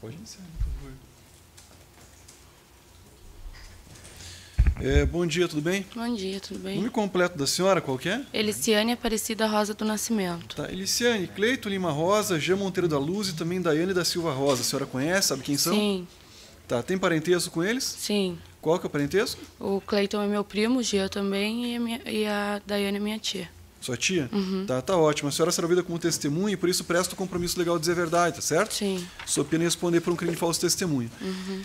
Pode iniciar, por favor. Bom dia, tudo bem? Bom dia, tudo bem. O nome completo da senhora, qual que é? Eliciane Aparecida Rosa do Nascimento. Tá, Eliciane, Cleiton Lima Rosa, Jean Monteiro da Luz e também Daiane da Silva Rosa. A senhora conhece, sabe quem são? Sim. Tá, tem parentesco com eles? Sim. Qual que é o parentesco? O Cleiton é meu primo, o Gia também, e a Daiane é minha tia. Sua tia? Uhum. Tá ótimo. A senhora será ouvida como testemunha e por isso presta o compromisso legal de dizer a verdade, tá certo? Sim. Sua pena é responder por um crime de falso testemunho. Uhum.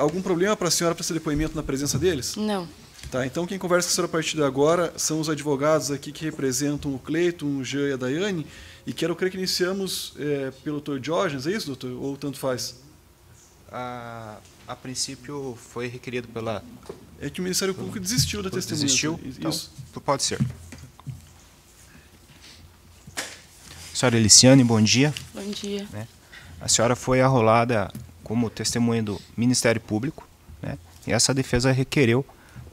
Algum problema para a senhora prestar depoimento na presença deles? Não. Tá, então quem conversa com a senhora a partir de agora são os advogados aqui que representam o Cleiton, o Jean e a Daiane, e quero crer que iniciamos pelo doutor Diógenes, é isso, doutor? Ou tanto faz? A princípio foi requerido pela... É que o Ministério Público desistiu da testemunha. Desistiu? Então, isso. Pode ser. Senhora Eliciane, bom dia. Bom dia. A senhora foi arrolada como testemunha do Ministério Público, né? E essa defesa requereu,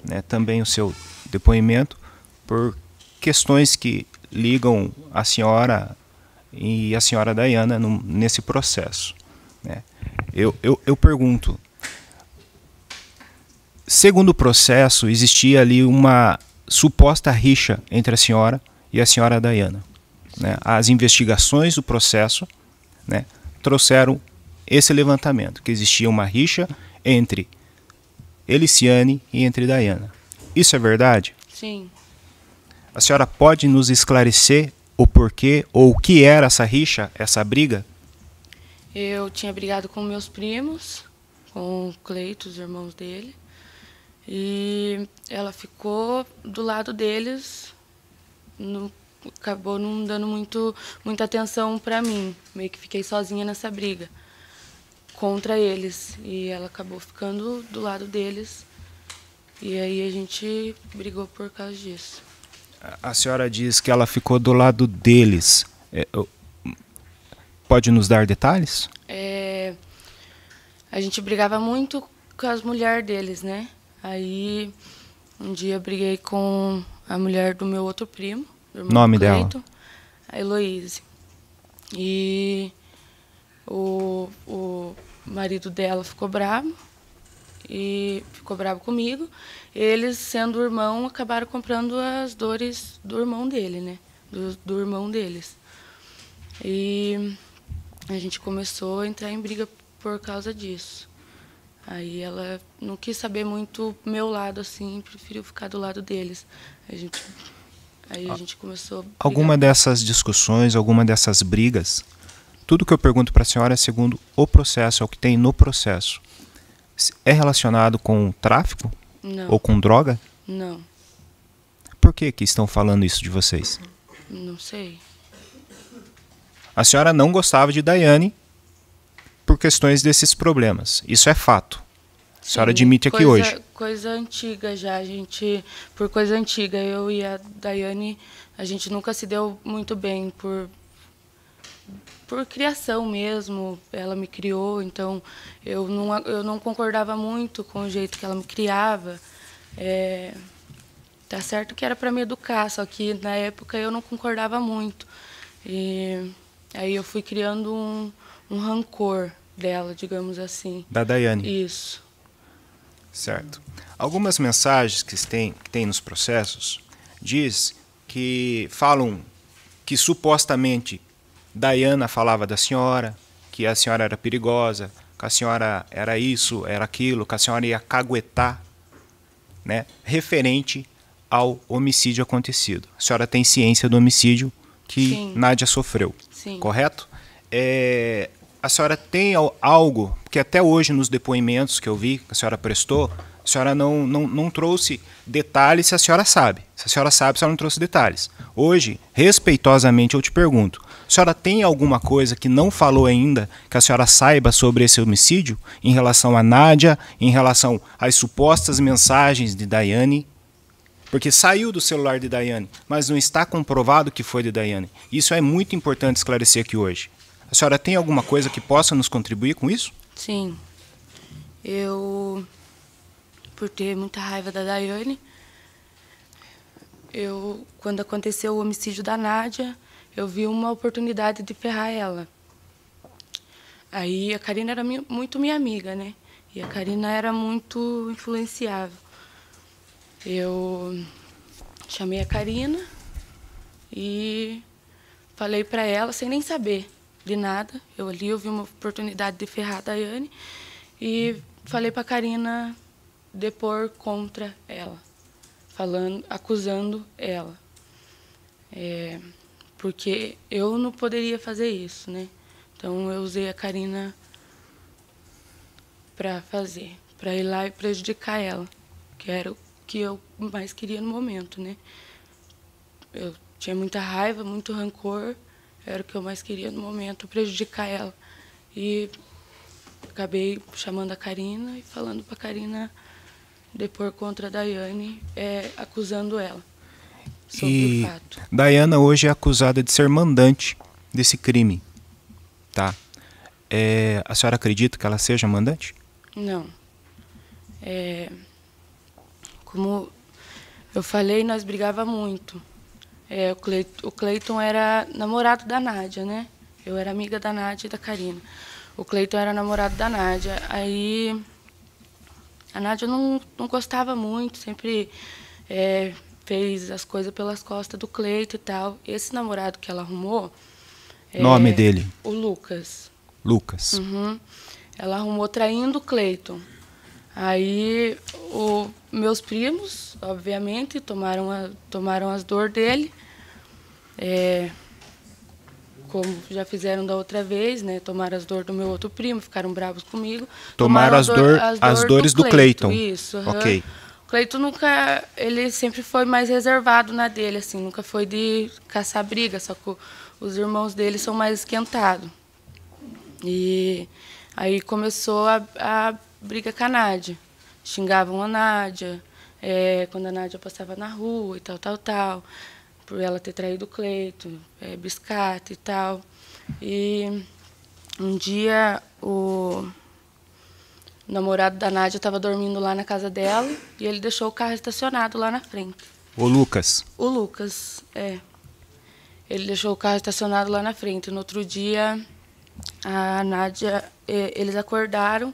né, também o seu depoimento por questões que ligam a senhora e a senhora Daiane nesse processo, né? Eu pergunto, segundo o processo, existia ali uma suposta rixa entre a senhora e a senhora Daiane, né? As investigações do processo, né, trouxeram esse levantamento, que existia uma rixa entre Eliciane e entre Daiane. Isso é verdade? Sim. A senhora pode nos esclarecer o porquê ou o que era essa rixa, essa briga? Eu tinha brigado com meus primos, com o Cleito, os irmãos dele, e ela ficou do lado deles, acabou não dando muita atenção para mim, meio que fiquei sozinha nessa briga contra eles, e ela acabou ficando do lado deles, e aí a gente brigou por causa disso. A senhora diz que ela ficou do lado deles. Pode nos dar detalhes? A gente brigava muito com as mulheres deles, né? Aí, um dia eu briguei com a mulher do meu outro primo. Do irmão Nome Cleito, dela? A Heloíse. E o marido dela ficou bravo. E ficou bravo comigo. Eles, sendo irmão, acabaram comprando as dores do irmão dele, né? Do irmão deles. E... a gente começou a entrar em briga por causa disso. Aí ela não quis saber muito o meu lado, assim, preferiu ficar do lado deles. Aí a gente começou a brigar. Alguma dessas discussões, alguma dessas brigas, tudo que eu pergunto para a senhora é segundo o processo, é o que tem no processo. É relacionado com tráfico? Não. Ou com droga? Não. Por que que estão falando isso de vocês? Não sei. A senhora não gostava de Daiane por questões desses problemas. Isso é fato. A senhora admite aqui hoje. Coisa antiga já, a gente... Por coisa antiga, eu e a Daiane, a gente nunca se deu muito bem por criação mesmo. Ela me criou, então eu não concordava muito com o jeito que ela me criava. Tá certo que era para me educar, só que na época eu não concordava muito. E... aí eu fui criando um rancor dela, digamos assim. Da Daiane. Isso. Certo. Algumas mensagens que tem nos processos diz que falam que supostamente Daiane falava da senhora, que a senhora era perigosa, que a senhora era isso, era aquilo, que a senhora ia caguetar, né, referente ao homicídio acontecido. A senhora tem ciência do homicídio que Sim. Nádia sofreu. Sim. Correto? A senhora tem algo que até hoje nos depoimentos que eu vi, que a senhora prestou, a senhora não trouxe detalhes se a senhora sabe. Se a senhora sabe, a senhora não trouxe detalhes. Hoje, respeitosamente, eu te pergunto, a senhora tem alguma coisa que não falou ainda, que a senhora saiba sobre esse homicídio, em relação a Nádia, em relação às supostas mensagens de Daiane? Porque saiu do celular de Daiane, mas não está comprovado que foi de Daiane. Isso é muito importante esclarecer aqui hoje. A senhora tem alguma coisa que possa nos contribuir com isso? Sim. Eu, por ter muita raiva da Daiane, quando aconteceu o homicídio da Nádia, eu vi uma oportunidade de ferrar ela. Aí a Karina era muito minha amiga, né? E a Karina era muito influenciável. Eu chamei a Karina e falei para ela, sem nem saber de nada. Eu ali vi uma oportunidade de ferrar a Daiane e falei para a Karina depor contra ela, falando, acusando ela. Porque eu não poderia fazer isso, né? Então eu usei a Karina para fazer, para ir lá e prejudicar ela, que era o que eu mais queria no momento, né? Eu tinha muita raiva, muito rancor, era o que eu mais queria no momento, prejudicar ela. E acabei chamando a Karina e falando para a Karina depor contra a Daiane, acusando ela sobre o fato. Daiane hoje é acusada de ser mandante desse crime, tá? A senhora acredita que ela seja mandante? Não. Como eu falei, nós brigávamos muito. O Cleiton era namorado da Nádia, né? Eu era amiga da Nádia e da Karina. O Cleiton era namorado da Nádia. Aí a Nádia não gostava muito, sempre fez as coisas pelas costas do Cleiton e tal. Esse namorado que ela arrumou... Nome dele? O Lucas. Lucas. Uhum. Ela arrumou traindo o Cleiton. Aí meus primos, obviamente, tomaram as dores dele, como já fizeram da outra vez, né? Tomaram as dores do meu outro primo, ficaram bravos comigo. Tomaram as dores do Cleiton. Isso. Uhum. Ok. O Cleiton nunca, ele sempre foi mais reservado na dele, assim, nunca foi de caçar briga, só que os irmãos dele são mais esquentados. E aí começou a briga com a Nádia. Xingavam a Nádia, quando a Nádia passava na rua e tal, por ela ter traído o Cleiton, biscate e tal. E um dia o namorado da Nádia estava dormindo lá na casa dela e ele deixou o carro estacionado lá na frente. O Lucas? O Lucas, Ele deixou o carro estacionado lá na frente. No outro dia, a Nádia, eles acordaram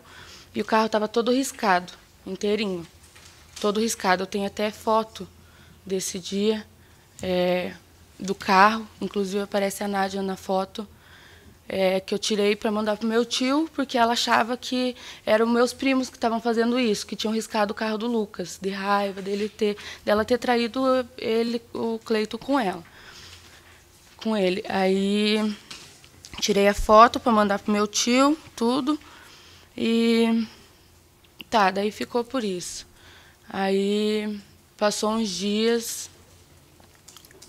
e o carro estava todo riscado, inteirinho. Todo riscado. Eu tenho até foto desse dia do carro. Inclusive, aparece a Nádia na foto que eu tirei para mandar para o meu tio, porque ela achava que eram meus primos que estavam fazendo isso, que tinham riscado o carro do Lucas, de raiva dela ter traído o Cleiton com ela. Aí tirei a foto para mandar pro meu tio, tudo. E tá, daí ficou por isso. Aí passou uns dias,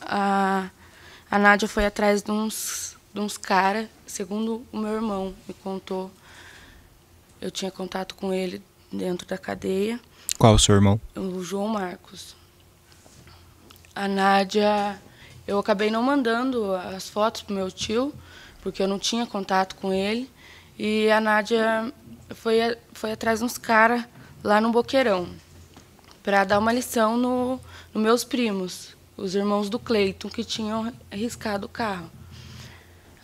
a Nádia foi atrás de uns caras, segundo o meu irmão me contou. Eu tinha contato com ele dentro da cadeia. Qual o seu irmão? O João Marcos. A Nádia... Eu acabei não mandando as fotos para o meu tio, porque eu não tinha contato com ele. E a Nádia foi atrás de uns caras lá no Boqueirão, para dar uma lição nos meus primos, os irmãos do Cleiton, que tinham riscado o carro.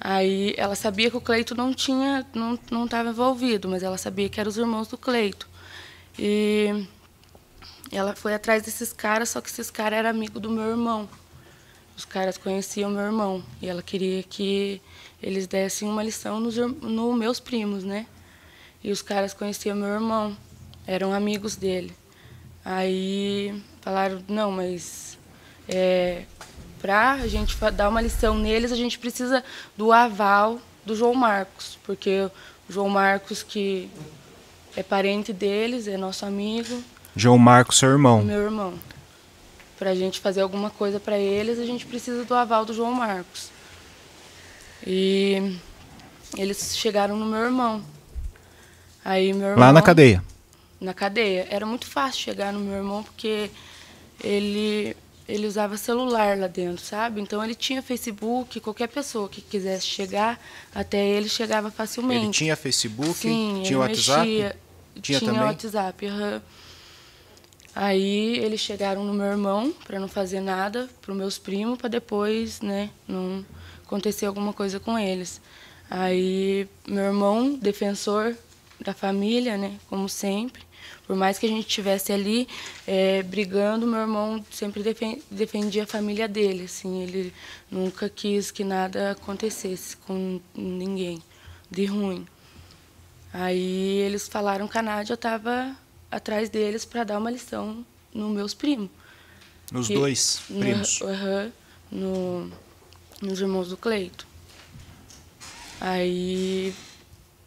Aí ela sabia que o Cleiton não estava envolvido, mas ela sabia que eram os irmãos do Cleiton. E ela foi atrás desses caras, só que esses caras eram amigos do meu irmão. Os caras conheciam meu irmão e ela queria que eles dessem uma lição nos meus primos, né? E os caras conheciam meu irmão, eram amigos dele. Aí falaram, não, mas pra a gente dar uma lição neles, a gente precisa do aval do João Marcos, porque o João Marcos, que é parente deles, é nosso amigo. João Marcos, seu irmão. Meu irmão. Para a gente fazer alguma coisa para eles, a gente precisa do aval do João Marcos. E eles chegaram no meu irmão. Aí meu irmão... Lá na cadeia? Na cadeia. Era muito fácil chegar no meu irmão, porque ele usava celular lá dentro, sabe? Então ele tinha Facebook, qualquer pessoa que quisesse chegar, até ele chegava facilmente. Ele tinha Facebook? Sim, tinha WhatsApp? Tinha também? Tinha WhatsApp, uhum. Aí eles chegaram no meu irmão para não fazer nada, para os meus primos, para depois, né, não acontecer alguma coisa com eles. Aí meu irmão, defensor da família, né, como sempre, por mais que a gente estivesse ali brigando, meu irmão sempre defendia a família dele, assim, ele nunca quis que nada acontecesse com ninguém de ruim. Aí eles falaram que a Nádia estava atrás deles para dar uma lição nos meus primos. Nos dois primos? Nos irmãos do Cleito. Aí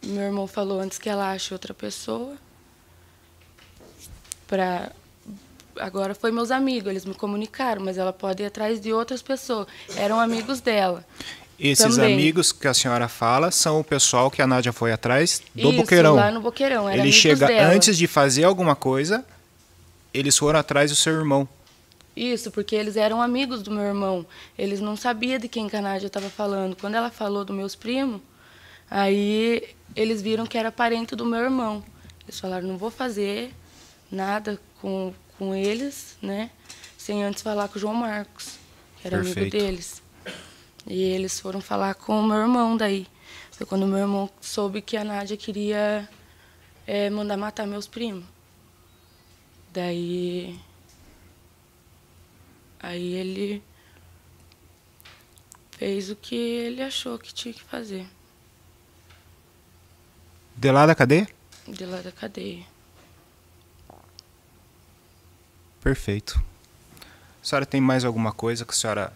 meu irmão falou antes que ela ache outra pessoa. Agora foi meus amigos, eles me comunicaram, mas ela pode ir atrás de outras pessoas. Eram amigos dela. Esses também. Amigos que a senhora fala são o pessoal que a Nádia foi atrás do Boqueirão. Lá no Boqueirão. Ele chega dela. Antes de fazer alguma coisa, eles foram atrás do seu irmão. Isso, porque eles eram amigos do meu irmão. Eles não sabiam de quem que a Nádia estava falando. Quando ela falou dos meus primos, aí eles viram que era parente do meu irmão. Eles falaram, não vou fazer nada com eles, né? Sem antes falar com o João Marcos, que era amigo deles. E eles foram falar com o meu irmão daí. Foi quando o meu irmão soube que a Nádia queria mandar matar meus primos. Daí... Aí ele fez o que ele achou que tinha que fazer. De lá da cadeia? De lá da cadeia. Perfeito. A senhora tem mais alguma coisa que a senhora...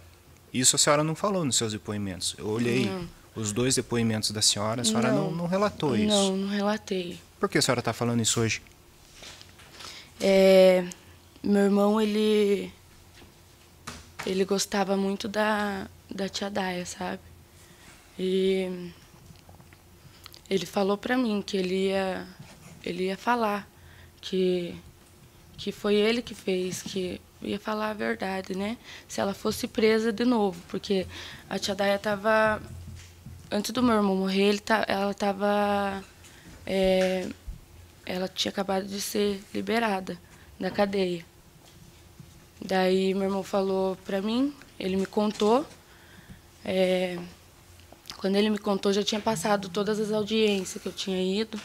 Isso a senhora não falou nos seus depoimentos. Eu olhei os dois depoimentos da senhora. A senhora não relatou isso. Não, não relatei. Por que a senhora está falando isso hoje? Meu irmão, ele gostava muito da tia Daia, sabe? E ele falou para mim que ele ia falar, que foi ele que fez, que... ia falar a verdade, né? Se ela fosse presa de novo, porque a tia Daia estava... Antes do meu irmão morrer, ela estava... ela tinha acabado de ser liberada da cadeia. Daí meu irmão falou para mim, ele me contou. Quando ele me contou, já tinha passado todas as audiências que eu tinha ido.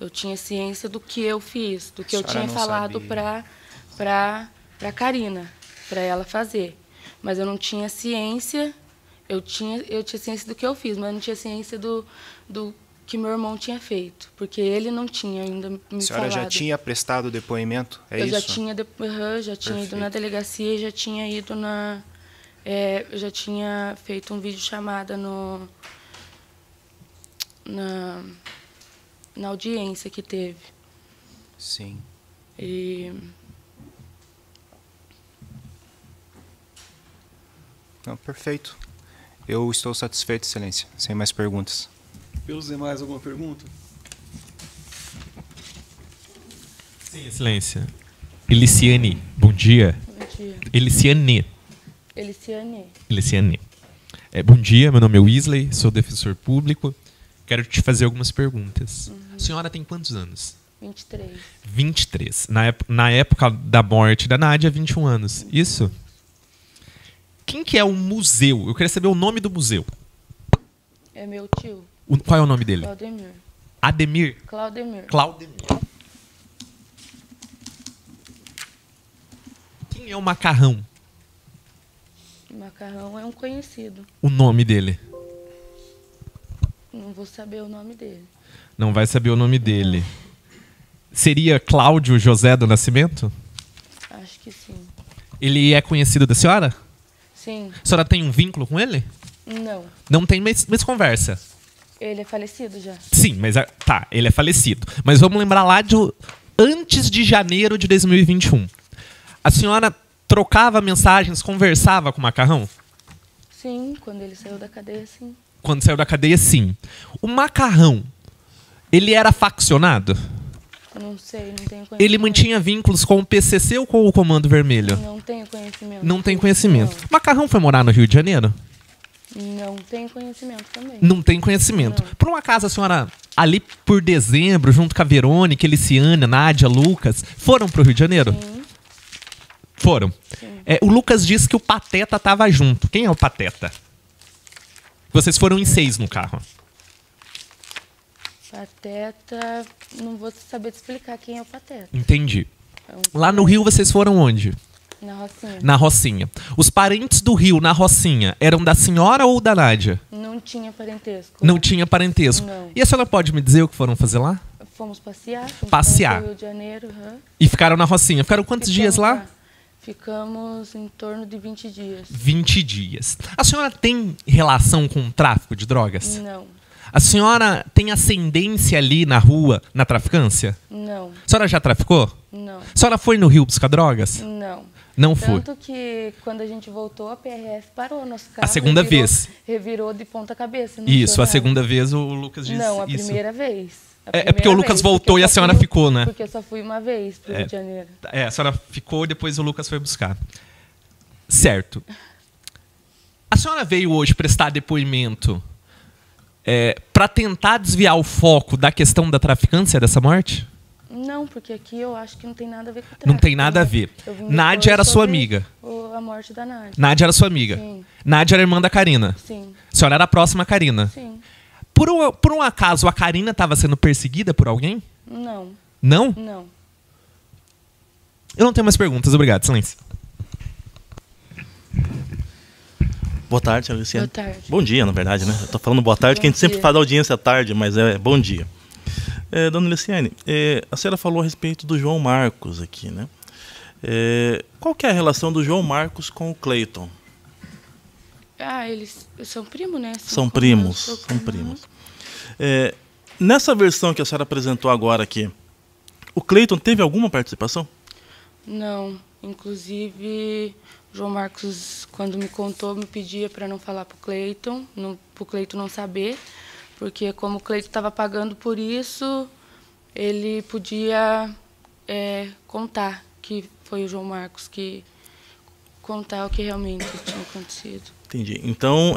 Eu tinha ciência do que eu fiz, do que eu tinha falado para Karina, para ela fazer. Mas eu não tinha ciência, eu tinha ciência do que eu fiz, mas eu não tinha ciência do que meu irmão tinha feito, porque ele não tinha ainda me falado. A senhora já tinha prestado depoimento? É isso? Eu já tinha, ido na delegacia, já tinha ido na... já tinha feito um videochamada na audiência que teve. Sim. E... Não, perfeito. Eu estou satisfeito, Excelência. Sem mais perguntas. Pelos demais, alguma pergunta? Sim, Excelência. Eliciane, bom dia. Bom dia. Eliciane. Eliciane. Eliciane. Bom dia, meu nome é Weasley, sou defensor público. Quero te fazer algumas perguntas. Uhum. A senhora tem quantos anos? 23. 23. Na época da morte da Nádia, 21 anos. Uhum. Isso? Quem que é o museu? Eu queria saber o nome do museu. É meu tio. Qual é o nome dele? Claudemir. Ademir? Claudemir. Claudemir. Quem é o Macarrão? O Macarrão é um conhecido. O nome dele? Não vou saber o nome dele. Não vai saber o nome dele. Seria Cláudio José do Nascimento? Acho que sim. Ele é conhecido da senhora? Sim. A senhora tem um vínculo com ele? Não. Não tem mais conversa? Ele é falecido já. Sim, mas... Tá, ele é falecido. Mas vamos lembrar lá de antes de janeiro de 2021. A senhora trocava mensagens, conversava com o Macarrão? Sim, quando ele saiu da cadeia, sim. Quando saiu da cadeia, sim. O Macarrão, ele era faccionado? Não sei, não tenho conhecimento. Ele mantinha vínculos com o PCC ou com o Comando Vermelho? Não tenho conhecimento. Não tem conhecimento. Não. Macarrão foi morar no Rio de Janeiro? Não tem conhecimento também. Não tem conhecimento. Não. Por um acaso, a senhora, ali por dezembro, junto com a Verônica, Eliciane, Nádia, Lucas, foram pro Rio de Janeiro? Sim. Foram. É, o Lucas disse que o Pateta tava junto. Quem é o Pateta? Vocês foram em 6 no carro. Pateta... Não vou saber te explicar quem é o Pateta. Entendi. Lá no Rio vocês foram onde? Na Rocinha. Na Rocinha. Os parentes do Rio, na Rocinha, eram da senhora ou da Nádia? Não tinha parentesco. Não tinha parentesco. Não. E a senhora pode me dizer o que foram fazer lá? Fomos passear. Fomos passear. Rio de Janeiro. Uhum. E ficaram na Rocinha. Ficaram quantos dias lá? Ficamos em torno de 20 dias. 20 dias. A senhora tem relação com o tráfico de drogas? Não. A senhora tem ascendência ali na rua, na traficância? Não. A senhora já traficou? Não. A senhora foi no Rio buscar drogas? Não. Não foi. Tanto que quando a gente voltou, a PRF parou nosso carro. A segunda vez. Revirou de ponta cabeça. Isso, a segunda vez o Lucas disse isso. Não, a primeira vez. É porque o Lucas voltou e a senhora ficou, né? Porque eu só fui uma vez para o Rio de Janeiro. É, a senhora ficou e depois o Lucas foi buscar. Certo. A senhora veio hoje prestar depoimento para tentar desviar o foco da questão da traficância dessa morte? Não, porque aqui eu acho que não tem nada a ver com o tráfico. Não tem nada a ver. Nádia era sua amiga. A morte da Nádia. Nádia era sua amiga. Sim. Nádia era irmã da Karina. Sim. A senhora era a próxima à Karina. Sim. Por um acaso, a Karina estava sendo perseguida por alguém? Não. Não? Não. Eu não tenho mais perguntas. Obrigado. Silêncio. Boa tarde, Eliciane. Boa tarde. Bom dia, na verdade, né? Eu estou falando boa tarde, que a gente sempre faz audiência à tarde, mas é bom dia. Dona Eliciane, a senhora falou a respeito do João Marcos aqui, né? Qual que é a relação do João Marcos com o Cleiton? Ah, eles são primos, né? São primos, são primos. Nessa versão que a senhora apresentou agora aqui, o Cleiton teve alguma participação? Não, inclusive João Marcos, quando me contou, me pedia para não falar para o Cleiton, para o Cleiton não saber, porque como o Cleiton estava pagando por isso, ele podia contar que foi o João Marcos que... contar o que realmente tinha acontecido. Entendi. Então,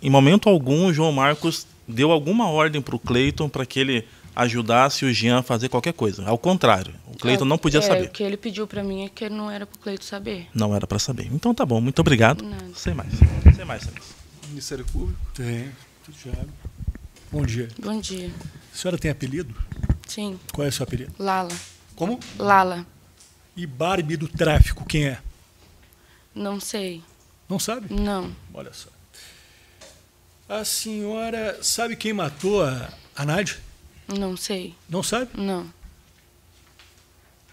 em momento algum, o João Marcos deu alguma ordem para o Cleiton para que ele ajudasse o Jean a fazer qualquer coisa. Ao contrário, o Cleiton não podia saber. O que ele pediu para mim é que não era para o Cleiton saber. Não era para saber. Então, tá bom. Muito obrigado. Nada. Sem mais. Sem mais, Sérgio. Ministério Público? Tem. Thiago. Bom dia. Bom dia. A senhora tem apelido? Sim. Qual é o seu apelido? Lala. Como? Lala. E Barbie do tráfico, quem é? Não sei. Não sabe? Não. Olha só. A senhora sabe quem matou a Nádia? Não sei. Não sabe? Não.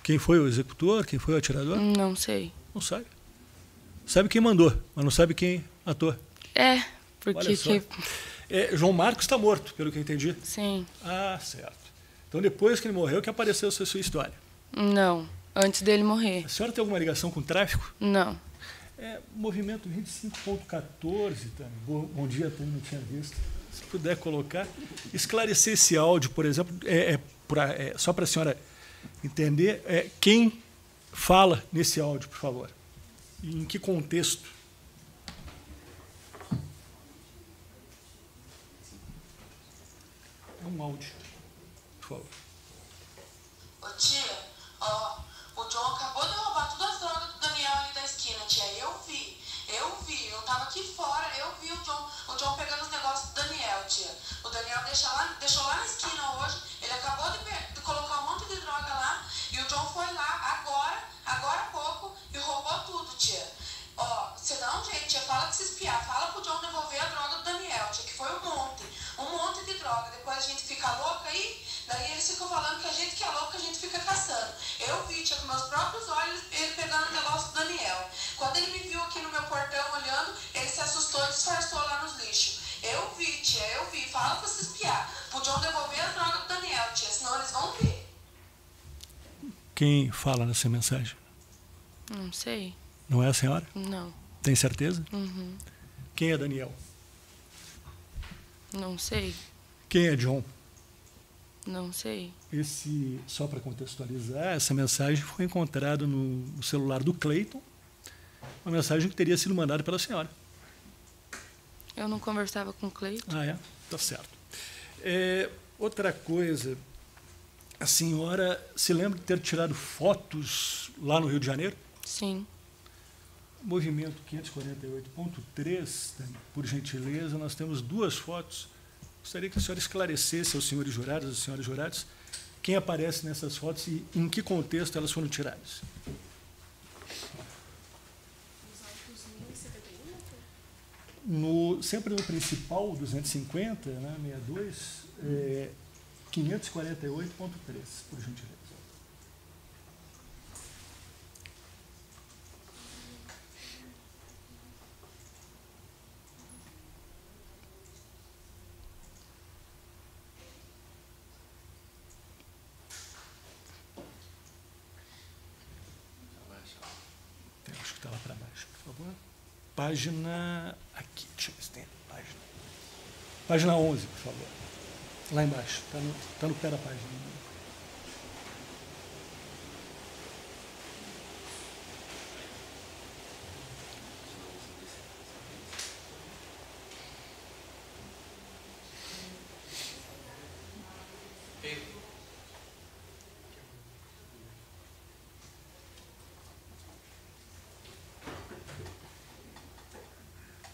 Quem foi o executor? Quem foi o atirador? Não sei. Não sabe? Sabe quem mandou, mas não sabe quem matou. É, porque... João Marcos está morto, pelo que eu entendi. Sim. Ah, certo. Então depois que ele morreu que apareceu a sua história. Não, antes dele morrer. A senhora tem alguma ligação com o tráfico? Não. Movimento 25.14, bom dia, também não tinha visto. Se puder colocar, esclarecer esse áudio, por exemplo, só para a senhora entender, quem fala nesse áudio, por favor? E em que contexto? É um áudio, por favor. Ô tia, o João acabou de roubar todas as drogas do Daniel ali da esquina, tia. Eu vi. Eu tava aqui fora, eu vi o João pegando os negócios do Daniel, tia. O Daniel deixou lá na esquina hoje, ele acabou de colocar um monte de droga lá, e o João foi lá agora há pouco, e roubou tudo, tia. Ó, você dá um jeito, tia, fala de se espiar, fala pro João devolver a droga do Daniel, tia, que foi um monte de droga. Depois a gente fica louca aí, daí eles ficam falando que a gente que é louca, a gente fica caçando. Eu vi, tia, com meus próprios olhos, ele pegando o negócio do Daniel. Quando ele me viu aqui no meu portão olhando, ele se assustou e disfarçou lá nos lixos. Eu vi, tia, eu vi. Fala pra se espiar. Podiam devolver a droga do Daniel, tia, senão eles vão ver. Quem fala nessa mensagem? Não sei. Não é a senhora? Não. Tem certeza? Uhum. Quem é Daniel? Não sei. Quem é John? Não sei. Só para contextualizar, essa mensagem foi encontrada no celular do Cleiton, uma mensagem que teria sido mandada pela senhora. Eu não conversava com o Cleiton. Ah, é? Tá certo. Outra coisa, a senhora se lembra de ter tirado fotos lá no Rio de Janeiro? Sim. Movimento 548.3, por gentileza, nós temos duas fotos. Gostaria que a senhora esclarecesse aos senhores jurados, às senhoras juradas, quem aparece nessas fotos e em que contexto elas foram tiradas. Sempre no principal, 250, né, 62, 548.3, por gentileza. Página, aqui, deixa eu ver se tem página. Página 11, por favor. Lá embaixo, está no pé da página.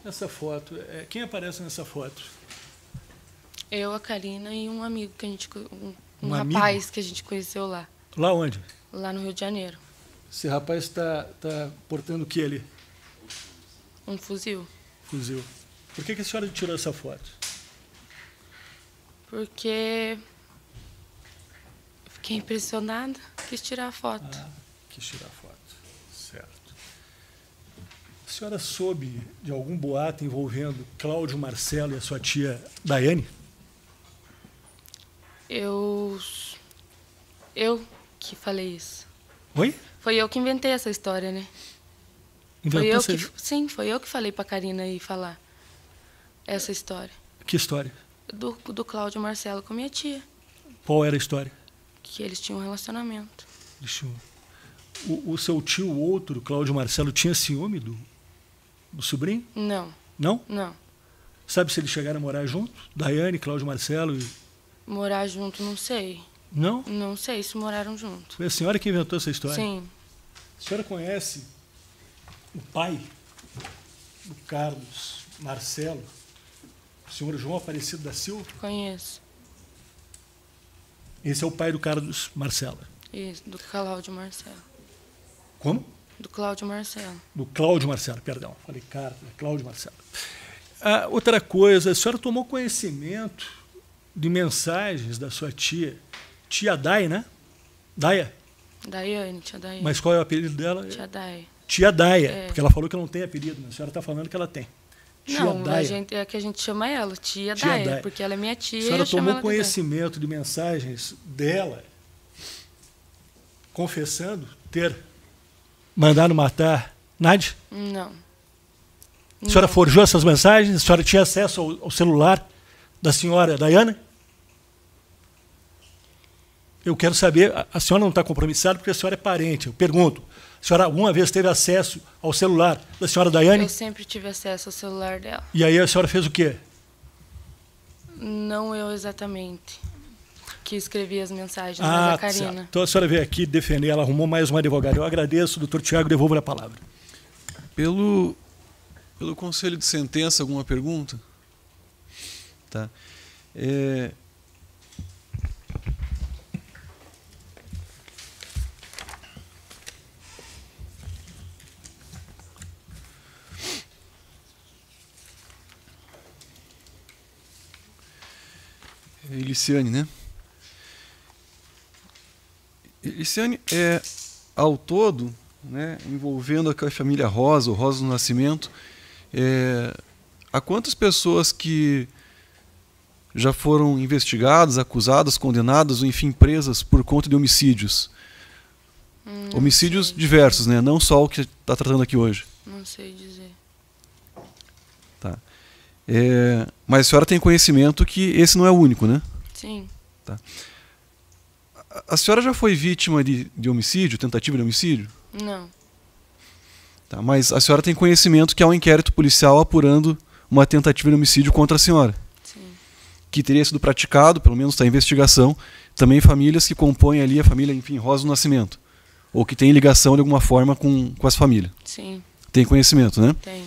Essa foto, quem aparece nessa foto? Eu, a Karina e um amigo que a gente, um rapaz amigo? Que a gente conheceu lá. Lá onde? Lá no Rio de Janeiro. Esse rapaz está portando o que ali? Um fuzil. Fuzil. Por que a senhora tirou essa foto? Porque eu fiquei impressionada, quis tirar a foto. Ah, quis tirar a foto. A senhora soube de algum boato envolvendo Cláudio Marcelo e a sua tia Daiane? Eu que falei isso. Oi? Foi eu que inventei essa história, né? Inventou essa história? Sim, foi eu que falei para a Karina ir falar essa história. Que história? Do Cláudio Marcelo com a minha tia. Qual era a história? Que eles tinham um relacionamento. O seu tio, o outro, Cláudio Marcelo, tinha ciúme do sobrinho? Não. Não? Não. Sabe se eles chegaram a morar junto? Daiane, Cláudio Marcelo e... Morar junto, não sei. Não? Não sei se moraram junto. Foi a senhora que inventou essa história? Sim. A senhora conhece o pai do Carlos Marcelo, o senhor João Aparecido da Silva? Conheço. Esse é o pai do Carlos Marcelo? Isso, do Cláudio Marcelo. Como? Do Cláudio Marcelo. Do Cláudio Marcelo, perdão. Falei, cara, Cláudio Marcelo. Ah, outra coisa, a senhora tomou conhecimento de mensagens da sua tia. Tia Dai, né? Daia? Daiane, tia Daiane. Mas qual é o apelido dela? Tia Dai. Tia Daia, porque ela falou que não tem apelido, mas a senhora está falando que ela tem. Tia não, Daia. É que a gente chama ela, tia Daia, Daia, porque ela é minha tia. A senhora tomou conhecimento de mensagens dela confessando ter... Mandaram matar Nádia? Não. A senhora forjou essas mensagens? A senhora tinha acesso ao celular da senhora Daiana? Eu quero saber, a senhora não está compromissada porque a senhora é parente. Eu pergunto, a senhora alguma vez teve acesso ao celular da senhora Daiane? Eu sempre tive acesso ao celular dela. E aí a senhora fez o quê? Não eu exatamente, que escrevi as mensagens, mas a Karina. Certo. Então a senhora veio aqui defender, ela arrumou mais uma advogada. Eu agradeço, doutor Thiago, devolvo a palavra. Pelo conselho de sentença, alguma pergunta? Tá. Eliciane, né? Eliciane, ao todo, né, envolvendo a família Rosa, o Rosa do Nascimento, há quantas pessoas que já foram investigadas, acusadas, condenadas, ou, enfim, presas por conta de homicídios? Homicídios diversos, né? Não só o que está tratando aqui hoje. Não sei dizer. Tá. Mas a senhora tem conhecimento que esse não é o único, né? Sim. Tá. A senhora já foi vítima de homicídio, tentativa de homicídio? Não. Tá, mas a senhora tem conhecimento que há um inquérito policial apurando uma tentativa de homicídio contra a senhora? Sim. Que teria sido praticado, pelo menos está em investigação, também famílias que compõem ali a família, enfim, Rosa do Nascimento, ou que tem ligação de alguma forma com as famílias? Sim. tem conhecimento, né? Tem.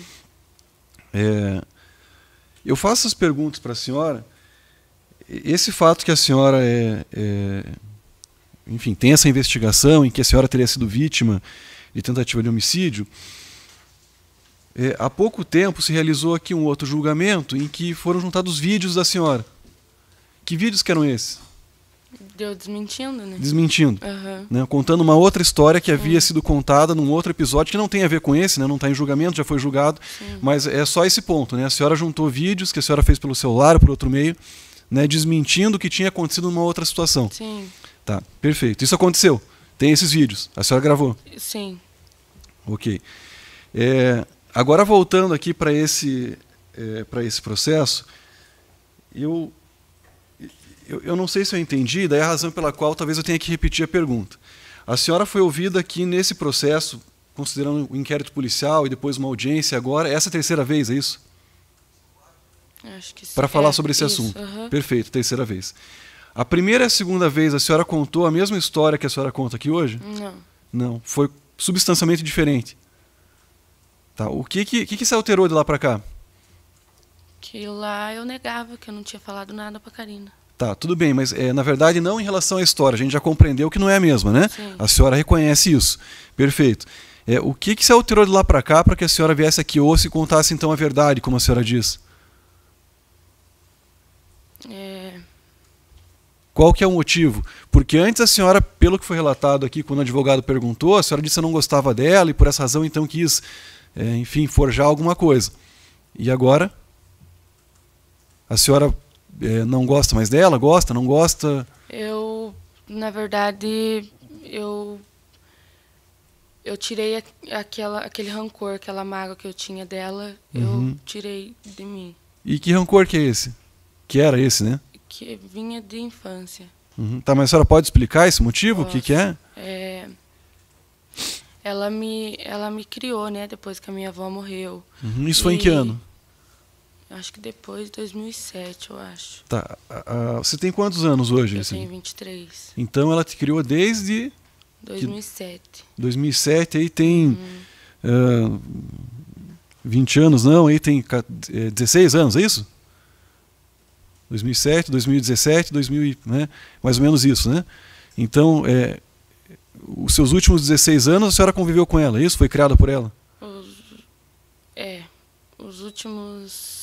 Eu faço as perguntas para a senhora. Esse fato que a senhora enfim, tem essa investigação em que a senhora teria sido vítima de tentativa de homicídio, há pouco tempo se realizou aqui um outro julgamento em que foram juntados vídeos da senhora. Que vídeos que eram esses? Deu desmentindo, né? Desmentindo. Uhum. Né? Contando uma outra história que havia sido contada num outro episódio, que não tem a ver com esse, né? Não está em julgamento, já foi julgado. Sim. Mas é só esse ponto, né? A senhora juntou vídeos que a senhora fez pelo celular, por outro meio, né? Desmentindo o que tinha acontecido numa outra situação. Sim. Tá, perfeito. Isso aconteceu. Tem esses vídeos. A senhora gravou? Sim. Ok. Agora, voltando aqui para esse processo, eu não sei se eu entendi, daí a razão pela qual talvez eu tenha que repetir a pergunta. A senhora foi ouvida aqui nesse processo, considerando o inquérito policial e depois uma audiência agora, essa é a terceira vez, é isso? Acho que sim. Para falar sobre esse assunto. Uhum. Perfeito, terceira vez. A primeira e a segunda vez a senhora contou a mesma história que a senhora conta aqui hoje? Não. Não, foi substancialmente diferente. Tá, o que se alterou de lá para cá? Que lá eu negava, que eu não tinha falado nada para a Karina. Tá, tudo bem, mas na verdade não em relação à história. A gente já compreendeu que não é a mesma, né? Sim. A senhora reconhece isso. Perfeito. O que se alterou de lá para cá para que a senhora viesse aqui ou se contasse então a verdade, como a senhora diz? Qual que é o motivo? Porque antes a senhora, pelo que foi relatado aqui, quando o advogado perguntou, a senhora disse que não gostava dela e por essa razão então quis, enfim, forjar alguma coisa. E agora? A senhora... não gosta mais dela? Gosta? Não gosta? Eu, na verdade, eu tirei aquele rancor, aquela mágoa que eu tinha dela, eu tirei de mim. E que rancor que é esse? Que era esse, né? Que vinha de infância. Uhum. Tá, mas a senhora pode explicar esse motivo? Posso. O que é? Ela me criou, né? Depois que a minha avó morreu. Uhum. Isso foi em que ano? Acho que depois de 2007, eu acho. Tá. Você tem quantos anos hoje? Eu tenho 23. Então ela te criou desde... 2007. 2007, aí tem 20 anos, não, aí tem 16 anos, é isso? 2007, 2017, 2000, né? Mais ou menos isso, né? Então, os seus últimos 16 anos a senhora conviveu com ela, é isso? Foi criada por ela? Os últimos...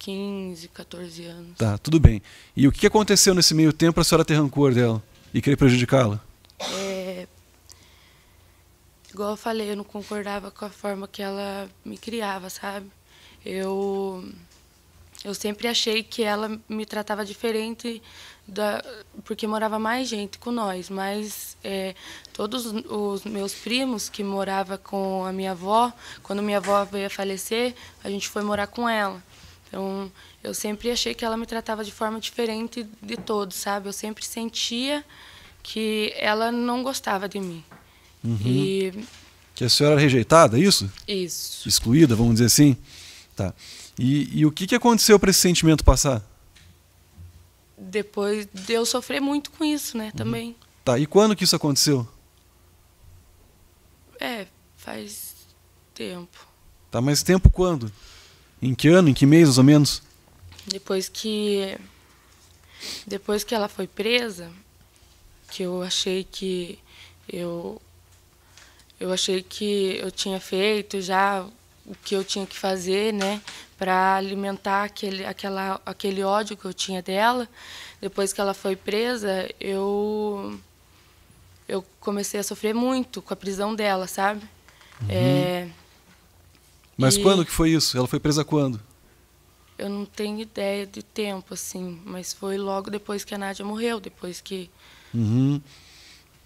15, 14 anos. Tá, tudo bem. E o que aconteceu nesse meio tempo para a senhora ter rancor dela e querer prejudicá-la? Igual eu falei, eu não concordava com a forma que ela me criava, sabe? Eu sempre achei que ela me tratava diferente, porque morava mais gente com nós, mas todos os meus primos que moravam com a minha avó, quando minha avó veio a falecer, a gente foi morar com ela. Então, eu sempre achei que ela me tratava de forma diferente de todos, sabe? Eu sempre sentia que ela não gostava de mim. Uhum. Que a senhora era rejeitada, isso? Isso. Excluída, vamos dizer assim? Tá. E o que aconteceu para esse sentimento passar? Depois de eu sofrer muito com isso, né? Também. Uhum. Tá. E quando que isso aconteceu? Faz tempo. Tá, mas tempo quando? Em que ano, em que mês, mais ou menos? Depois que ela foi presa, que eu achei que eu tinha feito já o que eu tinha que fazer, né, para alimentar aquele ódio que eu tinha dela. Depois que ela foi presa, eu comecei a sofrer muito com a prisão dela, sabe? Uhum. Mas quando que foi isso? Ela foi presa quando? Eu não tenho ideia de tempo, assim, mas foi logo depois que a Nádia morreu, depois que... Uhum.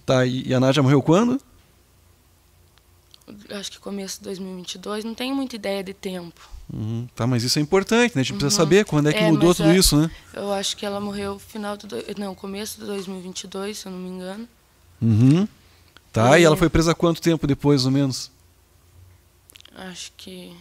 Tá, e a Nádia morreu quando? Acho que começo de 2022, não tenho muita ideia de tempo. Uhum. Tá, mas isso é importante, né? A gente precisa saber quando é que mudou tudo isso, né? Eu acho que ela morreu começo de 2022, se eu não me engano. Uhum. Tá, e ela foi presa quanto tempo depois, ou menos? Acho que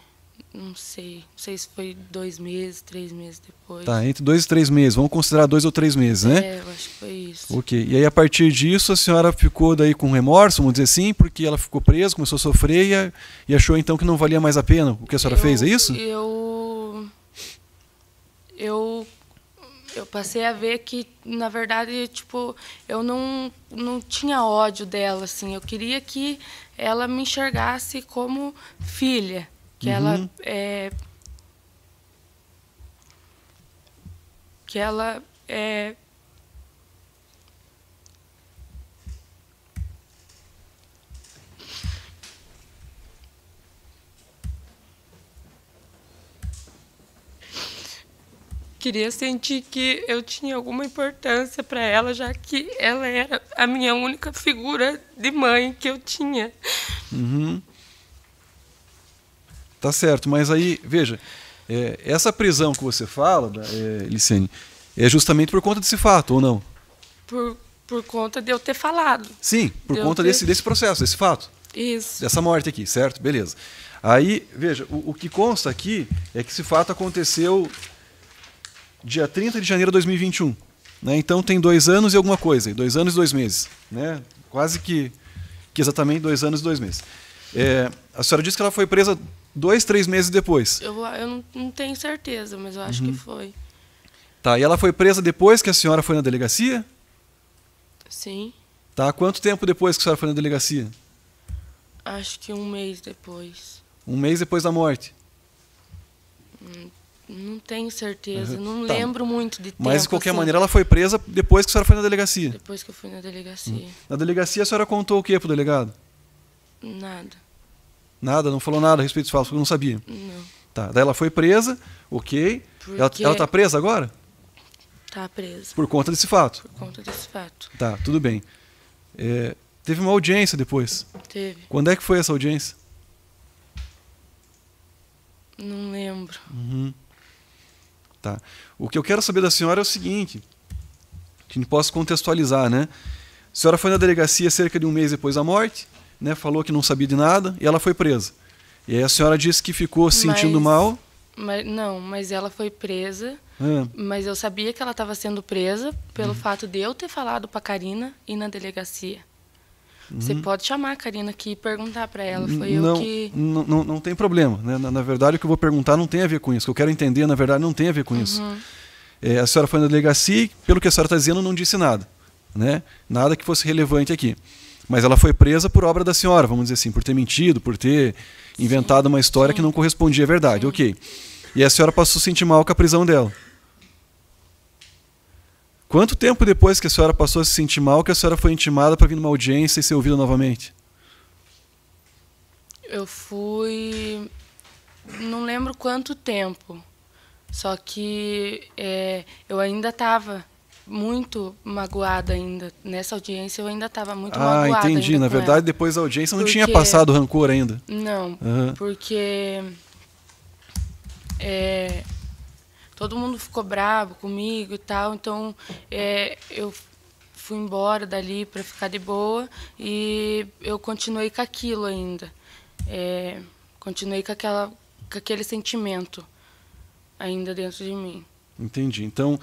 Não sei se foi 2 meses, 3 meses depois. Tá, entre 2 e 3 meses. Vamos considerar 2 ou 3 meses, né? É, eu acho que foi isso. Ok. E aí, a partir disso, a senhora ficou daí com remorso, vamos dizer assim, porque ela ficou presa, começou a sofrer e achou então que não valia mais a pena o que a senhora fez, é isso? Eu passei a ver que, na verdade, tipo, eu não tinha ódio dela, assim. Eu queria que ela me enxergasse como filha. Que ela queria sentir que eu tinha alguma importância para ela, já que ela era a minha única figura de mãe que eu tinha. Uhum. Tá certo, mas aí, veja, essa prisão que você fala, Eliciane, é justamente por conta desse fato, ou não? Por conta de eu ter falado. Sim, por conta desse processo, desse fato. Isso. Dessa morte aqui, certo? Beleza. Aí, veja, o que consta aqui é que esse fato aconteceu dia 30 de janeiro de 2021. Né? Então tem 2 anos e alguma coisa, 2 anos e 2 meses. Né? Quase que exatamente 2 anos e 2 meses. A senhora disse que ela foi presa 2, 3 meses depois. Eu não tenho certeza, mas eu acho que foi. Tá, e ela foi presa depois que a senhora foi na delegacia? Sim. Tá, quanto tempo depois que a senhora foi na delegacia? Acho que 1 mês depois. 1 mês depois da morte? Não tenho certeza, não lembro muito de tempo. Mas, de qualquer maneira, ela foi presa depois que a senhora foi na delegacia? Depois que eu fui na delegacia. Na delegacia, a senhora contou o que pro delegado? Nada. Nada, não falou nada a respeito dos fatos, porque eu não sabia. Não. Tá, daí ela foi presa, ok. Ela tá presa agora? Tá presa. Por conta desse fato? Por conta desse fato. Tá, tudo bem. Teve uma audiência depois? Teve. Quando é que foi essa audiência? Não lembro. Tá. O que eu quero saber da senhora é o seguinte, que a gente possa contextualizar, né? A senhora foi na delegacia cerca de 1 mês depois da morte, né, falou que não sabia de nada e ela foi presa. E aí a senhora disse que ficou sentindo mal. Mas ela foi presa. Mas eu sabia que ela estava sendo presa pelo fato de eu ter falado para a Karina ir na delegacia. Você pode chamar a Karina aqui e perguntar para ela. Não tem problema. Né? Na verdade, o que eu vou perguntar não tem a ver com isso. O que eu quero entender, na verdade, não tem a ver com isso. A senhora foi na delegacia e, pelo que a senhora está dizendo, não disse nada. Né? Nada que fosse relevante aqui. Mas ela foi presa por obra da senhora, vamos dizer assim, por ter mentido, por ter inventado uma história que não correspondia à verdade. Ok. E a senhora passou a sentir mal com a prisão dela. Quanto tempo depois que a senhora passou a se sentir mal que a senhora foi intimada para vir numa audiência e ser ouvida novamente? Eu fui... Não lembro quanto tempo. Só que eu ainda estava... muito magoada ainda. Nessa audiência eu ainda estava muito magoada. Ah, entendi. Na verdade, depois da audiência não tinha passado o rancor ainda. Não, porque todo mundo ficou bravo comigo e tal, então eu fui embora dali para ficar de boa e eu continuei com aquilo ainda. Continuei com aquele sentimento ainda dentro de mim. Entendi. Então,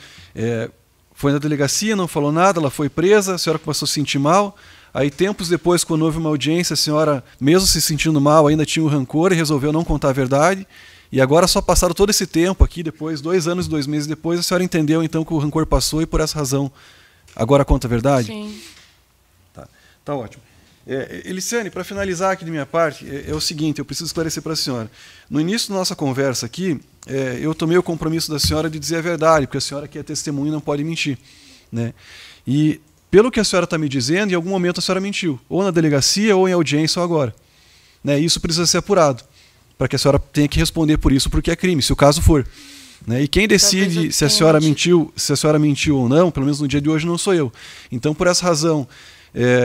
foi na delegacia, não falou nada, ela foi presa, a senhora começou a se sentir mal. Aí, tempos depois, quando houve uma audiência, a senhora, mesmo se sentindo mal, ainda tinha o rancor e resolveu não contar a verdade. E agora, só passado todo esse tempo aqui, depois, 2 anos e 2 meses depois, a senhora entendeu, então, que o rancor passou e, por essa razão, agora conta a verdade? Sim. Tá ótimo. Eliciane, para finalizar aqui de minha parte, é o seguinte, eu preciso esclarecer para a senhora. No início da nossa conversa aqui, eu tomei o compromisso da senhora de dizer a verdade, porque a senhora que é testemunha não pode mentir. Né? E, pelo que a senhora está me dizendo, em algum momento a senhora mentiu, ou na delegacia, ou em audiência, ou agora. Né? Isso precisa ser apurado, para que a senhora tenha que responder por isso, porque é crime, se o caso for. Né? E quem decide se a senhora mentiu, se a senhora mentiu ou não, pelo menos no dia de hoje, não sou eu. Então, por essa razão...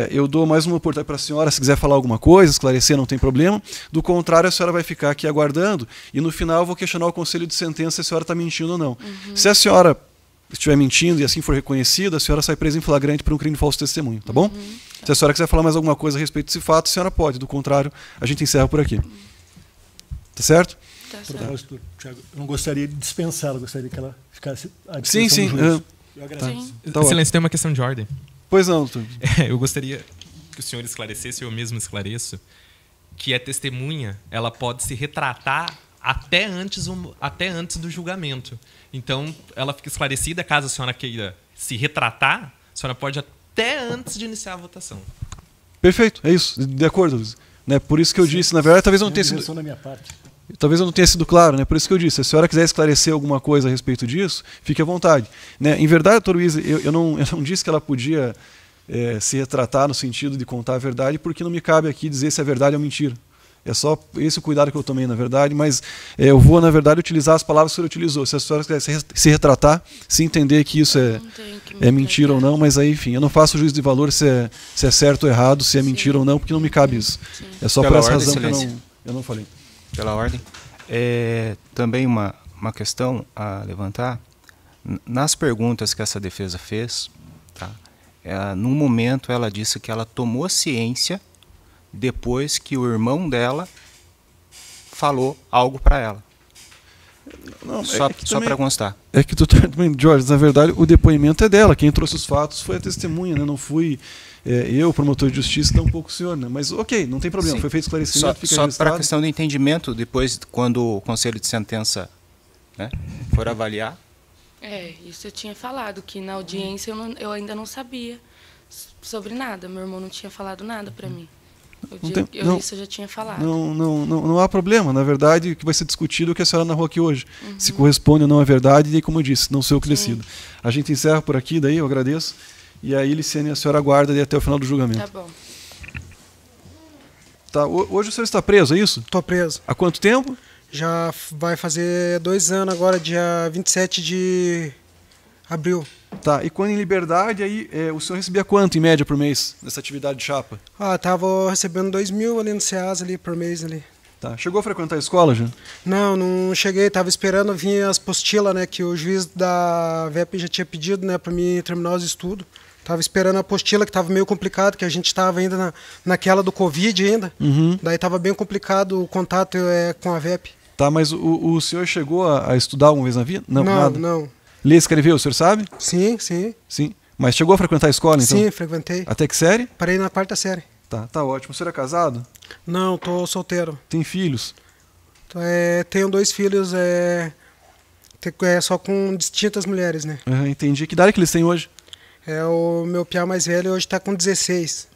eu dou mais uma oportunidade para a senhora, se quiser falar alguma coisa, esclarecer, não tem problema. Do contrário, a senhora vai ficar aqui aguardando e no final eu vou questionar o conselho de sentença se a senhora está mentindo ou não. Se a senhora estiver mentindo e assim for reconhecida, a senhora sai presa em flagrante por um crime de falso testemunho, tá bom? Se a senhora quiser falar mais alguma coisa a respeito desse fato, a senhora pode. Do contrário, a gente encerra por aqui. Tá certo? Tá certo. Thiago, eu não gostaria de dispensá-la, gostaria que ela ficasse à disposição do juiz. Eu agradeço. Sim, sim. Tá. Excelência, tem uma questão de ordem. Pois não, doutor. Eu gostaria que o senhor esclarecesse, eu mesmo esclareço, que a testemunha ela pode se retratar até antes do julgamento. Então, ela fica esclarecida, caso a senhora queira se retratar, a senhora pode até antes de iniciar a votação. Perfeito, é isso. De acordo, Luiz. Né? Por isso que eu disse, na verdade, talvez eu não tenha sido... Talvez eu não tenha sido claro, né? Por isso que eu disse, se a senhora quiser esclarecer alguma coisa a respeito disso, fique à vontade. Né? Em verdade, doutor Weasley, eu não disse que ela podia se retratar no sentido de contar a verdade, porque não me cabe aqui dizer se é verdade ou mentira. É só esse o cuidado que eu tomei, na verdade, mas eu vou, na verdade, utilizar as palavras que o senhor utilizou. Se a senhora quiser se retratar, se entender que isso é mentira ou não, mas aí, enfim, eu não faço juízo de valor se é certo ou errado, se é mentira ou não, porque não me cabe isso. Sim. É só por essa razão que eu não falei. Pela ordem. Também uma questão a levantar. Nas perguntas que essa defesa fez, tá, num momento ela disse que ela tomou ciência depois que o irmão dela falou algo para ela. Não, só para constar. É que, doutor Jorge, na verdade, o depoimento é dela. Quem trouxe os fatos foi a testemunha, né? Não fui eu, promotor de justiça, tampouco o senhor. Né? Mas, ok, não tem problema. Sim. Foi feito esclarecimento. Só para a questão do entendimento, depois, quando o Conselho de Sentença, né, for avaliar. Isso eu tinha falado, que na audiência eu ainda não sabia sobre nada. Meu irmão não tinha falado nada para mim. Isso eu já tinha falado. Não há problema. Na verdade, o que vai ser discutido é o que a senhora narrou aqui hoje. Uhum. Se corresponde ou não à verdade, e como eu disse, não sei o que decido. A gente encerra por aqui, daí eu agradeço. E aí, Eliciane, a senhora aguarda até o final do julgamento. Tá bom. Tá, hoje o senhor está preso, é isso? Estou preso. Há quanto tempo? Já vai fazer 2 anos agora, dia 27 de abril. Tá, e quando em liberdade, aí o senhor recebia quanto, em média, por mês, nessa atividade de chapa? Tava recebendo 2.000 ali no Ceasa, ali, por mês, ali. Tá, chegou a frequentar a escola, já? Não cheguei, tava esperando vir as apostilas, né, que o juiz da VEP já tinha pedido, né, pra mim terminar os estudos. Tava esperando a apostila, que tava meio complicado, que a gente tava ainda naquela do Covid ainda. Uhum. Daí tava bem complicado o contato com a VEP. Tá, mas o senhor chegou a estudar alguma vez na vida? Não. Lê e escreveu, o senhor sabe? Sim. Mas chegou a frequentar a escola, então? Sim, frequentei. Até que série? Parei na 4ª série. Tá ótimo. O senhor é casado? Não, tô solteiro. Tem filhos? Tenho 2 filhos, só com distintas mulheres, né? Entendi. Que idade que eles têm hoje? O meu piá mais velho hoje tá com 16.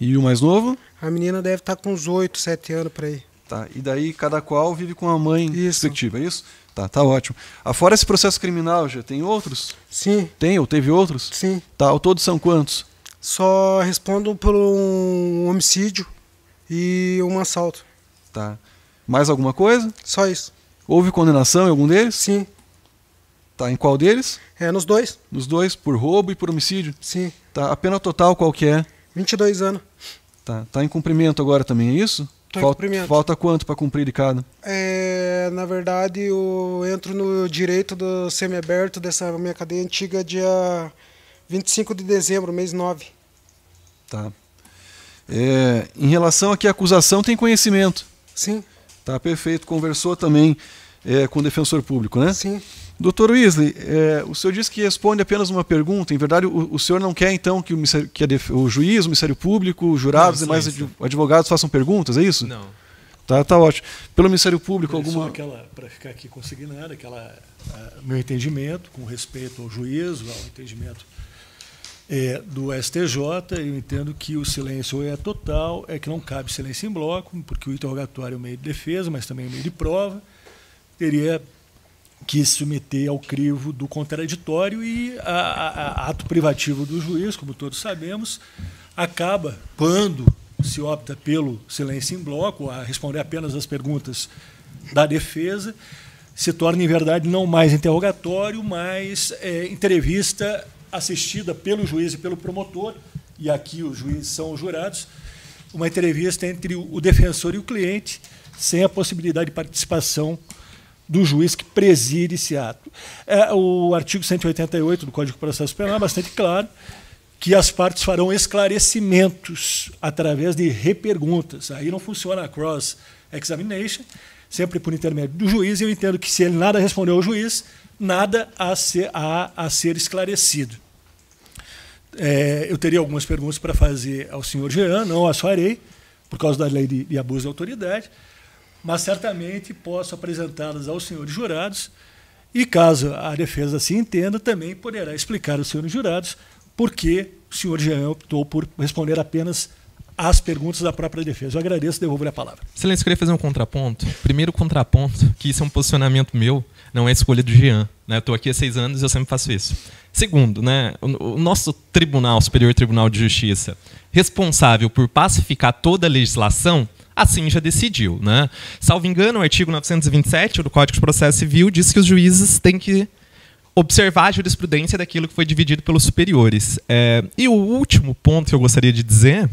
E o mais novo? A menina deve estar com uns 8, 7 anos por aí. Tá, e daí cada qual vive com a mãe respectiva, é isso? Tá ótimo. Afora esse processo criminal, já tem outros? Sim. Tem ou teve outros? Sim. Tá, ao todo são quantos? Só respondo por um homicídio e um assalto. Tá. Mais alguma coisa? Só isso. Houve condenação em algum deles? Sim. Tá, em qual deles? Nos 2. Nos 2, por roubo e por homicídio? Sim. Tá, a pena total qual que é? 22 anos. Tá em cumprimento agora também, é isso? Falta quanto para cumprir de cada? Na verdade, eu entro no direito do semiaberto dessa minha cadeia antiga dia 25 de dezembro, mês 9. Tá. Em relação a que a acusação tem conhecimento? Sim. Tá, perfeito. Conversou também com o defensor público, né? Sim. Doutor Weasley, o senhor disse que responde apenas uma pergunta. Em verdade, o senhor não quer, então, que o juiz, o Ministério Público, jurados e demais advogados façam perguntas, é isso? Não. Tá ótimo. Pelo Ministério Público, alguma... Para ficar aqui consignado, meu entendimento, com respeito ao juízo, ao entendimento do STJ, eu entendo que o silêncio é total, que não cabe silêncio em bloco, porque o interrogatório é um meio de defesa, mas também é um meio de prova. Teria que se submeter ao crivo do contraditório e a ato privativo do juiz, como todos sabemos, acaba, quando se opta pelo silêncio em bloco, a responder apenas às perguntas da defesa, se torna, em verdade, não mais interrogatório, mas entrevista assistida pelo juiz e pelo promotor, e aqui os juízes são os jurados, uma entrevista entre o defensor e o cliente, sem a possibilidade de participação do juiz que preside esse ato. O artigo 188 do Código de Processo Penal é bastante claro que as partes farão esclarecimentos através de reperguntas. Aí não funciona a cross-examination, sempre por intermédio do juiz, e eu entendo que, se ele nada respondeu ao juiz, nada a ser esclarecido. Eu teria algumas perguntas para fazer ao senhor Jean, não as farei, por causa da lei de abuso de autoridade, mas certamente posso apresentá-las aos senhores jurados, e, caso a defesa assim entenda, também poderá explicar aos senhores jurados por que o senhor Jean optou por responder apenas às perguntas da própria defesa. Eu agradeço e devolvo-lhe a palavra. Excelência, eu queria fazer um contraponto. Primeiro contraponto, que isso é um posicionamento meu, não é escolha do Jean. Eu estou aqui há 6 anos e eu sempre faço isso. Segundo, o nosso Tribunal, Superior Tribunal de Justiça, responsável por pacificar toda a legislação, assim já decidiu. Salvo engano, o artigo 927 do Código de Processo Civil diz que os juízes têm que observar a jurisprudência daquilo que foi dividido pelos superiores. E o último ponto que eu gostaria de dizer,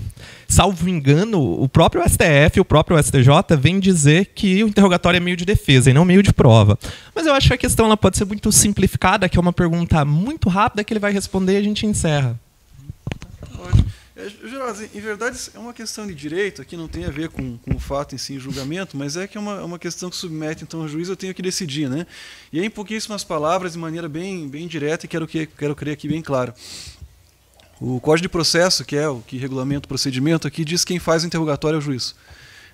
salvo engano, o próprio STF, o próprio STJ, vem dizer que o interrogatório é meio de defesa e não meio de prova. Mas eu acho que a questão ela pode ser muito simplificada, que é uma pergunta muito rápida que ele vai responder e a gente encerra. Geraldo, em verdade, é uma questão de direito, aqui não tem a ver com o fato em si, o julgamento, mas é que é uma questão que submete, então, ao juiz, eu tenho que decidir. E aí, em pouquíssimas palavras, de maneira bem direta, e quero crer aqui bem claro. O Código de Processo, que é o que regulamenta o procedimento, aqui diz que quem faz o interrogatório é o juiz.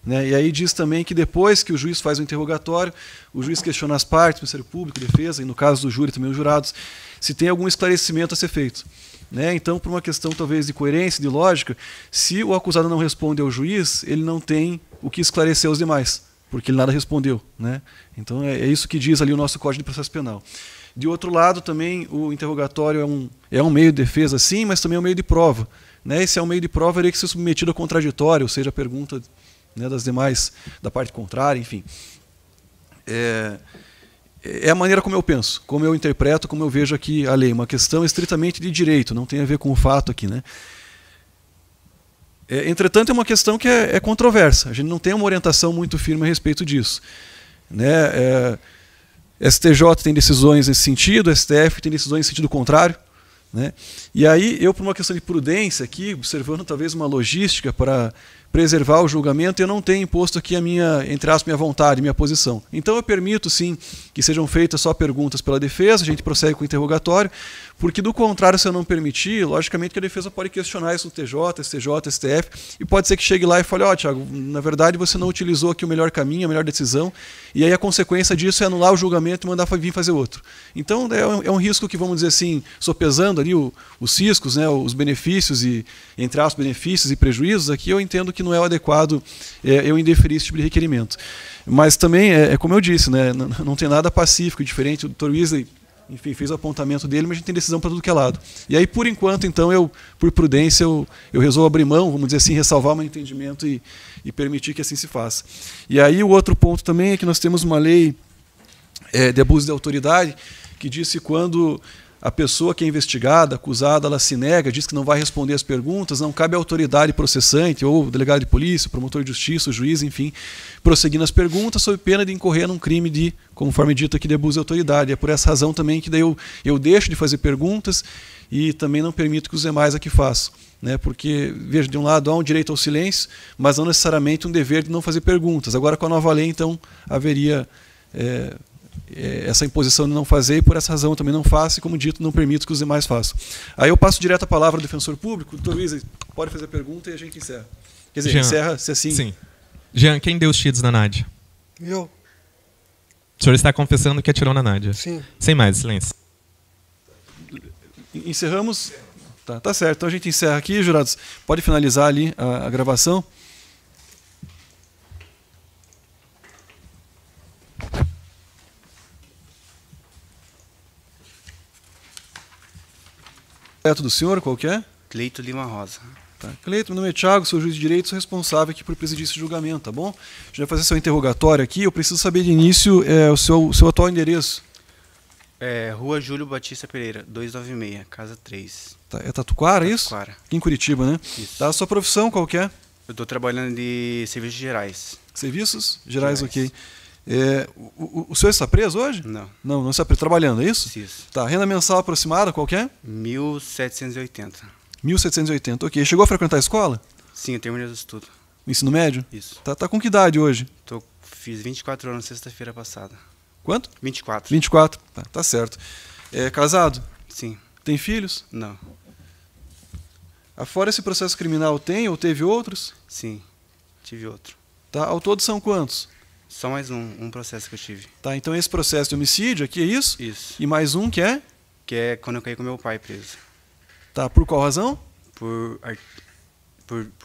E aí diz também que, depois que o juiz faz o interrogatório, o juiz questiona as partes, o Ministério Público, defesa, e no caso do júri também os jurados, se tem algum esclarecimento a ser feito. Então, por uma questão talvez de coerência, de lógica, se o acusado não responde ao juiz, ele não tem o que esclarecer aos demais, porque ele nada respondeu. Então, é isso que diz ali o nosso Código de Processo Penal. De outro lado, também, o interrogatório é um meio de defesa, sim, mas também é um meio de prova. E se é um meio de prova, ele tem que ser submetido a contraditório, ou seja, a pergunta das demais, da parte contrária, enfim. É a maneira como eu penso, como eu interpreto, como eu vejo aqui a lei. Uma questão estritamente de direito, não tem a ver com o fato aqui. Entretanto, é uma questão que é controversa. A gente não tem uma orientação muito firme a respeito disso. STJ tem decisões nesse sentido, STF tem decisões no sentido contrário. E aí, eu, por uma questão de prudência aqui, observando talvez uma logística para preservar o julgamento, eu não tenho imposto aqui a minha, entre aspas, minha vontade, minha posição. Então, eu permito, sim, que sejam feitas só perguntas pela defesa, a gente prossegue com o interrogatório, porque, do contrário, se eu não permitir, logicamente que a defesa pode questionar isso no TJ, STJ, STF, e pode ser que chegue lá e fale, ó, Thiago, na verdade você não utilizou aqui o melhor caminho, a melhor decisão, e aí a consequência disso é anular o julgamento e mandar vir fazer outro. Então, é um risco que, vamos dizer assim, sopesando ali os riscos, os benefícios e, entre aspas, benefícios e prejuízos, aqui eu entendo que não é o adequado eu indeferir esse tipo de requerimento. Mas também, como eu disse, não tem nada pacífico e diferente. O Dr. Weasley, enfim, fez o apontamento dele, mas a gente tem decisão para tudo que é lado. E aí, por enquanto, então, por prudência, eu resolvo abrir mão, vamos dizer assim, ressalvar o meu entendimento e permitir que assim se faça. E aí, o outro ponto também é que nós temos uma lei de abuso de autoridade que diz que quando a pessoa que é investigada, acusada, ela se nega, diz que não vai responder as perguntas, não cabe à autoridade processante, ou delegado de polícia, promotor de justiça, juiz, enfim, prosseguindo as perguntas sob pena de incorrer num crime de, conforme dito aqui, de abuso de autoridade. É por essa razão também que daí eu deixo de fazer perguntas e também não permito que os demais aqui façam. Porque, veja, de um lado há um direito ao silêncio, mas não necessariamente um dever de não fazer perguntas. Agora, com a nova lei, então, haveria essa imposição de não fazer, e por essa razão também não faço, e, como dito, não permito que os demais façam. Aí eu passo direto a palavra ao defensor público. Doutor Luiz, pode fazer a pergunta e a gente encerra. Quer dizer, Jean, encerra se assim. Sim. Jean, quem deu os tiros na Nádia? Eu. O senhor está confessando que atirou na Nádia? Sim. Sem mais, silêncio. Encerramos? Tá certo. Então a gente encerra aqui, jurados. Pode finalizar ali a gravação. Do senhor, qual que é? Cleiton Lima Rosa. Tá. Cleiton, meu nome é Thiago, sou juiz de direito, sou responsável aqui por presidir esse julgamento, tá bom? A gente vai fazer seu interrogatório aqui, eu preciso saber de início o seu atual endereço. Rua Júlio Batista Pereira, 296, casa 3. Tá. É Tatuquara, isso? Tatuquara. Aqui em Curitiba, Isso. Tá, a sua profissão, qual que é? Eu estou trabalhando de serviços gerais. Serviços gerais, ok. O senhor está preso hoje? Não. Não está preso. Trabalhando, é isso? Isso. Tá. Renda mensal aproximada, qual que é? 1.780. 1.780, ok. Chegou a frequentar a escola? Sim, eu terminei o estudo. Ensino médio? Isso. Tá com que idade hoje? Estou Fiz 24 anos sexta-feira passada. Quanto? 24. 24, tá certo. É casado? Sim. Tem filhos? Não. Afora esse processo criminal, tem ou teve outros? Sim, tive outro. Tá, ao todo são quantos? Só mais um processo que eu tive. Tá, então esse processo de homicídio aqui é isso? Isso. E mais um que é? Que é quando eu caí com meu pai preso. Tá, por qual razão? Por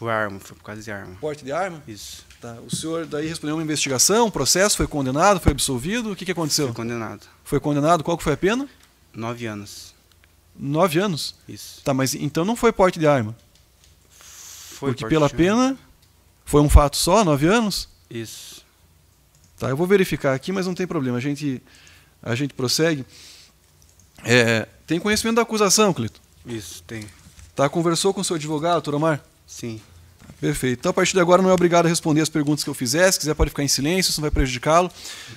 arma, foi por causa de arma. Porte de arma? Isso. Tá, o senhor daí respondeu uma investigação, um processo, foi condenado, foi absolvido, o que aconteceu? Foi condenado. Foi condenado, qual que foi a pena? 9 anos. 9 anos? Isso. Tá, mas então não foi porte de arma? Foi. Porque pela pena, foi um fato só, 9 anos? Isso. Tá, eu vou verificar aqui, mas não tem problema, a gente prossegue. É, tem conhecimento da acusação, Cleiton? Isso, tem. Tá, conversou com o seu advogado, doutor Omar? Sim. Tá, perfeito. Então, a partir de agora, não é obrigado a responder as perguntas que eu fizer. Se quiser, pode ficar em silêncio, isso não vai prejudicá-lo.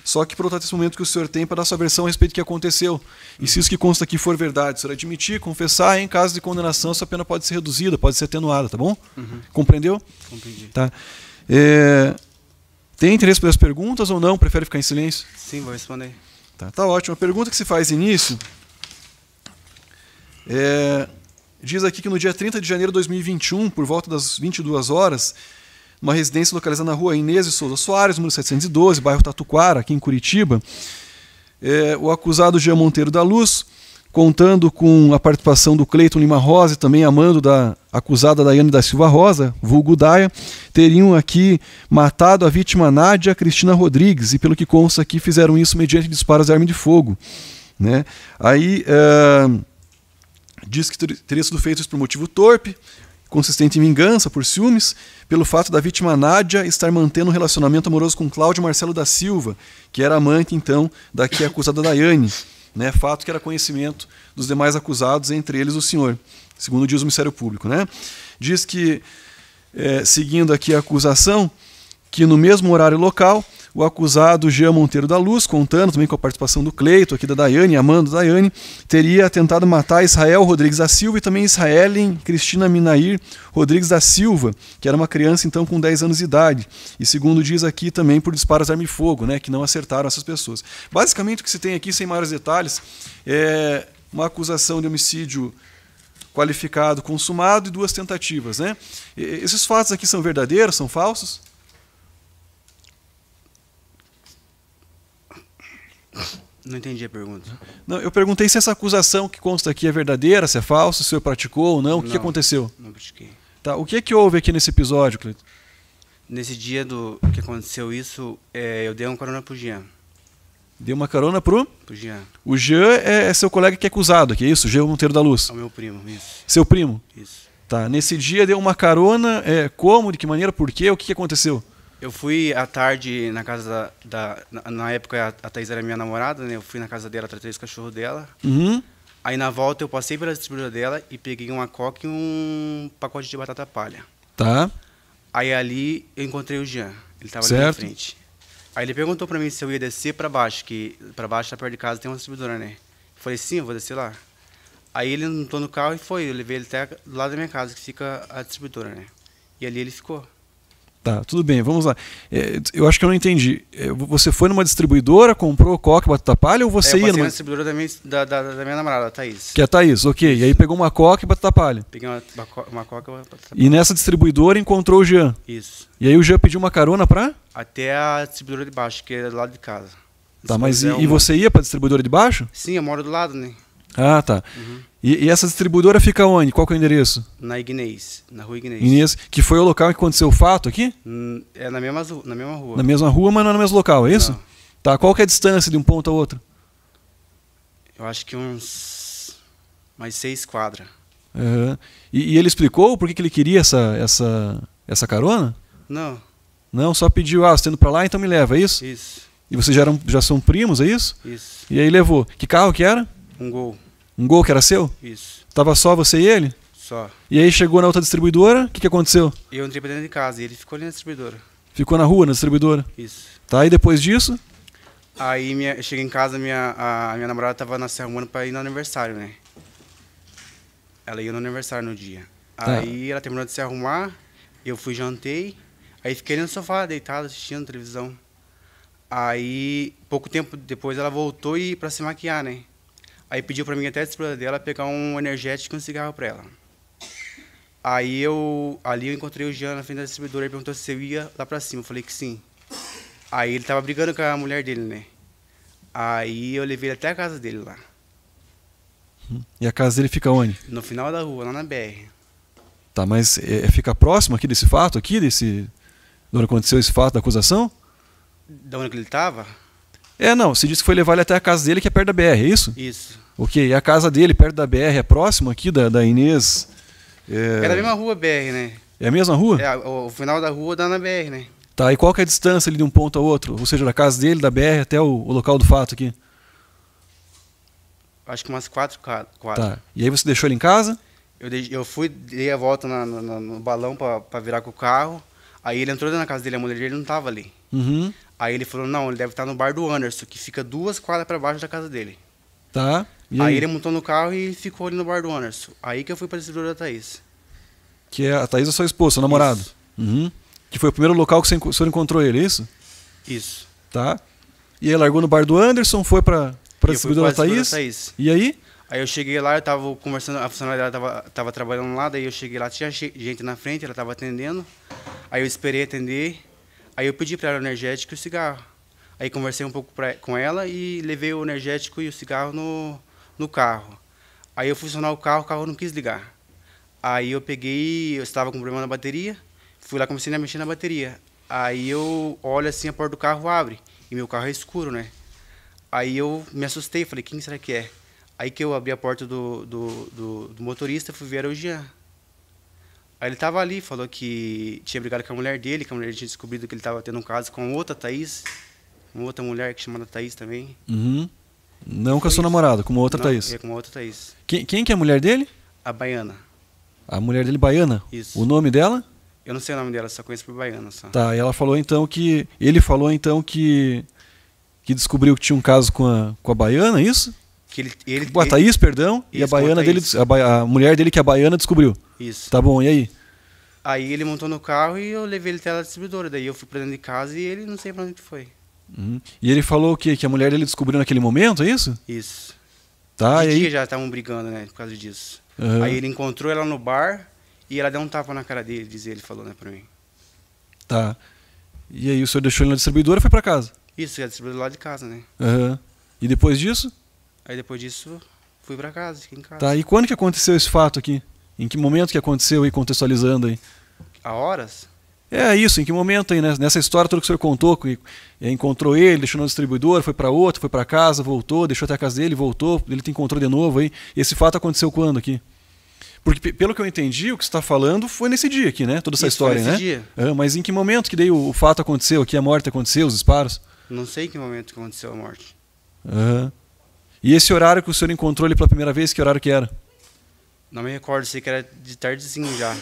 Só que, por outro momento que o senhor tem para dar sua versão a respeito do que aconteceu. E se isso que consta aqui for verdade, o senhor admitir, confessar, em caso de condenação, sua pena pode ser reduzida, pode ser atenuada, tá bom? Uhum. Compreendeu? Compreendi. Tá. É, tem interesse pelas perguntas ou não? Prefere ficar em silêncio? Sim, vou responder. Tá ótimo. A pergunta que se faz início... É, diz aqui que no dia 30 de janeiro de 2021, por volta das 22 horas, uma residência localizada na rua Inês de Souza Soares, número 712, bairro Tatuquara, aqui em Curitiba, o acusado Jean Monteiro da Luz, contando com a participação do Cleiton Lima Rosa e também a mando da acusada Daiane da Silva Rosa, vulgo Daia, teriam aqui matado a vítima Nádia Cristina Rodrigues e, pelo que consta aqui, fizeram isso mediante disparos de arma de fogo. Né? Aí... Diz que teria sido feito isso por motivo torpe, consistente em vingança, por ciúmes, pelo fato da vítima Nádia estar mantendo um relacionamento amoroso com Cláudio Marcelo da Silva, que era amante, então, daqui acusada Daiane. Né? Fato que era conhecimento dos demais acusados, entre eles o senhor, segundo diz o Ministério Público. Né? Diz que, seguindo aqui a acusação, que no mesmo horário local, o acusado Jean Monteiro da Luz, contando também com a participação do Cleito, aqui da Daiane, amando da Daiane, teria tentado matar Israel Rodrigues da Silva e também Israelin Cristina Minair Rodrigues da Silva, que era uma criança então com 10 anos de idade, e segundo diz aqui também por disparos de arma e fogo, né, que não acertaram essas pessoas. Basicamente o que se tem aqui, sem maiores detalhes, é uma acusação de homicídio qualificado, consumado e 2 tentativas. Né? Esses fatos aqui são verdadeiros, são falsos? Não entendi a pergunta. Não, eu perguntei se essa acusação que consta aqui é verdadeira, se é falsa, se o senhor praticou ou não. O que aconteceu? Não pratiquei. Tá, o que é que houve aqui nesse episódio, Cleiton? Nesse dia do que aconteceu isso, eu dei uma carona pro Jean. Deu uma carona pro Jean. O Jean é seu colega que é acusado aqui, é isso? O Jean Monteiro da Luz. É o meu primo, isso. Seu primo? Isso. Tá, nesse dia deu uma carona, como, de que maneira, por quê, o que aconteceu? Eu fui à tarde na casa na época a Thaís era minha namorada, né? Eu fui na casa dela, tratei os cachorros dela. Uhum. Aí na volta eu passei pela distribuidora dela e peguei uma coca e um pacote de batata palha. Tá. Aí ali eu encontrei o Jean, ele estava ali na frente. Aí ele perguntou para mim se eu ia descer para baixo, que para baixo tá perto de casa tem uma distribuidora, né? Eu falei sim, eu vou descer lá. Aí ele entrou no carro e foi, eu levei ele até do lado da minha casa que fica a distribuidora, né? E ali ele ficou. Tá, tudo bem, vamos lá. Eu acho que eu não entendi. Você foi numa distribuidora, comprou coca, batata palha, ou você ia numa distribuidora da minha namorada, a Thaís. Que é a Thaís, ok. E aí pegou uma coca e batata palha. Peguei uma coca e batata palha. E nessa distribuidora encontrou o Jean. Isso. E aí o Jean pediu uma carona pra? Até a distribuidora de baixo, que é do lado de casa. Tá, mas e você ia pra distribuidora de baixo? Sim, eu moro do lado, né? Ah, tá. Uhum. E essa distribuidora fica onde? Qual que é o endereço? Na Ignez, na rua Ignez. Ignez, que foi o local que aconteceu o fato aqui? É na mesma rua. Na mesma rua, mas não é no mesmo local, é isso? Não. Tá, qual que é a distância de um ponto a outro? Eu acho que uns... mais 6 quadras. Uhum. E ele explicou por que ele queria essa carona? Não. Não, só pediu, você tá indo pra lá, então me leva, é isso? Isso. E vocês já são primos, é isso? Isso. E aí levou. Que carro que era? Um Gol. Um Gol que era seu? Isso. Tava só você e ele? Só. E aí chegou na outra distribuidora, o que aconteceu? Eu entrei pra dentro de casa e ele ficou ali na distribuidora. Ficou na rua, na distribuidora? Isso. Tá, e depois disso? Aí eu cheguei em casa, a minha namorada tava se arrumando pra ir no aniversário, né? Ela ia no aniversário no dia. Tá. Aí ela terminou de se arrumar, eu fui jantei, aí fiquei no sofá, deitado, assistindo televisão. Aí, pouco tempo depois, ela voltou e para se maquiar, né? Aí pediu para mim até a esposa dela pegar um energético e um cigarro para ela. Aí eu encontrei o Jean na frente da distribuidora e perguntou se eu ia lá para cima. Eu falei que sim. Aí ele tava brigando com a mulher dele, né? Aí eu levei ele até a casa dele lá. E a casa dele fica onde? No final da rua, lá na BR. Tá, mas fica próximo aqui desse fato, aqui desse... De onde aconteceu esse fato da acusação? Da onde que ele tava? É, não, você disse que foi levar ele até a casa dele, que é perto da BR, é isso? Isso. Ok, e a casa dele, perto da BR, é próximo aqui da Inês? É da mesma rua BR, né? É a mesma rua? É, o final da rua dá na BR, né? Tá, e qual que é a distância ali de um ponto a outro? Ou seja, da casa dele, da BR, até o local do fato aqui? Acho que umas 4 quadras. Tá, e aí você deixou ele em casa? Eu fui, dei a volta no balão para virar com o carro. Aí ele entrou na casa dele, a mulher dele não tava ali. Uhum. Aí ele falou, não, ele deve estar no bar do Anderson, que fica 2 quadras para baixo da casa dele. Tá. E aí ele montou no carro e ficou ali no bar do Anderson. Aí que eu fui para a distribuidora da Thaís. Que é a Thaís, a sua esposa, seu namorado. Uhum. Que foi o primeiro local que o senhor encontrou ele, é isso? Isso. Tá. E aí largou no bar do Anderson, foi para a distribuidora da Thaís. E aí? Aí eu cheguei lá, eu tava conversando, a funcionária dela tava trabalhando lá, daí eu cheguei lá, tinha gente na frente, ela tava atendendo. Aí eu esperei atender, aí eu pedi para ela o energético e o cigarro. Aí conversei um pouco com ela e levei o energético e o cigarro no carro. Aí eu fui funcionar o carro não quis ligar. Aí eu peguei, eu estava com problema na bateria, fui lá, comecei a mexer na bateria. Aí eu olho assim, a porta do carro abre, e meu carro é escuro, né? Aí eu me assustei, falei, quem será que é? Aí que eu abri a porta do motorista, fui ver, era o Jean. Aí ele tava ali, falou que tinha brigado com a mulher dele, que a mulher tinha descobrido que ele tava tendo um caso com outra Thaís, com outra mulher que chamada Thaís também. Uhum. Não com a sua namorada, com uma outra Thaís. É, com uma outra Thaís. Quem que é a mulher dele? A Baiana. A mulher dele, Baiana? Isso. O nome dela? Eu não sei o nome dela, só conheço por Baiana. Só. Tá, e ela falou então que... Ele falou então que descobriu que tinha um caso com a Baiana, isso? Que ele, a Thaís, perdão, e a Baiana dele, a mulher dele que a Baiana descobriu. Isso. Tá bom, e aí? Aí ele montou no carro e eu levei ele até a distribuidora. Daí eu fui pra dentro de casa e ele não sei pra onde que foi. E ele falou o quê? Que a mulher dele descobriu naquele momento, é isso? Isso. Tá, e aí? Já estavam brigando, né, por causa disso. Uhum. Aí ele encontrou ela no bar e ela deu um tapa na cara dele, diz ele, falou, né, pra mim. Tá. E aí o senhor deixou ele na distribuidora e foi pra casa? Isso, a distribuidora lá de casa, né. Uhum. E depois disso? Aí depois disso, fui pra casa, fiquei em casa. Tá, e quando que aconteceu esse fato aqui? Em que momento que aconteceu aí, contextualizando aí? Há horas? É isso, em que momento aí, né? Nessa história toda que o senhor contou, que encontrou ele, deixou no distribuidor, foi pra outro, foi pra casa, voltou, deixou até a casa dele, voltou, ele te encontrou de novo aí. Esse fato aconteceu quando aqui? Porque pelo que eu entendi, o que você tá falando foi nesse dia aqui, né? Toda essa isso, história, foi nesse né? Dia. É, mas em que momento que daí o fato aconteceu aqui, a morte aconteceu, os disparos? Não sei em que momento que aconteceu a morte. Aham. Uhum. E esse horário que o senhor encontrou ele pela primeira vez, que horário que era? Não me recordo, sei que era de tardezinho já.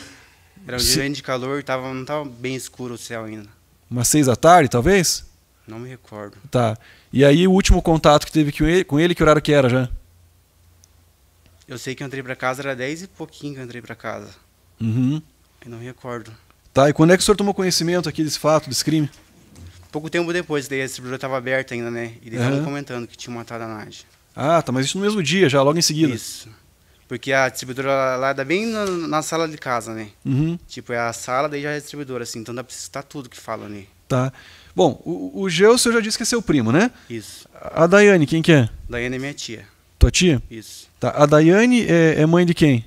Era um dia de calor, não estava bem escuro o céu ainda. Umas 6 da tarde, talvez? Não me recordo. Tá. E aí o último contato que teve com ele, que horário que era já? Eu sei que eu entrei para casa, era 10 e pouquinho que eu entrei para casa. Uhum. Eu não me recordo. Tá, e quando é que o senhor tomou conhecimento aqui desse fato, desse crime? Pouco tempo depois, daí a distribuidora estava aberta ainda, né? E eles estavam comentando que tinha matado a Nádia. Ah, tá, mas isso no mesmo dia, já logo em seguida. Isso. Porque a distribuidora lá dá bem na sala de casa, né? Uhum. Tipo, é a sala, daí já é a distribuidora, assim. Então dá pra citar tudo que fala ali. Tá. Bom, o Geo, o senhor já disse que é seu primo, né? Isso. A Daiane, quem que é? Daiane é minha tia. Tua tia? Isso. Tá. A Daiane é mãe de quem?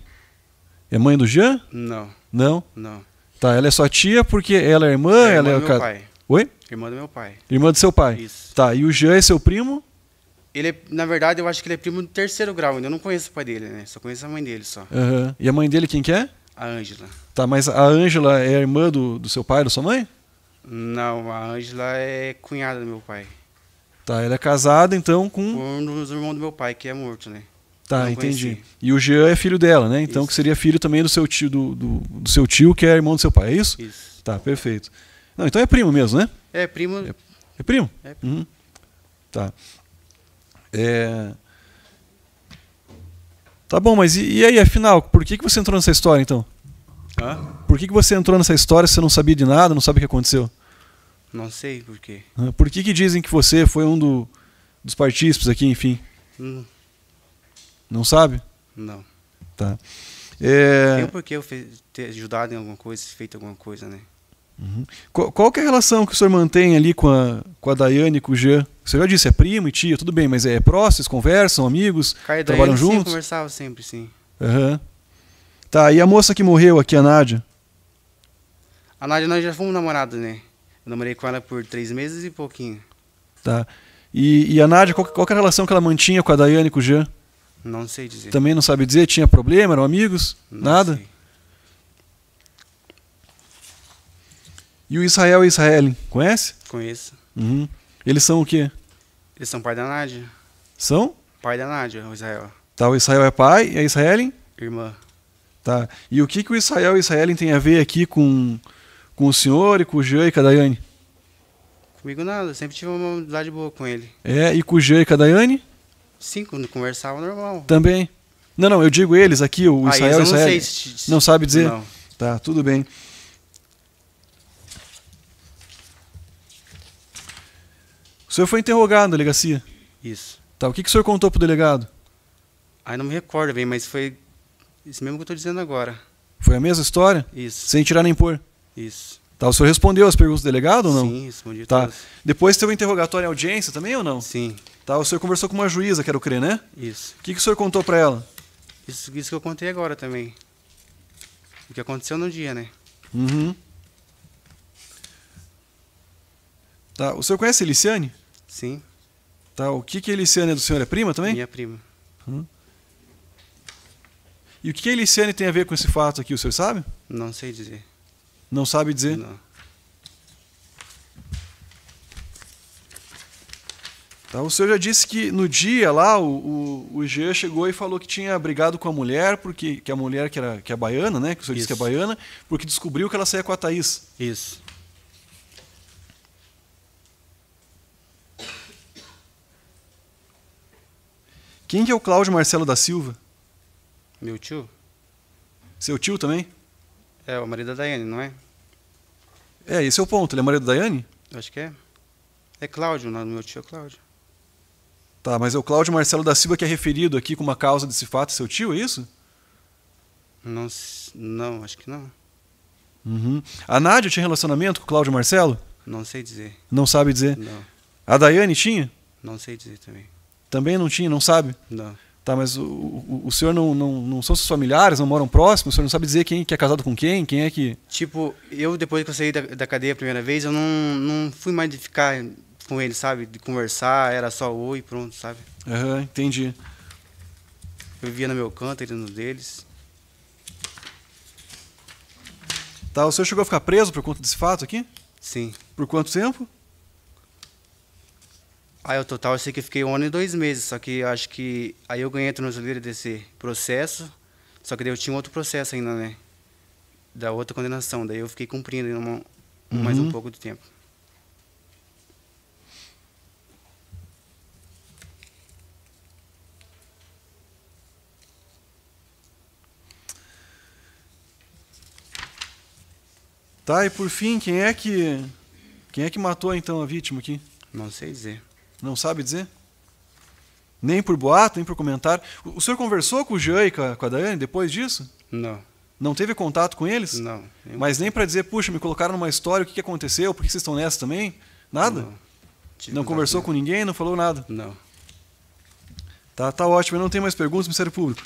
É mãe do Jean? Não. Não? Não. Tá, ela é sua tia porque ela é irmã, ela é o cara. Irmã do meu pai. Oi? Irmã do meu pai. Irmã do seu pai. Isso. Tá, e o Jean é seu primo? Ele, na verdade, eu acho que ele é primo do 3º grau, ainda eu não conheço o pai dele, né? Só conheço a mãe dele, só. Uhum. E a mãe dele quem que é? A Ângela. Tá, mas a Ângela é a irmã do seu pai, da sua mãe? Não, a Ângela é cunhada do meu pai. Tá, ela é casada, então, com... Um dos irmãos do meu pai, que é morto, né? Tá, entendi. Conheci. E o Jean é filho dela, né? Então, isso. Que seria filho também do seu tio, do seu tio, que é irmão do seu pai, é isso? Isso. Tá, perfeito. Não, então é primo mesmo, né? É primo. É primo? É primo. Uhum. Tá. Tá bom, mas e aí, afinal, por que você entrou nessa história, então? Hã? Por que você entrou nessa história se você não sabia de nada, não sabe o que aconteceu? Não sei por quê. Por que dizem que você foi um dos partícipes aqui, enfim? Não sabe? Não. Tá. Tem por que eu ter ajudado em alguma coisa, feito alguma coisa, né? Uhum. Qual que é a relação que o senhor mantém ali com a Daiane, com o Jean? O senhor já disse, é primo e tio, tudo bem, mas é próximos, conversam, amigos, trabalham juntos? Sim, conversava sempre, sim. Uhum. Tá, e a moça que morreu aqui, a Nádia? A Nádia, nós já fomos namorados, né? Eu namorei com ela por 3 meses e pouquinho. Tá. E a Nádia, qual que era a relação que ela mantinha com a Daiane, com o Jean? Não sei dizer. Também não sabe dizer? Tinha problema? Eram amigos? Não nada? Sei. E o Israel e Israelin, conhece? Conheço. Uhum. Eles são o quê? Eles são pai da Nádia. São? Pai da Nádia, o Israel. Tá, o Israel é pai e a Israelin? Irmã. Tá. E o que o Israel e Israelin tem a ver aqui com o senhor e com o Jean e com a Daiane? Comigo nada, eu sempre tive uma amizade boa com ele. É, e com o Jean e com a Daiane? Sim, quando conversava normal. Também. Não, não, eu digo eles aqui, o Israel e Israelin. Não sabe dizer? Não. Tá, tudo bem. O senhor foi interrogado na delegacia? Isso. Tá, o que o senhor contou pro delegado? Ah, não me recordo bem, mas foi isso mesmo que eu estou dizendo agora. Foi a mesma história? Isso. Sem tirar nem pôr? Isso. Tá, o senhor respondeu as perguntas do delegado ou não? Sim, respondi todas. Tá. Depois teve o interrogatório em audiência também ou não? Sim. Tá, o senhor conversou com uma juíza, quero crer, né? Isso. O que o senhor contou para ela? Isso que eu contei agora também. O que aconteceu no dia, né? Uhum. Tá, o senhor conhece a Eliciane? Sim. Tá, o que a Eliciane é do senhor? É prima também? Minha prima. E o que a Eliciane tem a ver com esse fato aqui, o senhor sabe? Não sei dizer. Não sabe dizer? Não. Tá, o senhor já disse que no dia lá o Jean chegou e falou que tinha brigado com a mulher, porque que a mulher que é baiana, né? Que o senhor disse que é baiana, porque descobriu que ela saía com a Thaís. Isso. Quem que é o Cláudio Marcelo da Silva? Meu tio. Seu tio também? É, o marido da Daiane, não é? É, esse é o ponto. Ele é marido da Daiane? Acho que é. É Cláudio, não, meu tio é Cláudio. Tá, mas é o Cláudio Marcelo da Silva que é referido aqui como a causa desse fato, seu tio, é isso? Não, não acho que não. Uhum. A Nádia tinha relacionamento com o Cláudio Marcelo? Não sei dizer. Não sabe dizer? Não. A Daiane tinha? Não sei dizer também. Também não tinha, não sabe? Não. Tá, mas o senhor não são seus familiares, não moram próximos? O senhor não sabe dizer quem que é casado com quem é que... Tipo, eu depois que eu saí da cadeia a primeira vez, eu não fui mais de ficar com ele, sabe? De conversar, era só oi, pronto, sabe? Aham, entendi. Eu vivia no meu canto, ele no deles. Tá, o senhor chegou a ficar preso por conta desse fato aqui? Sim. Por quanto tempo? Aí, o total, eu sei que eu fiquei 1 ano e 2 meses, só que eu acho que... Aí eu ganhei a tornozeleira desse processo, só que daí eu tinha outro processo ainda, né? Da outra condenação, daí eu fiquei cumprindo ainda mais um pouco de tempo. Tá, e por fim, quem é que matou, então, a vítima aqui? Não sei dizer. Não sabe dizer? Nem por boato, nem por comentário. O senhor conversou com o Jean e com a Daiane depois disso? Não. Não teve contato com eles? Não. Mas nem para dizer, puxa, me colocaram numa história, o que aconteceu, por que vocês estão nessa também? Nada? Não conversou com ninguém, não falou nada? Não. Tá ótimo. Eu não tenho mais perguntas, Ministério Público.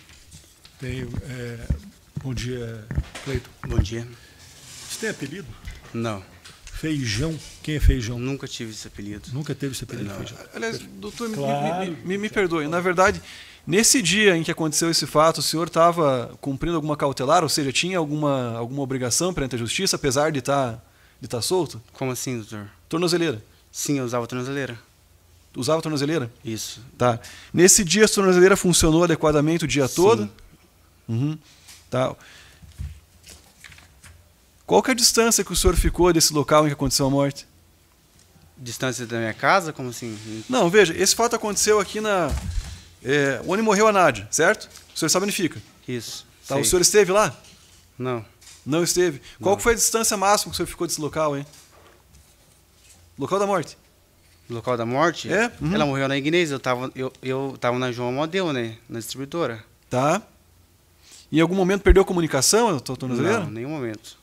Tenho. Bom dia, Cleiton. Bom dia. Você tem apelido? Não. Feijão? Quem é Feijão? Nunca tive esse apelido. Nunca teve esse apelido? Feijão. Aliás, doutor, claro. me perdoe. Na verdade, nesse dia em que aconteceu esse fato, o senhor estava cumprindo alguma cautelar? Ou seja, tinha alguma obrigação perante a justiça, apesar de estar solto? Como assim, doutor? Tornozeleira. Sim, eu usava tornozeleira. Usava tornozeleira? Isso. Tá. Nesse dia, a tornozeleira funcionou adequadamente o dia todo? Uhum. Tá. Qual que é a distância que o senhor ficou desse local em que aconteceu a morte? Distância da minha casa? Como assim? Não, veja, esse fato aconteceu aqui na... onde morreu a Nádia, certo? O senhor sabe onde fica? Isso. Tá, o senhor esteve lá? Não. Não esteve? Qual que foi a distância máxima que o senhor ficou desse local, hein? Local da morte. Local da morte? É. Uhum. Ela morreu na igreja, eu tava na João Amadeu, né? Na distribuidora. Tá. Em algum momento perdeu a comunicação, doutor Nazareiro? Não, em nenhum momento.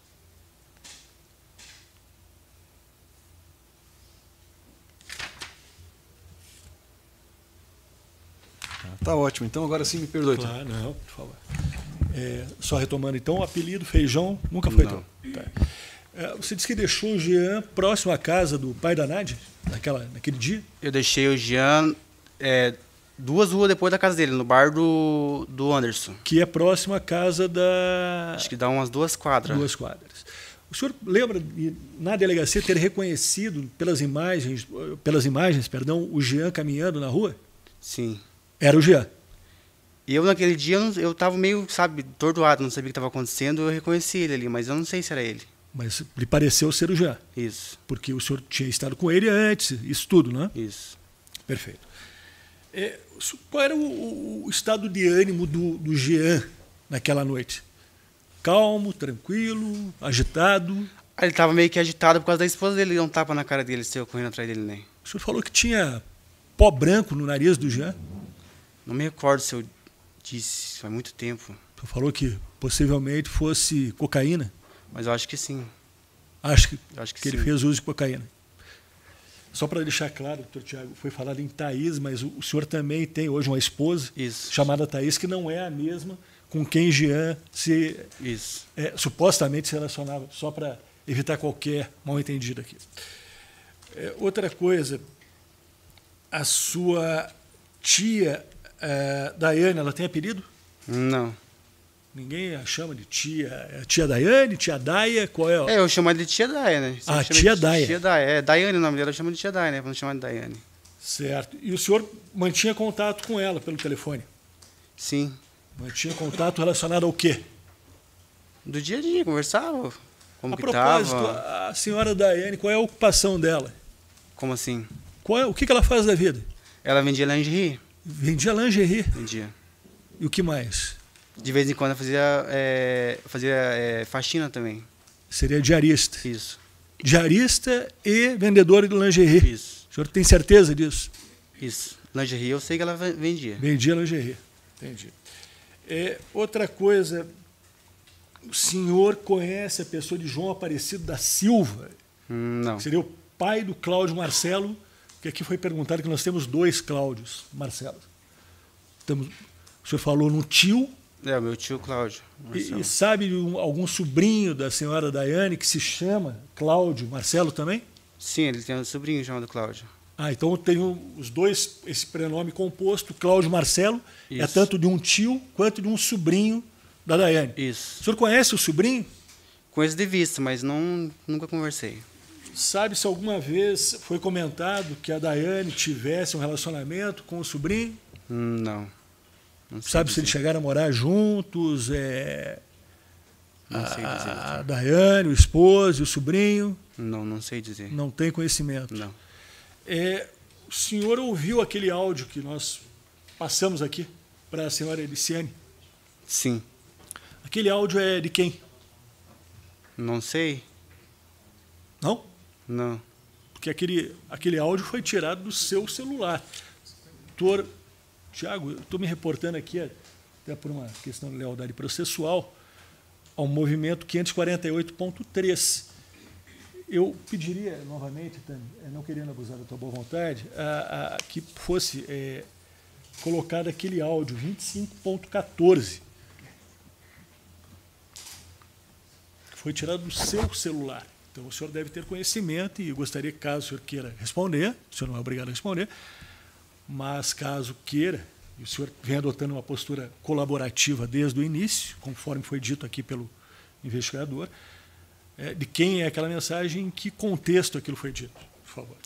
Tá ótimo. Então, agora sim, me perdoe. Claro, então. Não, por favor. É, só retomando, então, o apelido Feijão nunca foi teu. Tá. É, você disse que deixou o Jean próximo à casa do pai da Nádia, naquele dia? Eu deixei o Jean 2 ruas depois da casa dele, no bar do Anderson. Que é próximo à casa da... Acho que dá umas 2 quadras. 2 quadras. O senhor lembra de, na delegacia, ter reconhecido pelas imagens, o Jean caminhando na rua? Sim. Era o Jean. E eu, naquele dia, eu estava meio, sabe, atordoado, não sabia o que estava acontecendo, eu reconheci ele ali, mas eu não sei se era ele. Mas lhe pareceu ser o Jean. Isso. Porque o senhor tinha estado com ele antes, isso tudo, né? Isso. Perfeito. É, qual era o estado de ânimo do Jean naquela noite? Calmo, tranquilo, agitado? Ele estava meio que agitado por causa da esposa dele, deu um tapa na cara dele, saiu correndo atrás dele, né? O senhor falou que tinha pó branco no nariz do Jean? Não me recordo se eu disse, faz muito tempo. Você falou que possivelmente fosse cocaína? Mas eu acho que sim. Acho que sim. Ele fez uso de cocaína. Só para deixar claro, doutor Thiago, foi falado em Thaís, mas o senhor também tem hoje uma esposa, isso, chamada Thaís, que não é a mesma com quem Jean se, isso, supostamente se relacionava, só para evitar qualquer mal-entendido aqui. Outra coisa, a sua tia... Daiane, ela tem apelido? Não. Ninguém a chama de tia. Tia Daiane, tia Daia, qual é? Eu chamo de tia Daia, né? Ah, tia Daia. Tia Daia. É Daiane o nome dela, eu chamo de tia Daia, né? Para não chamar de Daiane. Certo. E o senhor mantinha contato com ela pelo telefone? Sim. Mantinha contato relacionado ao quê? Do dia a dia, conversava. Como a que propósito, tava? A senhora Daiane, qual é a ocupação dela? Como assim? O que ela faz da vida? Ela vendia lingerie. Vendia lingerie? Vendia. E o que mais? De vez em quando fazia, fazia faxina também. Seria diarista? Isso. Diarista e vendedora de lingerie? Isso. O senhor tem certeza disso? Isso. Lingerie eu sei que ela vendia. Vendia lingerie. Entendi. Outra coisa, o senhor conhece a pessoa de João Aparecido da Silva? Não. Seria o pai do Cláudio Marcelo? Porque aqui foi perguntado que nós temos 2 Cláudios, Marcelo. Temos, o senhor falou no tio. É, meu tio Cláudio. E sabe algum sobrinho da senhora Daiane que se chama Cláudio Marcelo também? Sim, ele tem um sobrinho chamado Cláudio. Ah, então tem os dois, esse prenome composto, Cláudio Marcelo, isso, é tanto de um tio quanto de um sobrinho da Daiane. Isso. O senhor conhece o sobrinho? Conheço de vista, mas nunca conversei. Sabe se alguma vez foi comentado que a Daiane tivesse um relacionamento com o sobrinho? Não. Não sei. Sabe dizer se eles chegaram a morar juntos? Não sei dizer. A Daiane, o esposo e o sobrinho? Não sei dizer. Não tem conhecimento? Não. O senhor ouviu aquele áudio que nós passamos aqui para a senhora Eliciane? Sim. Aquele áudio é de quem? Não sei. Não? Não. Porque aquele áudio foi tirado do seu celular. Doutor Thiago, eu estou me reportando aqui, até por uma questão de lealdade processual, ao movimento 548.3. Eu pediria, novamente, não querendo abusar da tua boa vontade, que fosse colocado aquele áudio 25.14, que foi tirado do seu celular. Então, o senhor deve ter conhecimento e gostaria, caso o senhor queira responder, o senhor não é obrigado a responder, mas caso queira, e o senhor vem adotando uma postura colaborativa desde o início, conforme foi dito aqui pelo investigador, de quem é aquela mensagem, em que contexto aquilo foi dito, por favor.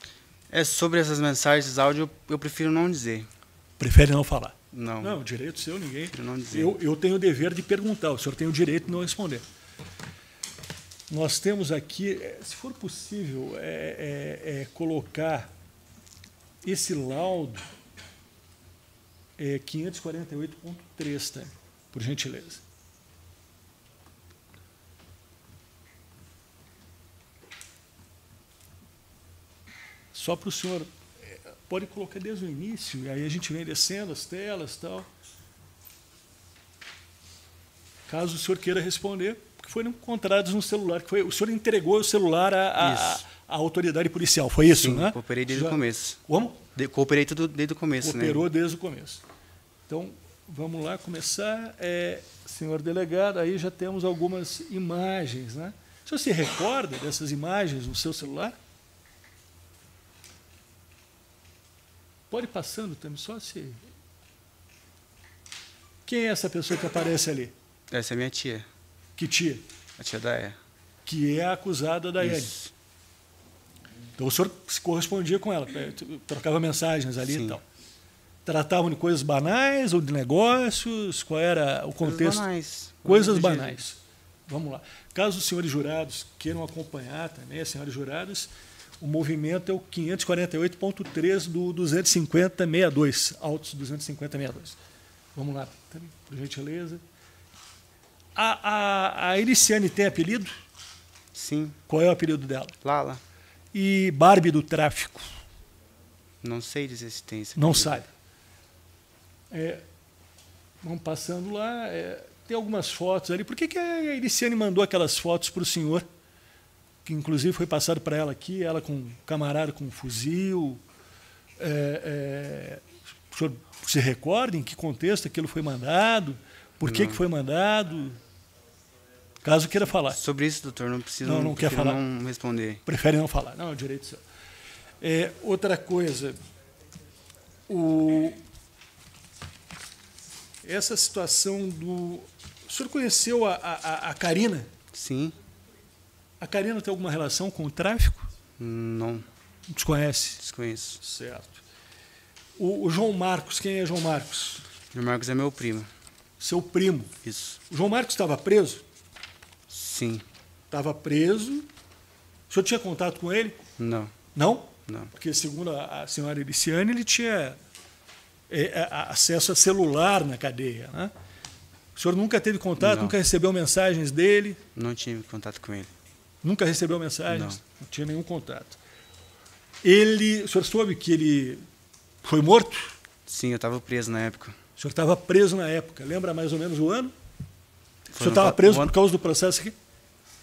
Sobre essas mensagens, áudio, eu prefiro não dizer. Prefere não falar? Não. Não, direito seu, ninguém. Prefiro não dizer. Eu tenho o dever de perguntar, o senhor tem o direito de não responder. Nós temos aqui, se for possível, colocar esse laudo 548.3, tá? Por gentileza. só para o senhor, pode colocar desde o início, e aí a gente vem descendo as telas e tal. Caso o senhor queira responder, porque foram encontrados no celular, que foi, o senhor entregou o celular à autoridade policial, foi isso, sim, né? Cooperei desde o começo. Como? Cooperei tudo desde o começo. Cooperou, né? Desde o começo. Então, vamos lá começar. Senhor delegado, aí já temos algumas imagens, né? O senhor se recorda dessas imagens no seu celular? Pode ir passando também, só se... Quem é essa pessoa que aparece ali? Essa é minha tia. Que tia? A tia Daiane. Que é a acusada Daiane. Isso. Então o senhor se correspondia com ela, trocava mensagens ali, sim, e tal. Tratavam de coisas banais ou de negócios? Qual era o contexto? Coisas banais. Vamos lá. Caso os senhores jurados queiram acompanhar também, as senhoras juradas, o movimento é o 548.3 do 250.62, autos 250.62. Vamos lá, por gentileza. A Eliciane tem apelido? Sim. Qual é o apelido dela? Lala. E Barbie do tráfico? Não sei de existência. Não sabe. Vamos passando lá. Tem algumas fotos ali. Por que a Eliciane mandou aquelas fotos para o senhor? Que, inclusive, foi passado para ela aqui, ela com um camarada com um fuzil. O senhor se recorda em que contexto aquilo foi mandado? Por que foi mandado? Caso queira falar. Sobre isso, doutor, não precisa não responder. Prefere não falar. Não, é o direito do senhor. Outra coisa, essa situação do... O senhor conheceu a Karina? Sim. A Karina tem alguma relação com o tráfico? Não. Desconhece? Desconheço. Certo. O João Marcos, quem é João Marcos? João Marcos é meu primo. Seu primo? Isso. O João Marcos estava preso? Sim. Estava preso. O senhor tinha contato com ele? Não. Não? Não. Porque, segundo a senhora Eliciane, ele tinha acesso a celular na cadeia, né? O senhor nunca teve contato? Não. Nunca recebeu mensagens dele? Não tive contato com ele. Nunca recebeu mensagens? Não tinha nenhum contato. O senhor soube que ele foi morto? Sim, eu estava preso na época. O senhor estava preso na época. Lembra mais ou menos o ano? O senhor estava preso por causa do processo aqui?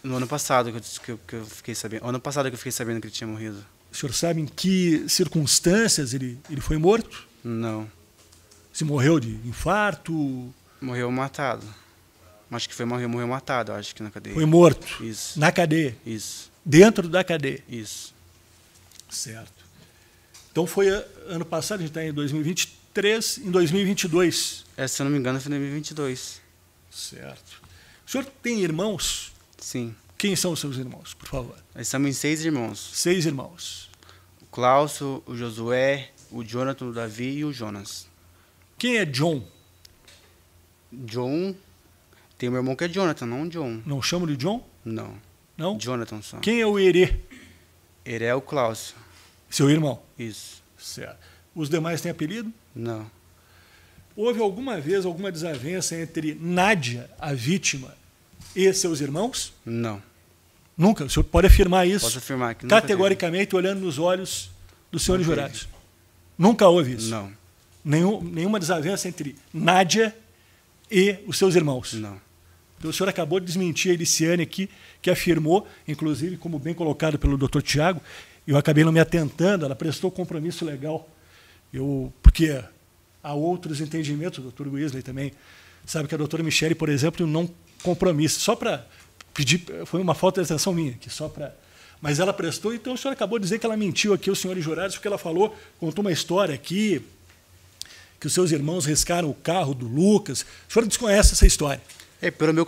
No ano passado que eu fiquei sabendo. Ano passado que eu fiquei sabendo que ele tinha morrido. O senhor sabe em que circunstâncias ele foi morto? Não. Se morreu de infarto? Morreu matado. Acho que foi morreu matado, acho que na cadeia. Foi morto? Isso. Na cadeia? Isso. Dentro da cadeia? Isso. Certo. Então foi ano passado, a gente está em 2023, em 2022. Se eu não me engano, foi em 2022. Certo. O senhor tem irmãos? Sim. Quem são os seus irmãos, por favor? Nós estamos em 6 irmãos. 6 irmãos. O Cláudio, o Josué, o Jonathan, o Davi e o Jonas. Quem é John? John. Tem um irmão que é Jonathan, não John. Não chamo de John? Não. Não? Jonathan só. Quem é o Herê? Herê é o Cláudio. Seu irmão? Isso. Certo. Os demais têm apelido? Não. Houve alguma vez alguma desavença entre Nádia, a vítima, e seus irmãos? Não. Nunca? O senhor pode afirmar isso? Posso afirmar que nunca. Categoricamente, olhando nos olhos dos senhores jurados. Nunca houve isso? Não. Nenhuma desavença entre Nádia e os seus irmãos? Não. Então, o senhor acabou de desmentir a Eliciane aqui, que afirmou, inclusive, como bem colocado pelo doutor Thiago, eu acabei não me atentando, ela prestou compromisso legal. Porque há outros entendimentos, o doutor Weasley também sabe que a doutora Michele, por exemplo, não compromisso, só para pedir, foi uma falta de atenção minha, que só para... Mas ela prestou, então o senhor acabou de dizer que ela mentiu aqui aos senhores jurados, porque ela falou, contou uma história aqui, que os seus irmãos riscaram o carro do Lucas. O senhor desconhece essa história? Pelo meu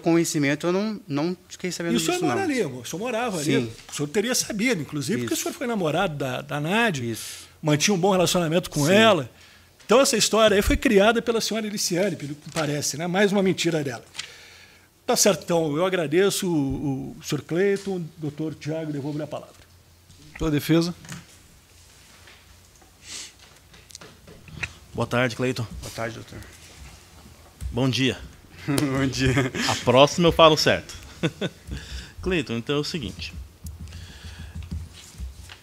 conhecimento, eu não fiquei sabendo disso, não. E o senhor morava ali, amor. O senhor morava ali. O senhor teria sabido, inclusive, porque o senhor foi namorado da Nádia, mantinha um bom relacionamento com ela. Então, essa história aí foi criada pela senhora Eliciane, pelo que parece, né? Mais uma mentira dela. Tá certo, então. Eu agradeço o senhor Cleiton, o doutor Thiago, devolvo-lhe a palavra. Sua defesa. Boa tarde, Cleiton. Boa tarde, doutor. Bom dia. Bom dia. A próxima eu falo certo. Cleiton, então é o seguinte.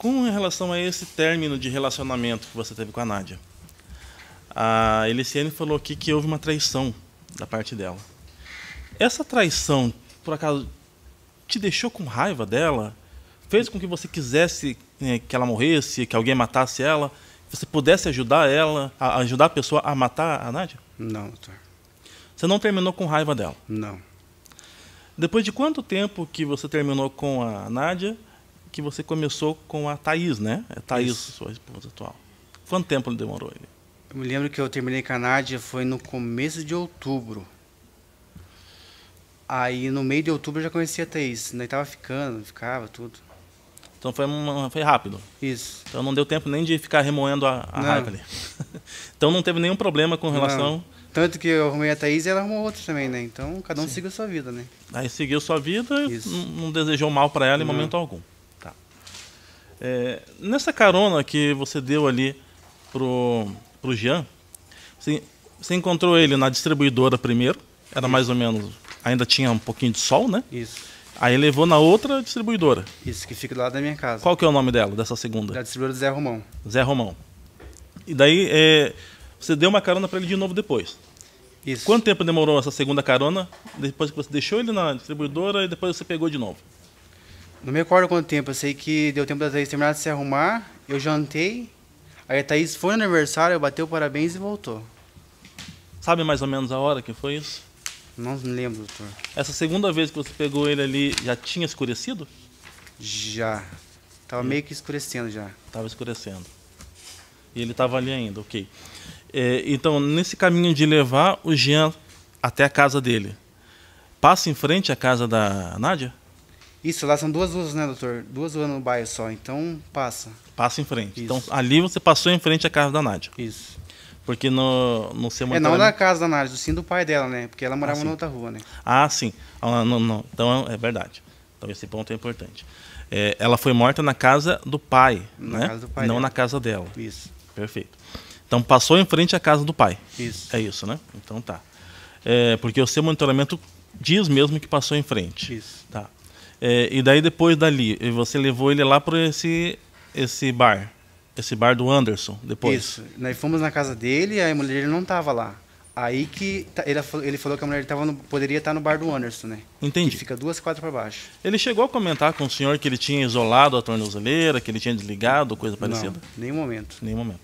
com relação a esse término de relacionamento que você teve com a Nádia, a Eliciane falou aqui que houve uma traição da parte dela. Essa traição, por acaso, te deixou com raiva dela? Fez com que você quisesse que ela morresse, que alguém matasse ela? Você pudesse ajudar ela, ajudar a pessoa a matar a Nádia? Não, doutor. Você não terminou com raiva dela? Não. Depois de quanto tempo que você terminou com a Nádia, que você começou com a Thaís, né? É Thaís, sua esposa atual. Quanto tempo demorou ele? Eu me lembro que eu terminei com a Nádia foi no começo de outubro. Aí no meio de outubro eu já conhecia a Thaís. Daí tava ficando, ficava, tudo. Então foi rápido. Isso. Então não deu tempo nem de ficar remoendo a raiva ali. Então não teve nenhum problema com relação... Não. Tanto que eu arrumei a Thaís e ela arrumou outra também, né? Então cada um seguiu sua vida, né? Aí seguiu sua vida e não desejou mal para ela em momento algum. Tá. É, nessa carona que você deu ali pro Jean, você encontrou ele na distribuidora primeiro, era mais ou menos... Ainda tinha um pouquinho de sol, né? Isso. Aí levou na outra distribuidora. Isso, que fica do lado da minha casa. Qual que é o nome dela, dessa segunda? Da distribuidora do Zé Romão. Zé Romão. E daí, você deu uma carona para ele de novo depois. Isso. Quanto tempo demorou essa segunda carona, depois que você deixou ele na distribuidora e depois você pegou de novo? Não me recordo quanto tempo. Eu sei que deu tempo da Thaís terminar de se arrumar, eu jantei, aí a Thaís foi no aniversário, bateu parabéns e voltou. Sabe mais ou menos a hora que foi isso? Não lembro, doutor. Essa segunda vez que você pegou ele ali, já tinha escurecido? Já. Tava meio que escurecendo já. Tava escurecendo. E ele tava ali ainda, ok. É, então, nesse caminho de levar o Jean até a casa dele, passa em frente à casa da Nádia? Isso, lá são duas ruas, né, doutor? Duas ruas no bairro só, então passa. Passa em frente. Isso. Então, ali você passou em frente à casa da Nádia. Isso. Porque no seu não da casa da Nádia, sim do pai dela, né? Porque ela morava na outra rua, né? Ah, sim. Não. Então, é verdade. Então, esse ponto é importante. É, ela foi morta na casa do pai, né? Casa do pai não dela. Na casa dela. Isso. Perfeito. Então, passou em frente à casa do pai. Isso. É isso, né? Então, tá. É, porque o seu monitoramento diz mesmo que passou em frente. Isso. Tá. É, e daí, depois dali, você levou ele lá para esse bar... Esse bar do Anderson, depois. Isso. Nós fomos na casa dele e a mulher dele não estava lá. Aí que ele falou que a mulher poderia estar no bar do Anderson, né? Entendi. Que fica 2 quadras para baixo. Ele chegou a comentar com o senhor que ele tinha isolado a tornozeleira, que ele tinha desligado, coisa parecida? Não, nenhum momento. Nenhum momento.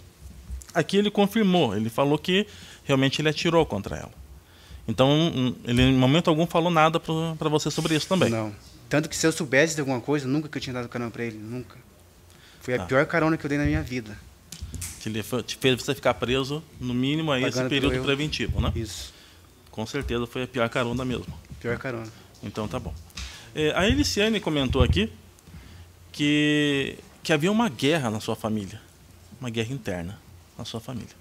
Aqui ele confirmou, ele falou que realmente ele atirou contra ela. Então, ele em momento algum falou nada para você sobre isso também? Não. Tanto que se eu soubesse de alguma coisa, nunca que eu tinha dado carona para ele, nunca. Foi a pior carona que eu dei na minha vida. Que te fez você ficar preso, no mínimo, a esse período preventivo, né? Isso. Com certeza foi a pior carona mesmo. Pior carona. Então, tá bom. É, a Eliciane comentou aqui que havia uma guerra na sua família. Uma guerra interna na sua família.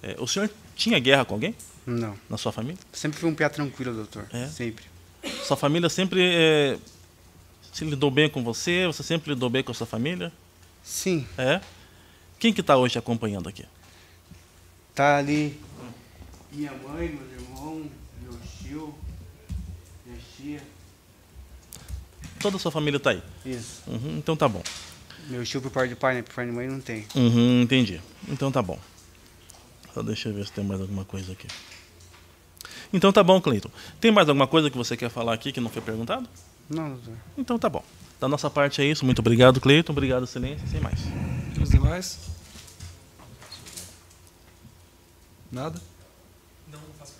É, o senhor tinha guerra com alguém? Não. Na sua família? Sempre fui um piá tranquilo, doutor. É? Sempre. Sua família sempre... Você lidou bem com você? Você sempre lidou bem com a sua família? Sim. É? Quem que está hoje acompanhando aqui? Está ali minha mãe, meu irmão, meu tio, minha tia. Toda a sua família está aí? Isso. Uhum, então tá bom. Meu tio por parte de pai, né? Por parte de mãe não tem. Uhum, entendi. Então tá bom. Só deixa eu ver se tem mais alguma coisa aqui. Então tá bom, Cleiton. Tem mais alguma coisa que você quer falar aqui que não foi perguntado? Não, doutor. Então tá bom. Da nossa parte é isso. Muito obrigado, Cleiton. Obrigado, excelência. Sem mais. Os demais? Nada? Não, não faço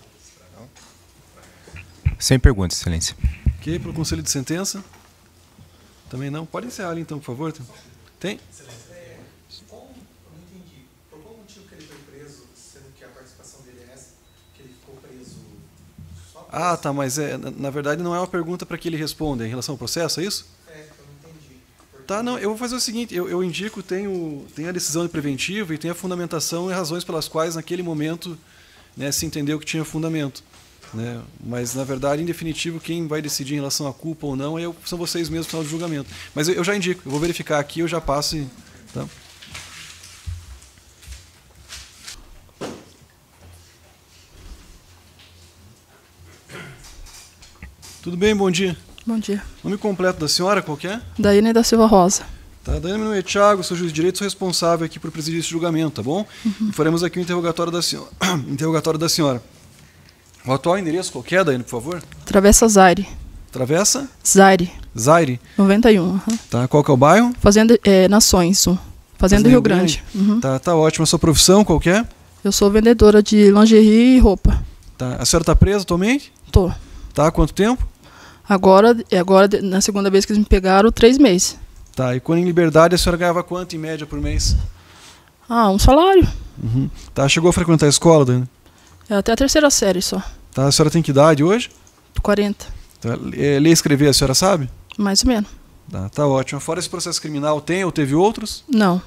perguntas. Sem perguntas, excelência. Ok, para o conselho de sentença? Também não? Pode encerrar ali então, por favor. Tem? Excelência. Não entendi. Por qual motivo que ele foi preso, sendo que a participação dele é essa? Que ele ficou preso... Ah, tá, mas na verdade não é uma pergunta para que ele responda em relação ao processo, é isso? É, eu não entendi. Tá, não, eu vou fazer o seguinte, eu indico, tem a decisão de preventiva e tem a fundamentação e razões pelas quais naquele momento, né, se entendeu que tinha fundamento, né? Mas na verdade, em definitivo, quem vai decidir em relação à culpa ou não são vocês mesmos no final do julgamento. Mas eu já indico, eu vou verificar aqui, eu já passo e... Tá? Tudo bem? Bom dia. Bom dia. Nome completo da senhora, qual que é? Daiane da Silva Rosa. Tá? Daiane, meu nome é Thiago, sou juiz de direito, sou responsável aqui por presidir esse julgamento, tá bom? Uhum. E faremos aqui o interrogatório da senhora. O atual endereço qual que é, Daiane, por favor? Travessa Zaire. Travessa? Zaire. Zaire? 91. Uhum. Tá, qual que é o bairro? Fazenda Nações, Fazenda Rio Grande. Uhum. Tá, tá ótimo. A sua profissão qual que é? Eu sou vendedora de lingerie e roupa. Tá. A senhora está presa atualmente? Tô. Tá, quanto tempo? Agora, na segunda vez que eles me pegaram, 3 meses. Tá, e quando em liberdade a senhora ganhava quanto em média por mês? Ah, um salário. Uhum. Tá, chegou a frequentar a escola, Daiane? É até a 3ª série só. Tá, a senhora tem que idade hoje? 40. Tá, ler e escrever a senhora sabe? Mais ou menos. Tá, tá ótimo. Fora esse processo criminal, tem ou teve outros? Não.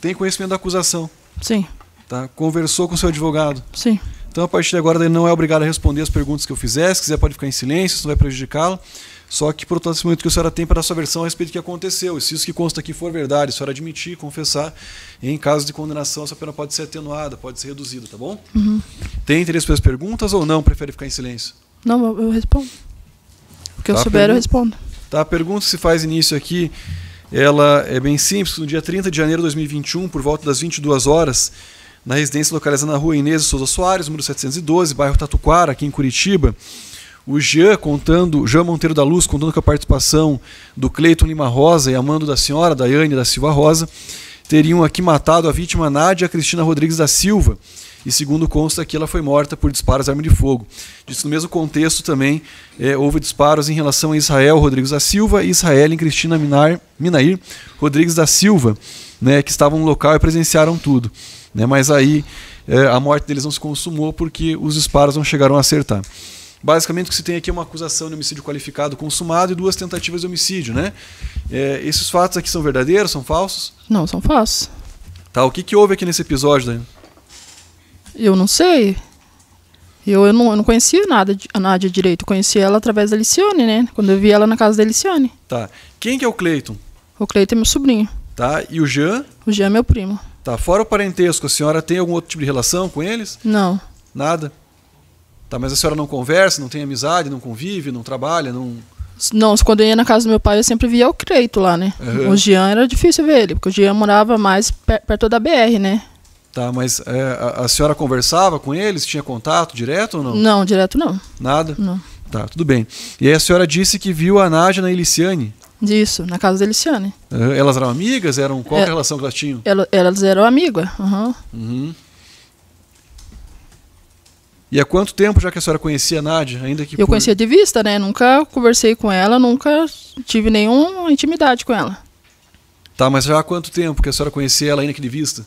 Tem conhecimento da acusação? Sim. Tá, conversou com seu advogado? Sim. Então, a partir de agora, ele não é obrigado a responder as perguntas que eu fizer. Se quiser, pode ficar em silêncio, isso não vai prejudicá-lo. Só que, por outro lado, esse momento que a senhora tem para dar sua versão a respeito do que aconteceu. E se isso que consta aqui for verdade, a senhora admitir, confessar, em caso de condenação, essa pena pode ser atenuada, pode ser reduzida, tá bom? Uhum. Tem interesse pelas perguntas ou não? Prefere ficar em silêncio? Não, eu respondo. O que eu souber, eu respondo. Tá, a pergunta que se faz início aqui, ela é bem simples. No dia 30 de janeiro de 2021, por volta das 22 horas, na residência localizada na rua Inês de Souza Soares, número 712, bairro Tatuquara, aqui em Curitiba, o Jean Monteiro da Luz, contando com a participação do Cleiton Lima Rosa e a mando da senhora, Daiane da Silva Rosa, teriam aqui matado a vítima Nádia Cristina Rodrigues da Silva, e segundo consta que ela foi morta por disparos de arma de fogo. Diz que no mesmo contexto também houve disparos em relação a Israel Rodrigues da Silva e Israelin Cristina Minair Rodrigues da Silva, né, que estavam no local e presenciaram tudo. Mas aí a morte deles não se consumou porque os disparos não chegaram a acertar. Basicamente o que se tem aqui é uma acusação de homicídio qualificado consumado e 2 tentativas de homicídio, né? Esses fatos aqui são verdadeiros, são falsos? Não, são falsos. Tá, o que houve aqui nesse episódio, Daiane? Eu não sei. Eu não conhecia nada, a Nádia direito. Eu conheci ela através da Eliciane, né? Quando eu vi ela na casa da Eliciane. Tá. Quem que é o Cleiton? O Cleiton é meu sobrinho. Tá. E o Jean? O Jean é meu primo. Tá, fora o parentesco, a senhora tem algum outro tipo de relação com eles? Não. Nada? Tá, mas a senhora não conversa, não tem amizade, não convive, não trabalha, não... Não, quando eu ia na casa do meu pai, eu sempre via o Cleito lá, né? Uhum. O Jean era difícil ver ele, porque o Jean morava mais perto da BR, né? Tá, mas a senhora conversava com eles? Tinha contato direto ou não? Não, direto não. Nada? Não. Tá, tudo bem. E aí a senhora disse que viu a Nádia na Eliciane? Disso, na casa da Eliciane. Elas eram amigas? Qual a relação que elas tinham? Elas eram amigas. Uhum. Uhum. E há quanto tempo já que a senhora conhecia a Nádia? Eu conhecia de vista, né? Nunca conversei com ela, nunca tive nenhuma intimidade com ela. Tá, mas já há quanto tempo que a senhora conhecia ela ainda que de vista?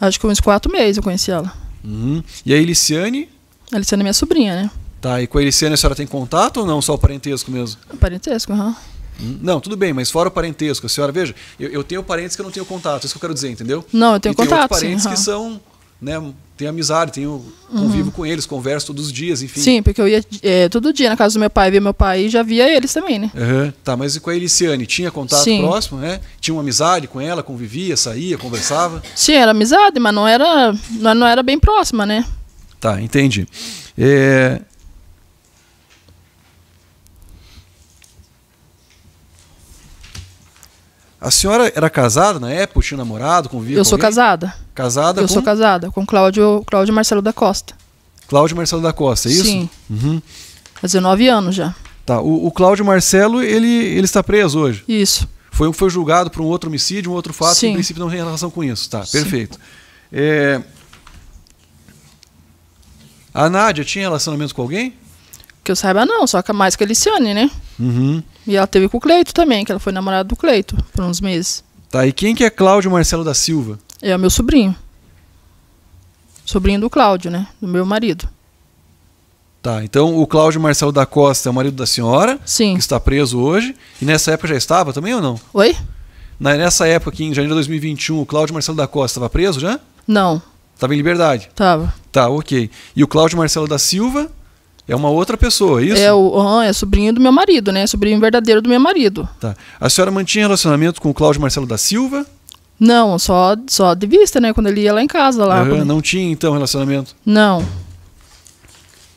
Acho que uns 4 meses eu conheci ela. Uhum. E a Eliciane? A Eliciane é minha sobrinha, né? Tá, e com a Eliciane a senhora tem contato ou não? Só o parentesco mesmo? O parentesco, aham. Uhum. Não, tudo bem, mas fora o parentesco, a senhora, veja, eu tenho parentes que eu não tenho contato, isso que eu quero dizer, entendeu? Não, eu tenho contato, sim. Tem outros parentes que são, né, tem amizade, tenho convivo com eles, converso todos os dias, enfim. Sim, porque eu ia todo dia na casa do meu pai, via meu pai e já via eles também, né? Uhum. Tá, mas e com a Eliciane, tinha contato próximo, né? Tinha uma amizade com ela, convivia, saía, conversava? Sim, era amizade, mas não era bem próxima, né? Tá, entendi. A senhora era casada na época? Tinha namorado? Convivia? Eu sou casada. Casada? Eu sou casada com Cláudio Marcelo da Costa. Cláudio Marcelo da Costa, é isso? Sim. Uhum. Há 19 anos já. Tá. O Cláudio Marcelo, ele está preso hoje? Isso. Foi julgado por um outro homicídio, um outro fato, sim, que em princípio não tem relação com isso. Tá, sim, perfeito. A Nádia tinha relacionamento com alguém? Que eu saiba não, só que mais que a Eliciane, né? Uhum. E ela teve com o Cleito também, que ela foi namorada do Cleito por uns meses. Tá, e quem que é Cláudio Marcelo da Silva? É o meu sobrinho. Sobrinho do Cláudio, né? Do meu marido. Tá, então o Cláudio Marcelo da Costa é o marido da senhora. Sim. Que está preso hoje. E nessa época já estava também ou não? Oi? Nessa época aqui, em janeiro de 2021, o Cláudio Marcelo da Costa estava preso já? Não. Estava em liberdade? Estava. Tá, ok. E o Cláudio Marcelo da Silva... é uma outra pessoa, é isso? É sobrinho do meu marido, né? É sobrinho verdadeiro do meu marido. Tá. A senhora mantinha relacionamento com o Cláudio Marcelo da Silva? Não, só de vista, né? Quando ele ia lá em casa. Não tinha, então, relacionamento? Não.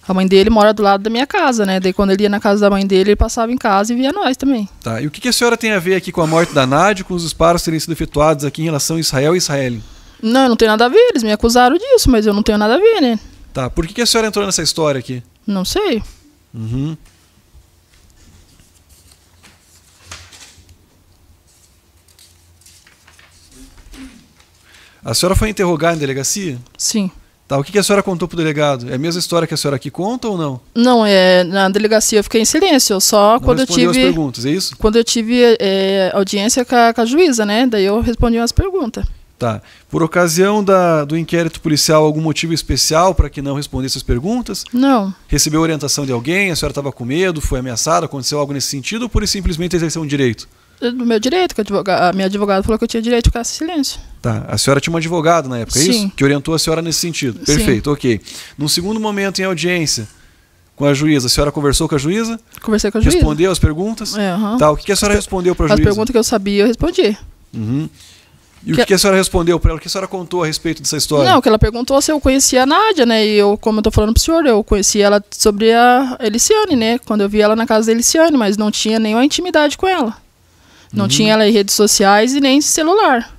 A mãe dele mora do lado da minha casa, né? Daí quando ele ia na casa da mãe dele, ele passava em casa e via nós também. Tá, e o que a senhora tem a ver aqui com a morte da Nádia, com os disparos terem sido efetuados aqui em relação a Israel e Israelin? Não, eu não tenho nada a ver, eles me acusaram disso, mas eu não tenho nada a ver, né? Tá, por que a senhora entrou nessa história aqui? Não sei. Uhum. A senhora foi interrogada em delegacia? Sim. Tá, o que a senhora contou pro delegado? É a mesma história que a senhora aqui conta ou não? Não, é, na delegacia eu fiquei em silêncio, eu só não quando eu tive... respondeu as perguntas, é isso? Quando eu tive audiência com a juíza, né? Daí eu respondi umas perguntas. Tá. Por ocasião do inquérito policial, algum motivo especial para que não respondesse as perguntas? Não. Recebeu orientação de alguém? A senhora estava com medo? Foi ameaçada? Aconteceu algo nesse sentido? Ou por simplesmente exercer um direito? Do meu direito, que a minha advogada falou que eu tinha direito de ficar em silêncio. Tá, a senhora tinha uma advogada na época, é isso? Que orientou a senhora nesse sentido. Sim. Perfeito, ok. Num segundo momento, em audiência com a juíza, a senhora conversou com a juíza? Conversei com a juíza. Respondeu as perguntas? É, uhum. Tá, o que a senhora respondeu para a juíza? As perguntas que eu sabia, eu respondi. Uhum. E o que a senhora respondeu para ela? O que a senhora contou a respeito dessa história? Não, que ela perguntou se eu conhecia a Nádia, né? E eu, como eu tô falando pro senhor, eu conheci ela sobre a Eliciane, né? Quando eu vi ela na casa da Eliciane, mas não tinha nenhuma intimidade com ela. Não tinha ela em redes sociais e nem celular.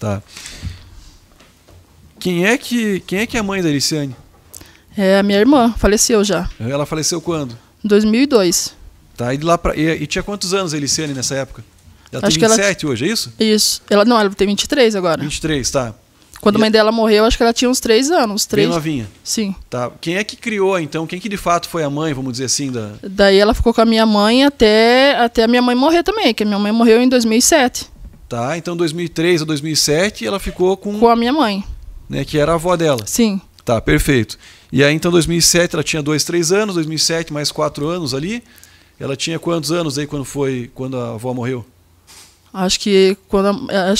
Tá. Quem é que é a mãe da Eliciane? É a minha irmã, faleceu já. Ela faleceu quando? Em 2002. Tá, e tinha quantos anos a Eliciane nessa época? Ela acho tem 27 hoje, é isso? Isso. Ela tem 23 agora. 23, tá. Quando a mãe dela morreu, acho que ela tinha uns 3 anos. Bem novinha? Sim. Tá. Quem é que criou, então? Quem que de fato foi a mãe, vamos dizer assim? Daí ela ficou com a minha mãe até a minha mãe morrer também, que a minha mãe morreu em 2007. Tá, então 2003 a 2007 ela ficou com... Com a minha mãe. Né, que era a avó dela. Sim. Tá, perfeito. E aí, então, 2007 ela tinha 2, 3 anos, 2007 mais 4 anos ali. Ela tinha quantos anos aí quando a avó morreu? Acho que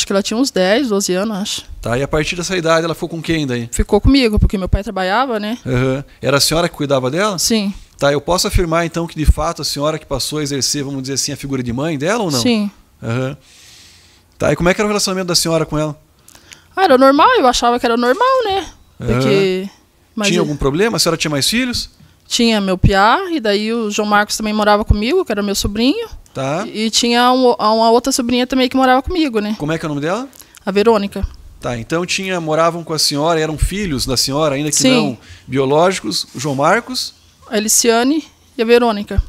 ela tinha uns 10, 12 anos, acho. Tá, e a partir dessa idade ela ficou com quem daí? Ficou comigo, porque meu pai trabalhava, né? Uhum. Era a senhora que cuidava dela? Sim. Tá, eu posso afirmar então que de fato a senhora que passou a exercer, vamos dizer assim, a figura de mãe dela ou não? Sim. Uhum. Tá, e como é que era o relacionamento da senhora com ela? Ah, era normal, eu achava que era normal, né? Porque... Uhum. Mas tinha algum problema? A senhora tinha mais filhos? Tinha meu piá, e daí o João Marcos também morava comigo, que era meu sobrinho. Tá. E tinha uma outra sobrinha também que morava comigo, né? Como é que é o nome dela? A Verônica. Tá, então moravam com a senhora, eram filhos da senhora, ainda que Sim. não biológicos, o João Marcos, a Eliciane e a Verônica.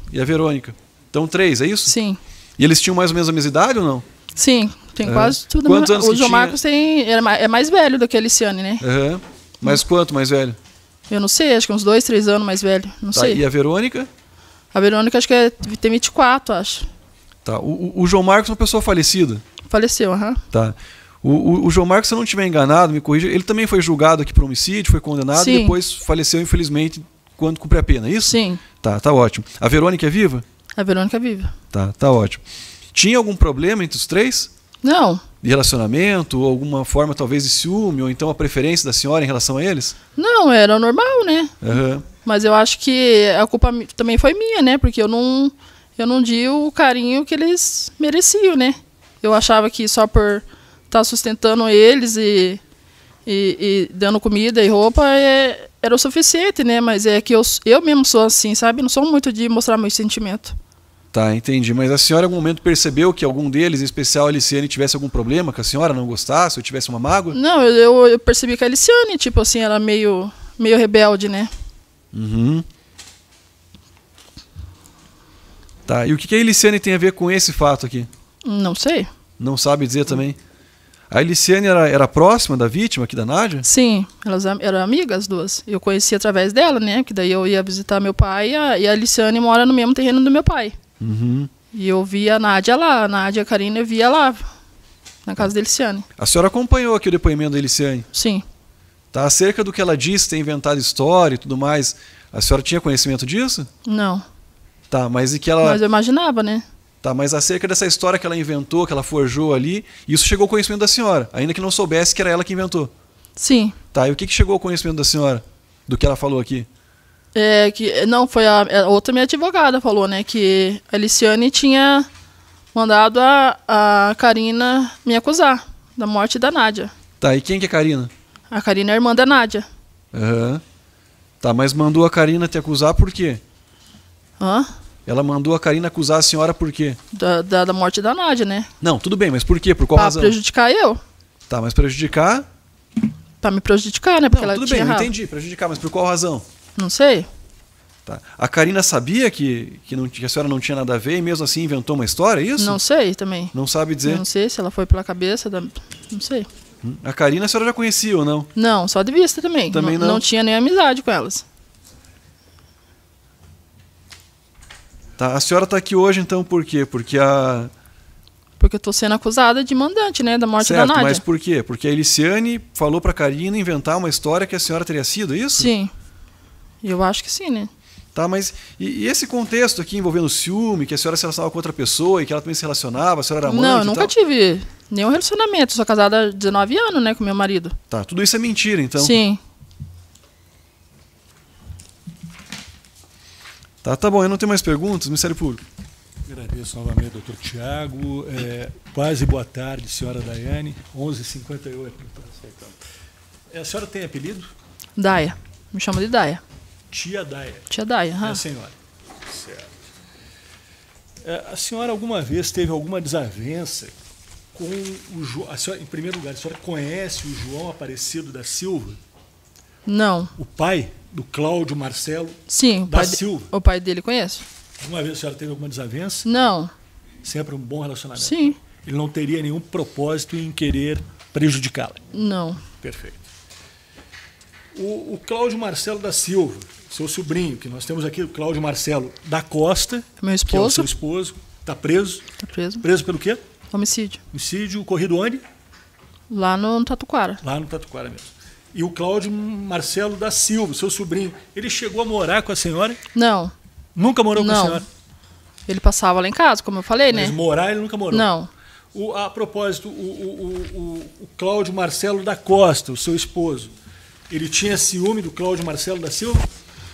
Então 3, é isso? Sim. E eles tinham mais ou menos a mesma idade ou não? Sim, tem quase tudo. Quantos anos o João Marcos é mais velho do que a Eliciane, né? Uhum. Mas quanto mais velho? Eu não sei, acho que uns 2, 3 anos mais velho, não sei. E a Verônica? A Verônica acho que tem 24, acho. Tá, o João Marcos é uma pessoa falecida? Faleceu, aham. Tá. O João Marcos, se eu não estiver enganado, me corrija, ele também foi julgado aqui por homicídio, foi condenado Sim. e depois faleceu, infelizmente, quando cumpre a pena, é isso? Sim. Tá, tá ótimo. A Verônica é viva? A Verônica é viva. Tá, tá ótimo. Tinha algum problema entre os 3? Não. De relacionamento, ou alguma forma talvez de ciúme, ou então a preferência da senhora em relação a eles? Não, era normal, né? Uhum. Mas eu acho que a culpa também foi minha, né? Porque eu não dei o carinho que eles mereciam, né? Eu achava que só por estar sustentando eles e dando comida e roupa era o suficiente, né? Mas é que eu mesmo sou assim, sabe? Não sou muito de mostrar meus sentimentos. Tá, entendi. Mas a senhora em algum momento percebeu que algum deles, em especial a Eliciane, tivesse algum problema, que a senhora não gostasse ou tivesse uma mágoa? Não, eu percebi que a Eliciane, tipo assim, ela meio rebelde, né? Uhum. Tá, e o que a Eliciane tem a ver com esse fato aqui? Não sei. Não sabe dizer também? A Eliciane era próxima da vítima aqui da Nádia? Sim, elas eram amigas as duas. Eu conheci através dela, né? Que daí eu ia visitar meu pai e a Eliciane mora no mesmo terreno do meu pai. Uhum. E eu vi a Nádia lá, a Nádia, a Karina, eu via lá, na casa da Eliciane. A senhora acompanhou aqui o depoimento da Eliciane? Sim. Tá, acerca do que ela disse, ter inventado história e tudo mais, a senhora tinha conhecimento disso? Não. Tá, mas e que ela... Mas eu imaginava, né? Tá, mas acerca dessa história que ela inventou, que ela forjou ali, isso chegou ao conhecimento da senhora, ainda que não soubesse que era ela que inventou? Sim. Tá, e o que chegou ao conhecimento da senhora, do que ela falou aqui? É que não foi a outra minha advogada falou, né, que a Eliciane tinha mandado a Karina me acusar da morte da Nádia. Tá, e quem que é a Karina? A Karina é a irmã da Nádia. Aham. Uhum. Tá, mas mandou a Karina te acusar por quê? Hã? Ela mandou a Karina acusar a senhora por quê? Da morte da Nádia, né? Não, tudo bem, mas por quê? Por qual razão? Pra prejudicar eu. Tá, mas prejudicar... Pra me prejudicar, né? Porque não, ela tudo bem, eu entendi, prejudicar, mas por qual razão? Não sei. Tá. A Karina sabia que a senhora não tinha nada a ver e mesmo assim inventou uma história, é isso? Não sei também. Não sabe dizer? Não sei se ela foi pela cabeça, não sei. A Karina a senhora já conhecia ou não? Não, só de vista também. Também não. Não tinha nem amizade com elas. Tá, a senhora tá aqui hoje então por quê? Porque eu tô sendo acusada de mandante, né? Da morte da Nádia. Certo, mas por quê? Porque a Eliciane falou pra Karina inventar uma história que a senhora teria sido, é isso? Sim. Eu acho que sim, né? Tá, mas e esse contexto aqui envolvendo o ciúme, que a senhora se relacionava com outra pessoa e que ela também se relacionava, a senhora era mãe? Não, eu nunca tive nenhum relacionamento. Eu sou casada há 19 anos, né, com meu marido. Tá, tudo isso é mentira, então? Sim. Tá bom, eu não tenho mais perguntas, Ministério Público. Agradeço novamente, doutor Thiago. Quase boa tarde, senhora Daiane. 11h58. A senhora tem apelido? Daia. Me chama de Daia. Tia Daia. Tia Daia, aham. É a senhora. Certo. A senhora alguma vez teve alguma desavença com o João... Em primeiro lugar, a senhora conhece o João Aparecido da Silva? Não. O pai do Cláudio Marcelo da Silva? O pai dele conheço. Alguma vez a senhora teve alguma desavença? Não. Sempre um bom relacionamento? Sim. Ele não teria nenhum propósito em querer prejudicá-la? Não. Perfeito. O Cláudio Marcelo da Silva, seu sobrinho, que nós temos aqui, o Cláudio Marcelo da Costa, meu esposo. Que é o seu esposo, está preso. Está preso. Preso pelo quê? Homicídio. Homicídio, corrido onde? Lá no Tatuquara. Lá no Tatuquara mesmo. E o Cláudio Marcelo da Silva, seu sobrinho, ele chegou a morar com a senhora? Não. Nunca morou com a senhora? Ele passava lá em casa, como eu falei, né? Mas morar ele nunca morou? Não. A propósito, o Cláudio Marcelo da Costa, o seu esposo, ele tinha ciúme do Cláudio Marcelo da Silva?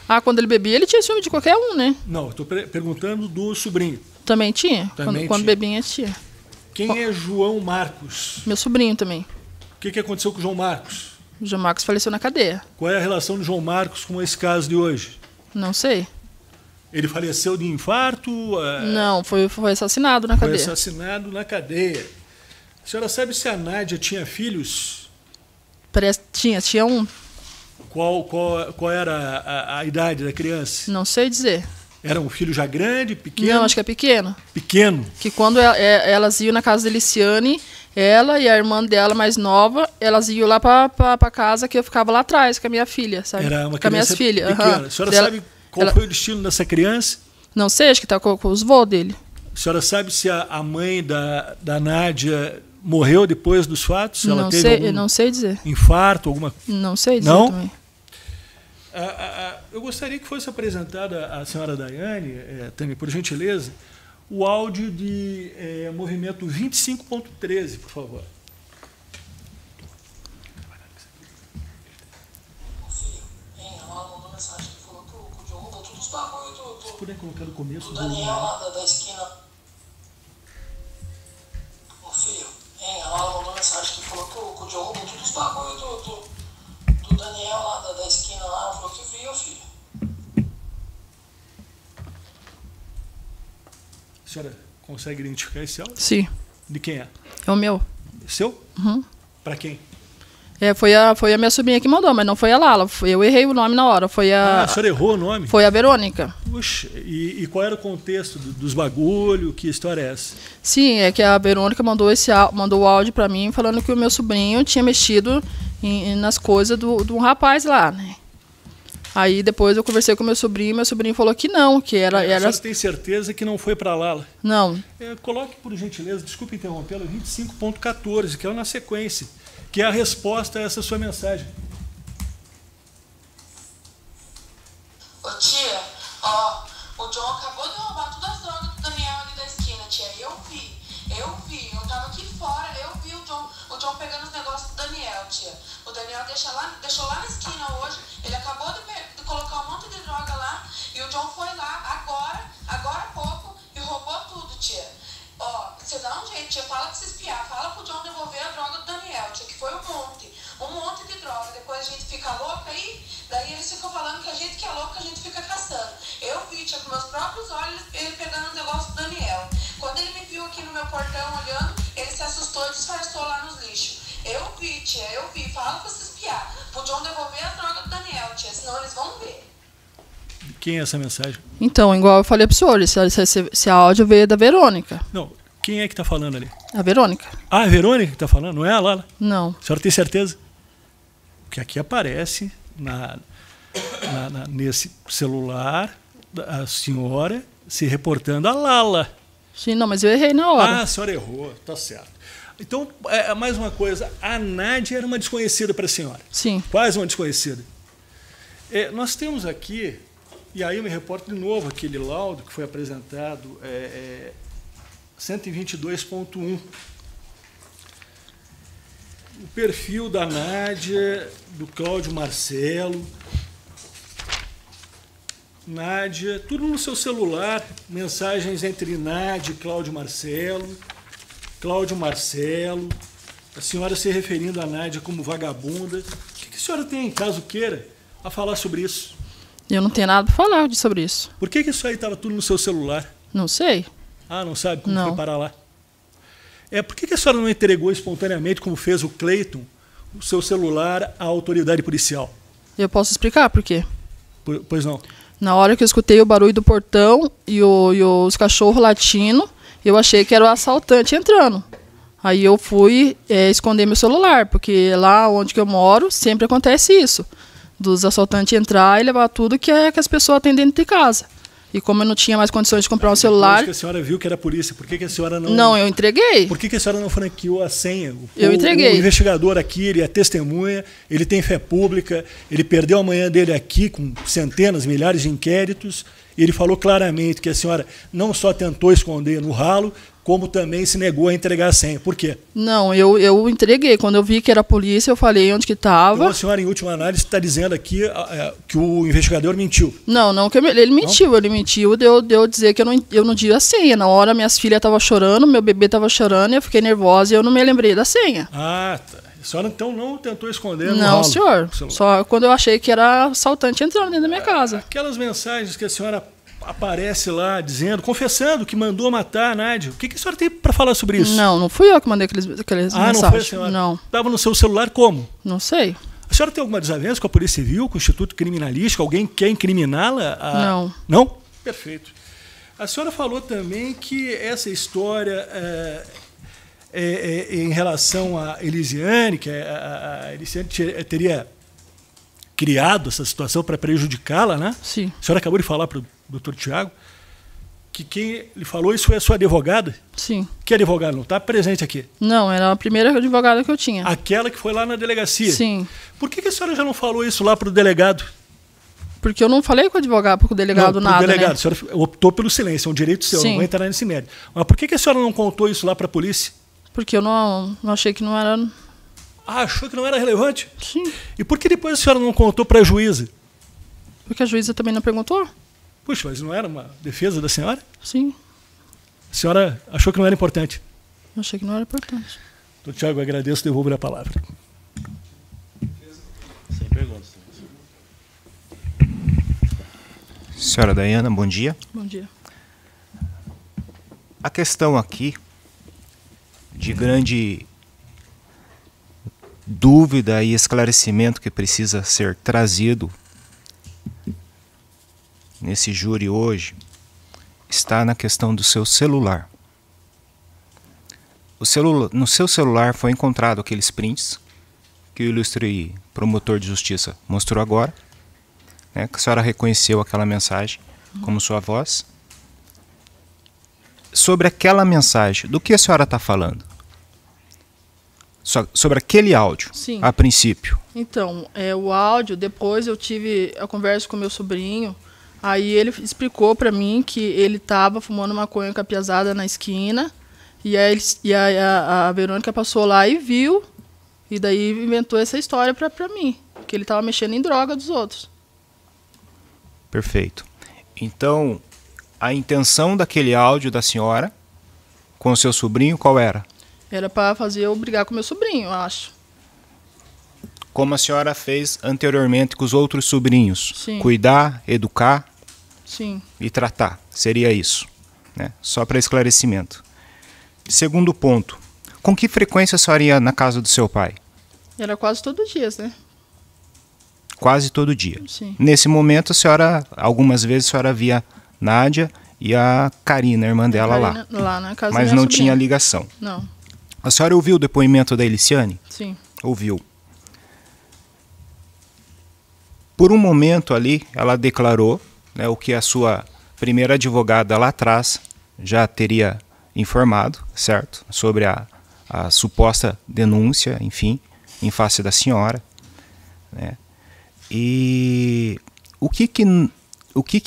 Ah, quando ele bebia, ele tinha ciúme de qualquer um, né? Não, estou perguntando do sobrinho. Também tinha? Quando bebia, tinha. Quem é João Marcos? Meu sobrinho também. O que aconteceu com o João Marcos? O João Marcos faleceu na cadeia. Qual é a relação do João Marcos com esse caso de hoje? Não sei. Ele faleceu de infarto? Não, foi assassinado na cadeia. Foi assassinado na cadeia. A senhora sabe se a Nádia tinha filhos? Parece, tinha um. Qual era a idade da criança? Não sei dizer. Era um filho já grande, pequeno? Não, acho que é pequeno. Pequeno? Que quando elas iam na casa da Eliciane, ela e a irmã dela mais nova, elas iam lá para casa que eu ficava lá atrás com a minha filha, sabe? Era uma com criança pequena. Uhum. A senhora sabe qual foi o destino dessa criança? Não sei, acho que está com os vôos dele. A senhora sabe se a mãe da Nádia... morreu depois dos fatos? Ela não, não sei dizer. Infarto, alguma coisa? Não sei dizer. Não? Também. Eu gostaria que fosse apresentada a senhora Daiane, também, por gentileza, o áudio de movimento 25.13, por favor. Se puder colocar no começo do Daniel, da esquina. Ela mandou mensagem que falou que o Diogo roubou todos os bagulhos do Daniel lá da esquina lá, falou que viu, filho. A senhora consegue identificar esse áudio? Sim. De quem é? É o meu. Seu? Uhum. Pra quem? Foi a minha sobrinha que mandou, mas não foi a Lala. Eu errei o nome na hora. Foi a... Ah, a senhora errou o nome? Foi a Verônica. Puxa, e qual era o contexto dos bagulho? Que história é essa? Sim, é que a Verônica mandou o áudio para mim falando que o meu sobrinho tinha mexido nas coisas de um rapaz lá, né? Aí depois eu conversei com meu sobrinho falou que não, que era... Você tem certeza que não foi para Lala? Não. Coloque, por gentileza, desculpe interrompê-lo, 25.14, que é na sequência, que é a resposta a essa sua mensagem. Ô tia, ó, o John acabou de roubar todas as drogas do Daniel ali da esquina, tia. Eu vi, eu tava aqui fora, eu vi o John pegando os negócios do Daniel, tia. O Daniel deixou lá na esquina hoje, ele acabou de colocar um monte de droga lá, e o John foi lá agora há pouco, e roubou tudo, tia. Ó, você dá um jeito, tia, fala pra se espiar, fala pro John devolver a droga do Daniel, tia, que foi um monte de droga. Depois a gente fica louca aí, Daí eles ficam falando que a gente que é louco, a gente fica caçando. Eu vi, tinha com meus próprios olhos, ele pegando o negócio do Daniel. Quando ele me viu aqui no meu portão olhando, ele se assustou e disfarçou lá nos lixos. Eu vi, tia, eu vi. Fala pra se espiar. Podiam devolver a droga do Daniel, tia, senão eles vão ver. Quem é essa mensagem? Então, igual eu falei pro senhor, se a áudio veio da Verônica. Não, quem é que tá falando ali? A Verônica. Ah, a Verônica que tá falando? Não é a Lala? Não. A senhora tem certeza? Porque aqui aparece nesse celular a senhora se reportando a Lala. Sim, não, mas eu errei na hora. Ah, a senhora errou, tá certo. Então, mais uma coisa, a Nádia era uma desconhecida para a senhora. Sim. Quase uma desconhecida. Nós temos aqui, e aí eu me reporto de novo aquele laudo que foi apresentado, 122.1. O perfil da Nádia, do Cláudio Marcelo. Nádia, tudo no seu celular, mensagens entre Nádia e Cláudio Marcelo. Cláudio Marcelo, a senhora se referindo a Nádia como vagabunda. O que a senhora tem, caso queira, a falar sobre isso? Eu não tenho nada para falar sobre isso. Por que isso aí estava tudo no seu celular? Não sei. Ah, não sabe como foi parar lá? Por que a senhora não entregou espontaneamente, como fez o Cleiton, o seu celular à autoridade policial? Eu posso explicar por quê? Pois não. Na hora que eu escutei o barulho do portão e os cachorros latindo, eu achei que era o assaltante entrando. Aí eu fui esconder meu celular, porque lá onde que eu moro sempre acontece isso. Dos assaltantes entrar e levar tudo que as pessoas têm dentro de casa. E como eu não tinha mais condições de comprar um celular... Que a senhora viu que era polícia, por que a senhora não... Não, eu entreguei. Por que a senhora não franqueou a senha? Eu entreguei. O investigador aqui, ele é testemunha, ele tem fé pública, ele perdeu a manhã dele aqui com centenas, milhares de inquéritos. Ele falou claramente que a senhora não só tentou esconder no ralo, como também se negou a entregar a senha. Por quê? Não, eu entreguei. Quando eu vi que era a polícia, eu falei onde que estava. Então a senhora, em última análise, está dizendo aqui que o investigador mentiu. Não, não, ele mentiu. Não? Ele mentiu de eu dizer que eu não digo a senha. Na hora, minhas filhas estavam chorando, meu bebê estava chorando, eu fiquei nervosa e eu não me lembrei da senha. Ah, tá. A senhora, então, não tentou esconder no ralo? Não, senhor. Só quando eu achei que era assaltante entrando dentro da minha casa. Aquelas mensagens que a senhora... aparece lá dizendo, confessando que mandou matar a Nádia. O que a senhora tem para falar sobre isso? Não, não fui eu que mandei aqueles mensagens. Não foi a senhora? Não. Estava no seu celular como? Não sei. A senhora tem alguma desavença com a Polícia Civil, com o Instituto Criminalístico? Alguém quer incriminá-la? Não. Não? Perfeito. A senhora falou também que essa história em relação a Eliciane, que a Eliciane teria criado essa situação para prejudicá-la, né? Sim. A senhora acabou de falar para o doutor Thiago que quem lhe falou isso foi a sua advogada? Sim. Que advogada? Não está presente aqui? Não, era a primeira advogada que eu tinha. Aquela que foi lá na delegacia? Sim. Por que a senhora já não falou isso lá para o delegado? Porque eu não falei com o advogado, porque o delegado não, nada, delegado, né? A senhora optou pelo silêncio, é um direito seu, sim, não vou entrar nesse mérito. Mas por que a senhora não contou isso lá para a polícia? Porque eu não achei que não era... Ah, achou que não era relevante? Sim. E por que depois a senhora não contou para a juíza? Porque a juíza também não perguntou. Puxa, mas não era uma defesa da senhora? Sim. A senhora achou que não era importante? Eu achei que não era importante. Então, Thiago, eu agradeço e devolvo-lhe a palavra. Sem perguntas. Senhora Daiane, bom dia. Bom dia. A questão aqui de grande... dúvida e esclarecimento que precisa ser trazido nesse júri hoje está na questão do seu celular. No seu celular foi encontrado aqueles prints que o ilustre promotor de justiça mostrou agora, né, que a senhora reconheceu aquela mensagem como sua voz. Sobre aquela mensagem, do que a senhora está falando? Sobre aquele áudio, sim, a princípio. Então, o áudio, depois eu tive a conversa com meu sobrinho, aí ele explicou para mim que ele estava fumando maconha com a piazada na esquina, e a Verônica passou lá e viu, e daí inventou essa história para mim, que ele estava mexendo em droga dos outros. Perfeito. Então, a intenção daquele áudio da senhora com o seu sobrinho, qual era? Era para fazer eu brigar com meu sobrinho, eu acho. como a senhora fez anteriormente com os outros sobrinhos. Sim. Cuidar, educar, sim, e tratar. Seria isso, né? Só para esclarecimento. Segundo ponto, com que frequência a senhora ia na casa do seu pai? Era quase todo dia, né? Quase todo dia. Sim. Nesse momento, a senhora, algumas vezes, a senhora via Nádia e a Karina, a irmã dela, Karina, lá na casa. Mas não tinha ligação. Não. A senhora ouviu o depoimento da Eliciane? Sim. Ouviu. Por um momento ali, ela declarou, né, o que a sua primeira advogada lá atrás já teria informado, certo? Sobre a suposta denúncia, enfim, em face da senhora, né? E o que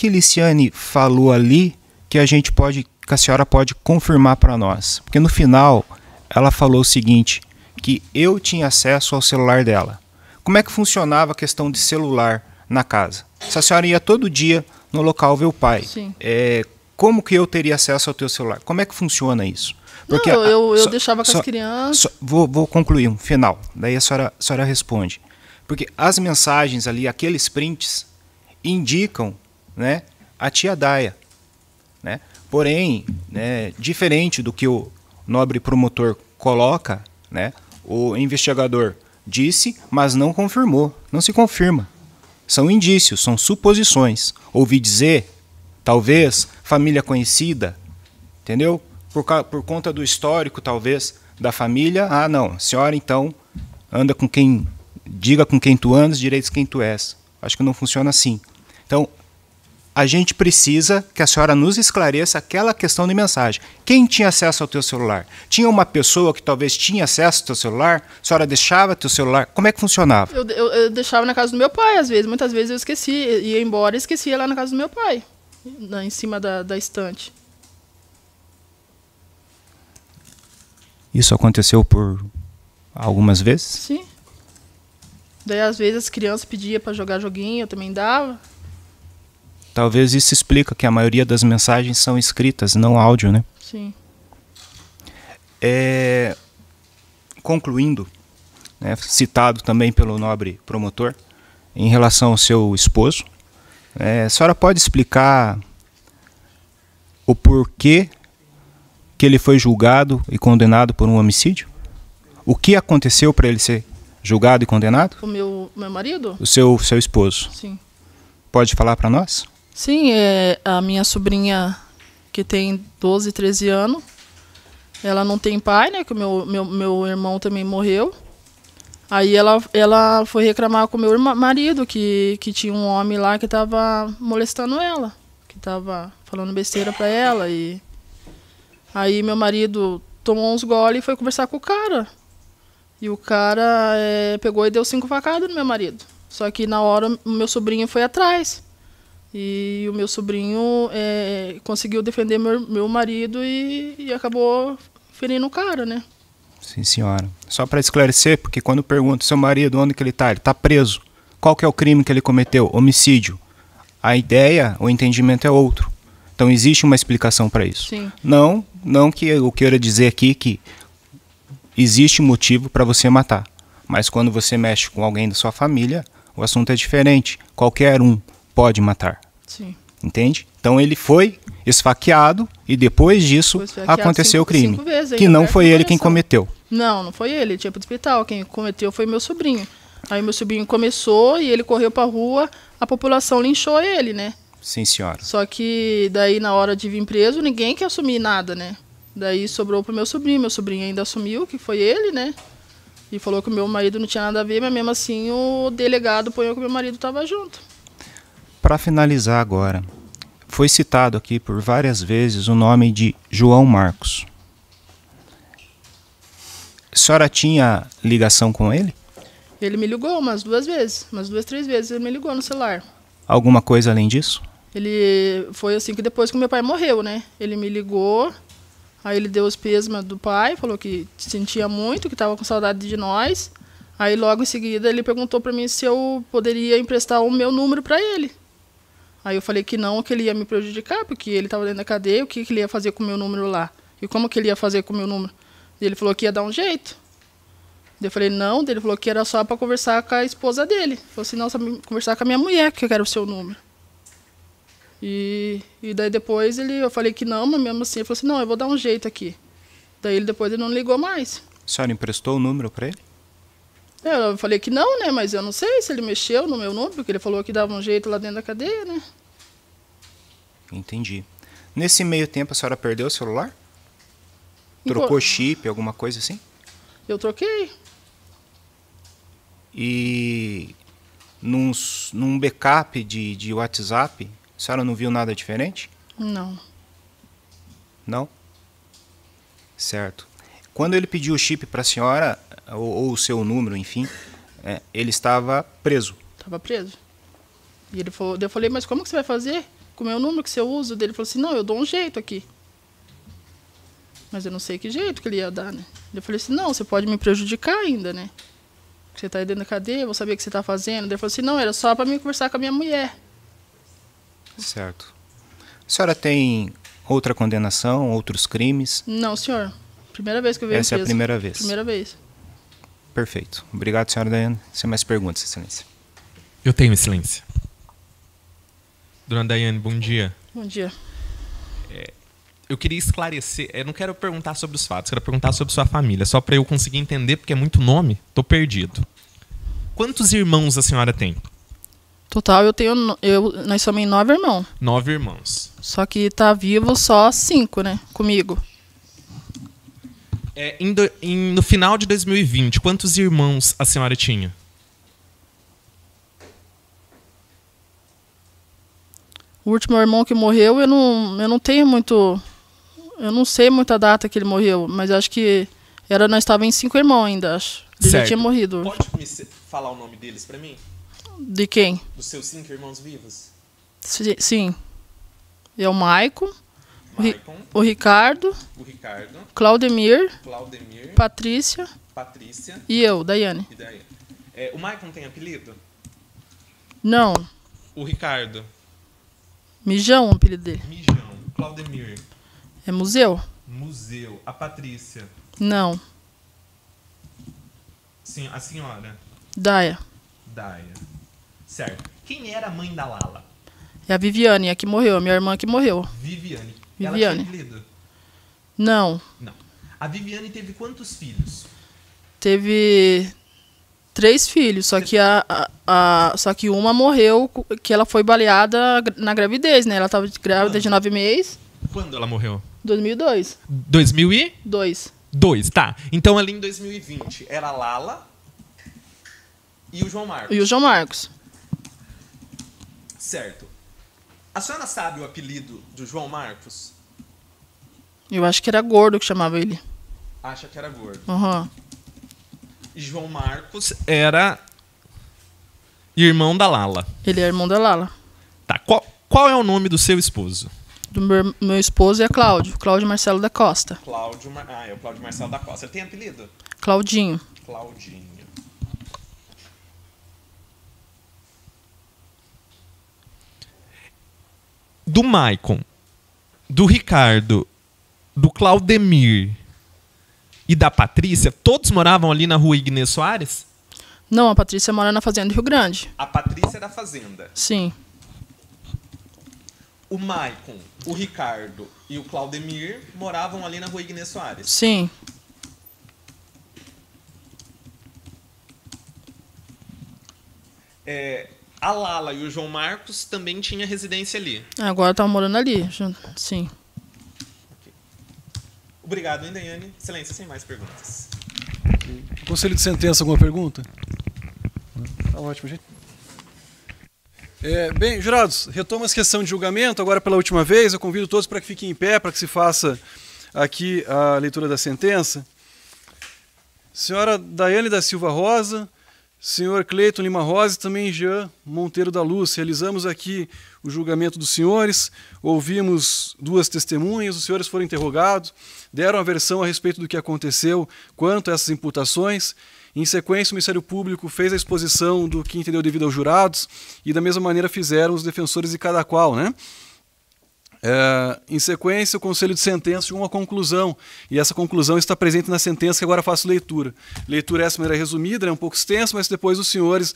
Eliciane falou ali que a gente pode, que a senhora pode confirmar para nós? Porque no final ela falou o seguinte, que eu tinha acesso ao celular dela. Como é que funcionava a questão de celular na casa? Se a senhora ia todo dia no local ver o pai, como que eu teria acesso ao teu celular? Como é que funciona isso? Porque não, eu deixava com as crianças. Vou concluir um final, daí a senhora responde. Porque as mensagens ali, aqueles prints, indicam, né, a tia Daia, né? Porém, né, diferente do que o nobre promotor coloca, né, o investigador disse, mas não confirmou, não se confirma. São indícios, são suposições. Ouvi dizer, talvez, família conhecida, entendeu? Por conta do histórico, talvez, da família. Ah, não, senhora, então, anda com quem... Diga com quem tu andas, direitos quem tu és. Acho que não funciona assim. Então, a gente precisa que a senhora nos esclareça aquela questão de mensagem. Quem tinha acesso ao teu celular? Tinha uma pessoa que talvez tinha acesso ao teu celular? A senhora deixava teu celular? Como é que funcionava? Eu deixava na casa do meu pai, às vezes. Muitas vezes eu esqueci, ia embora e esquecia lá na casa do meu pai, em cima da estante. Isso aconteceu por algumas vezes? Sim. Daí, às vezes, as crianças pediam para jogar joguinho, eu também dava. Talvez isso explica que a maioria das mensagens são escritas, não áudio, né? Sim. Concluindo, né, citado também pelo nobre promotor, em relação ao seu esposo, a senhora pode explicar o porquê que ele foi julgado e condenado por um homicídio? O que aconteceu para ele ser julgado e condenado? O meu marido? O seu esposo. Sim. Pode falar para nós? Sim, a minha sobrinha, que tem 12, 13 anos, ela não tem pai, né? Que o meu irmão também morreu. Aí ela foi reclamar com o meu marido, que tinha um homem lá que estava molestando ela, que estava falando besteira para ela. E aí meu marido tomou uns goles e foi conversar com o cara. E o cara pegou e deu 5 facadas no meu marido. Só que na hora o meu sobrinho foi atrás. E o meu sobrinho conseguiu defender meu marido e acabou ferindo o cara, né? Sim, senhora. Só para esclarecer, porque quando pergunto seu marido onde que ele está, ele está preso. Qual que é o crime que ele cometeu? Homicídio. A ideia, o entendimento é outro. Então existe uma explicação para isso. Sim. Não que eu queira dizer aqui que existe motivo para você matar, mas quando você mexe com alguém da sua família, o assunto é diferente. Qualquer um pode matar. Sim. Entende? Então ele foi esfaqueado e depois disso aconteceu o crime, que não foi ele quem cometeu. Não foi ele. Tinha para o hospital. Quem cometeu foi meu sobrinho. Aí meu sobrinho começou e ele correu para a rua. A população linchou ele, né? Sim, senhora. Só que daí na hora de vir preso, ninguém quer assumir nada, né? Daí sobrou pro meu sobrinho. Meu sobrinho ainda assumiu que foi ele, né? E falou que o meu marido não tinha nada a ver, mas mesmo assim o delegado põe que o meu marido estava junto. Para finalizar agora, foi citado aqui por várias vezes o nome de João Marcos. A senhora tinha ligação com ele? Ele me ligou umas 2 vezes, umas 2, 3 vezes ele me ligou no celular. Alguma coisa além disso? Ele foi assim que depois que meu pai morreu, né? Ele me ligou. Aí ele deu os pêsames do pai, falou que sentia muito, que estava com saudade de nós. Aí logo em seguida ele perguntou para mim se eu poderia emprestar o meu número para ele. Aí eu falei que não, que ele ia me prejudicar, porque ele estava dentro da cadeia, o que ele ia fazer com o meu número lá? E como que ele ia fazer com o meu número? E ele falou que ia dar um jeito. Eu falei, não. Ele falou que era só para conversar com a esposa dele. Ele falou assim, não, só conversar com a minha mulher, que eu quero o seu número. E daí depois eu falei que não, mas mesmo assim, ele falou assim, não, eu vou dar um jeito aqui. Daí depois ele não ligou mais. A senhora emprestou o número para ele? Eu falei que não, né, mas eu não sei se ele mexeu no meu número, porque ele falou que dava um jeito lá dentro da cadeia, né. Entendi. Nesse meio tempo a senhora perdeu o celular? Trocou chip, alguma coisa assim? Eu troquei. E num backup de WhatsApp, a senhora não viu nada diferente? Não. Não? Certo. Quando ele pediu o chip para a senhora, ou o seu número, enfim, ele estava preso. Estava preso. E ele falou, eu falei, mas como que você vai fazer com o meu número que você usa? Ele falou assim, não, eu dou um jeito aqui. Mas eu não sei que jeito que ele ia dar, né? Eu falei assim, não, você pode me prejudicar ainda, né? Você tá aí dentro da cadeia, eu vou saber o que você tá fazendo. Ele falou assim, não, era só para mim conversar com a minha mulher. Certo. A senhora tem outra condenação, outros crimes? Não, senhor. Primeira vez que eu venho preso. Essa é a primeira vez? Primeira vez. Perfeito. Obrigado, senhora Daiane. Sem mais perguntas, excelência. Eu tenho, excelência. Dona Daiane, bom dia. Bom dia. Eu queria esclarecer, eu não quero perguntar sobre os fatos, quero perguntar sobre sua família, só para eu conseguir entender, porque é muito nome, tô perdido. Quantos irmãos a senhora tem? Total, eu tenho, nós somos 9 irmãos. 9 irmãos. Só que tá vivo só 5, né, comigo. No final de 2020, quantos irmãos a senhora tinha? O último irmão que morreu, eu não tenho muito... Eu não sei muita data que ele morreu, mas acho que era, nós estávamos em 5 irmãos ainda, acho. Ele já tinha morrido. Pode me falar o nome deles para mim? De quem? Dos seus 5 irmãos vivos? Sim. É o Maicon, o Ricardo, Claudemir, Patrícia e eu, Daiane. O Maicon tem apelido? Não. O Ricardo? Mijão, o apelido dele. Mijão. Claudemir? É museu. A Patrícia? Não. Sim, a senhora? Daia. Certo. Quem era a mãe da Lala? É a Viviane, a que morreu, a minha irmã que morreu. Viviane. Ela tinha apelido? Não. A Viviane teve quantos filhos? Teve 3 filhos, só que só que uma morreu, que ela foi baleada na gravidez, né? Ela estava grávida de 9 meses. Quando ela morreu? 2002. 2002? 2, tá. Então ali em 2020 era a Lala e o João Marcos. Certo. A senhora sabe o apelido do João Marcos? Eu acho que era Gordo que chamava ele. Acha que era Gordo? Aham. João Marcos era irmão da Lala. Ele é irmão da Lala. Tá. Qual é o nome do seu esposo? Do meu esposo é Cláudio Marcelo da Costa. É o Cláudio Marcelo da Costa. Ele tem apelido? Claudinho. Do Maicon, do Ricardo, do Claudemir e da Patrícia, todos moravam ali na rua Inês de Souza Soares? Não, a Patrícia mora na Fazenda Rio Grande. A Patrícia é da Fazenda? Sim. O Maicon, o Ricardo e o Claudemir moravam ali na rua Inês de Souza Soares? Sim. A Lala e o João Marcos também tinham residência ali? Agora estão morando ali, sim. Obrigado, hein, Daiane. Excelência, sem mais perguntas. Conselho de sentença, alguma pergunta? Tá ótimo, gente. Bem, jurados, retoma essa questão de julgamento. Agora, pela última vez, eu convido todos para que fiquem em pé, para que se faça aqui a leitura da sentença. Senhora Daiane da Silva Rosa, senhor Cleiton Lima Rosa e também Jean Monteiro da Luz. Realizamos aqui o julgamento dos senhores, ouvimos 2 testemunhas, os senhores foram interrogados, deram a versão a respeito do que aconteceu quanto a essas imputações. Em sequência, o Ministério Público fez a exposição do que entendeu devido aos jurados e da mesma maneira fizeram os defensores de cada qual, né? Em sequência, o conselho de sentença chegou a uma conclusão, e essa conclusão está presente na sentença que agora faço leitura. Leitura essa de maneira resumida, é um pouco extensa, mas depois os senhores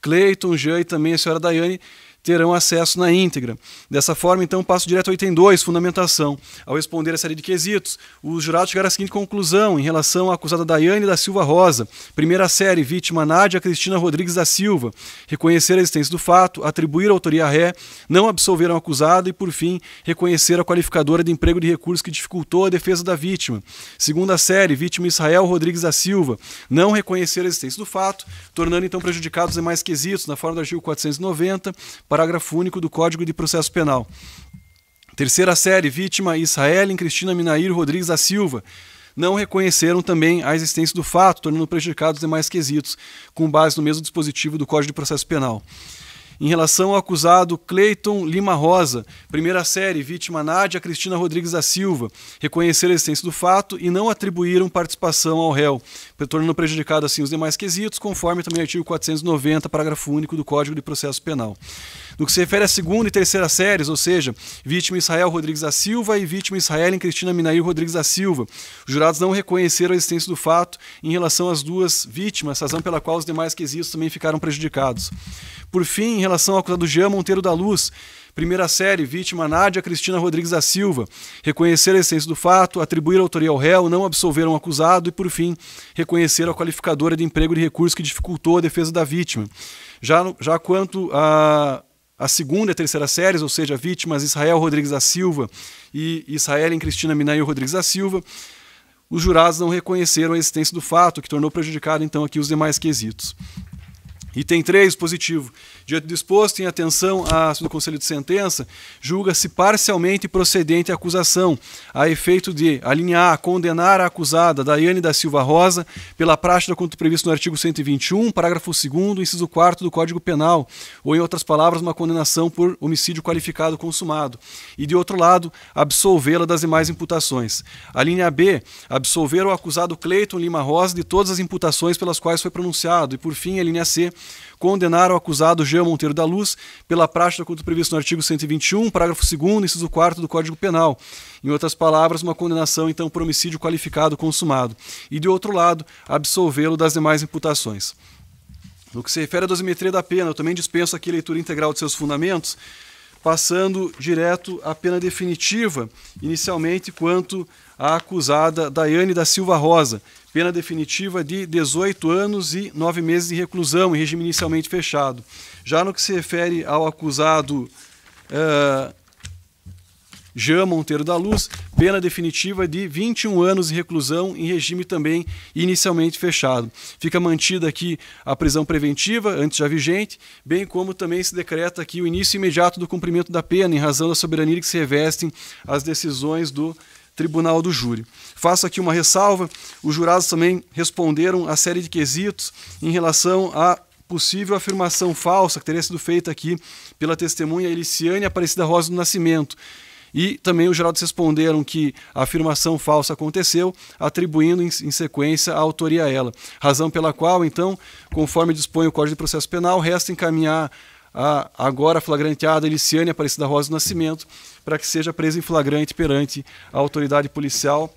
Cleiton, Jean e também a senhora Daiane terão acesso na íntegra. Dessa forma, então, passo direto ao item 2, fundamentação. Ao responder a série de quesitos, os jurados chegaram à seguinte conclusão em relação à acusada Daiane da Silva Rosa. Primeira série, vítima Nádia Cristina Rodrigues da Silva. Reconhecer a existência do fato, atribuir a autoria à ré, não absolver o acusado e, por fim, reconhecer a qualificadora de emprego de recursos que dificultou a defesa da vítima. Segunda série, vítima Israel Rodrigues da Silva. Não reconhecer a existência do fato, tornando, então, prejudicados os demais quesitos, na forma do artigo 490, parágrafo único do Código de Processo Penal. Terceira série, vítima Israelin Cristina Minair Rodrigues da Silva. Não reconheceram também a existência do fato, tornando prejudicados os demais quesitos, com base no mesmo dispositivo do Código de Processo Penal. Em relação ao acusado Cleiton Lima Rosa, primeira série, vítima Nádia Cristina Rodrigues da Silva, reconhecer a existência do fato e não atribuíram participação ao réu, tornando prejudicado assim os demais quesitos, conforme também o artigo 490, parágrafo único do Código de Processo Penal. No que se refere à segunda e terceira séries, ou seja, vítima Israel Rodrigues da Silva e vítima Israelin Cristina Minair Rodrigues da Silva, os jurados não reconheceram a existência do fato em relação às duas vítimas, razão pela qual os demais quesitos também ficaram prejudicados. Por fim, em relação ao acusado Jean Monteiro da Luz, primeira série, vítima Nádia Cristina Rodrigues da Silva, reconhecer a essência do fato, atribuir a autoria ao réu, não absolver um acusado e, por fim, reconhecer a qualificadora de emprego de recurso que dificultou a defesa da vítima. Já quanto à segunda e terceira séries, ou seja, vítimas Israel Rodrigues da Silva e Israelin Cristina Minair Rodrigues da Silva, os jurados não reconheceram a existência do fato, que tornou prejudicado, então, aqui os demais quesitos. Item 3, positivo. Diante do exposto, em atenção do Conselho de Sentença, julga-se parcialmente procedente a acusação, a efeito de, alínea A, condenar a acusada Daiane da Silva Rosa pela prática do conto previsto no artigo 121, parágrafo 2º, inciso 4º do Código Penal, ou, em outras palavras, uma condenação por homicídio qualificado consumado, e, de outro lado, absolvê-la das demais imputações. Alínea B, absolver o acusado Cleiton Lima Rosa de todas as imputações pelas quais foi pronunciado, e, por fim, alínea C, condenar o acusado Jean Monteiro da Luz pela prática do conto previsto no artigo 121, parágrafo 2º, inciso 4º do Código Penal. Em outras palavras, uma condenação, então, por homicídio qualificado consumado. E, de outro lado, absolvê-lo das demais imputações. No que se refere à dosimetria da pena, eu também dispenso aqui a leitura integral de seus fundamentos, passando direto à pena definitiva, inicialmente quanto à acusada Daiane da Silva Rosa. Pena definitiva de 18 anos e 9 meses de reclusão, em regime inicialmente fechado. Já no que se refere ao acusado Jean Monteiro da Luz, pena definitiva de 21 anos de reclusão, em regime também inicialmente fechado. Fica mantida aqui a prisão preventiva, antes já vigente, bem como também se decreta aqui o início imediato do cumprimento da pena, em razão da soberania que se revestem as decisões do Tribunal do Júri. Faço aqui uma ressalva, os jurados também responderam a série de quesitos em relação à possível afirmação falsa que teria sido feita aqui pela testemunha Eliciane Aparecida Rosa do Nascimento. E também os jurados responderam que a afirmação falsa aconteceu, atribuindo em sequência a autoria a ela. Razão pela qual, então, conforme dispõe o Código de Processo Penal, resta encaminhar a agora flagranteada Eliciane Aparecida Rosa do Nascimento para que seja presa em flagrante perante a autoridade policial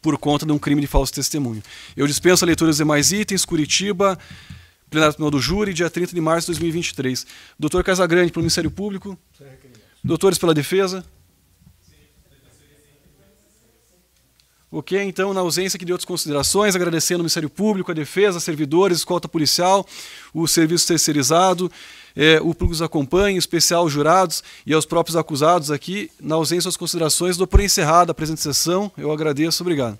por conta de um crime de falso testemunho. Eu dispenso a leitura dos demais itens. Curitiba, plenário do Tribunal do Júri, dia 30 de março de 2023. Doutor Casagrande, pelo Ministério Público. Doutores pela defesa. Ok, então, na ausência aqui de outras considerações, agradecendo ao Ministério Público, a defesa, servidores, escolta policial, o serviço terceirizado, o público nos acompanha, em especial aos jurados e aos próprios acusados aqui, na ausência das considerações, dou por encerrada a presente sessão. Eu agradeço, obrigado.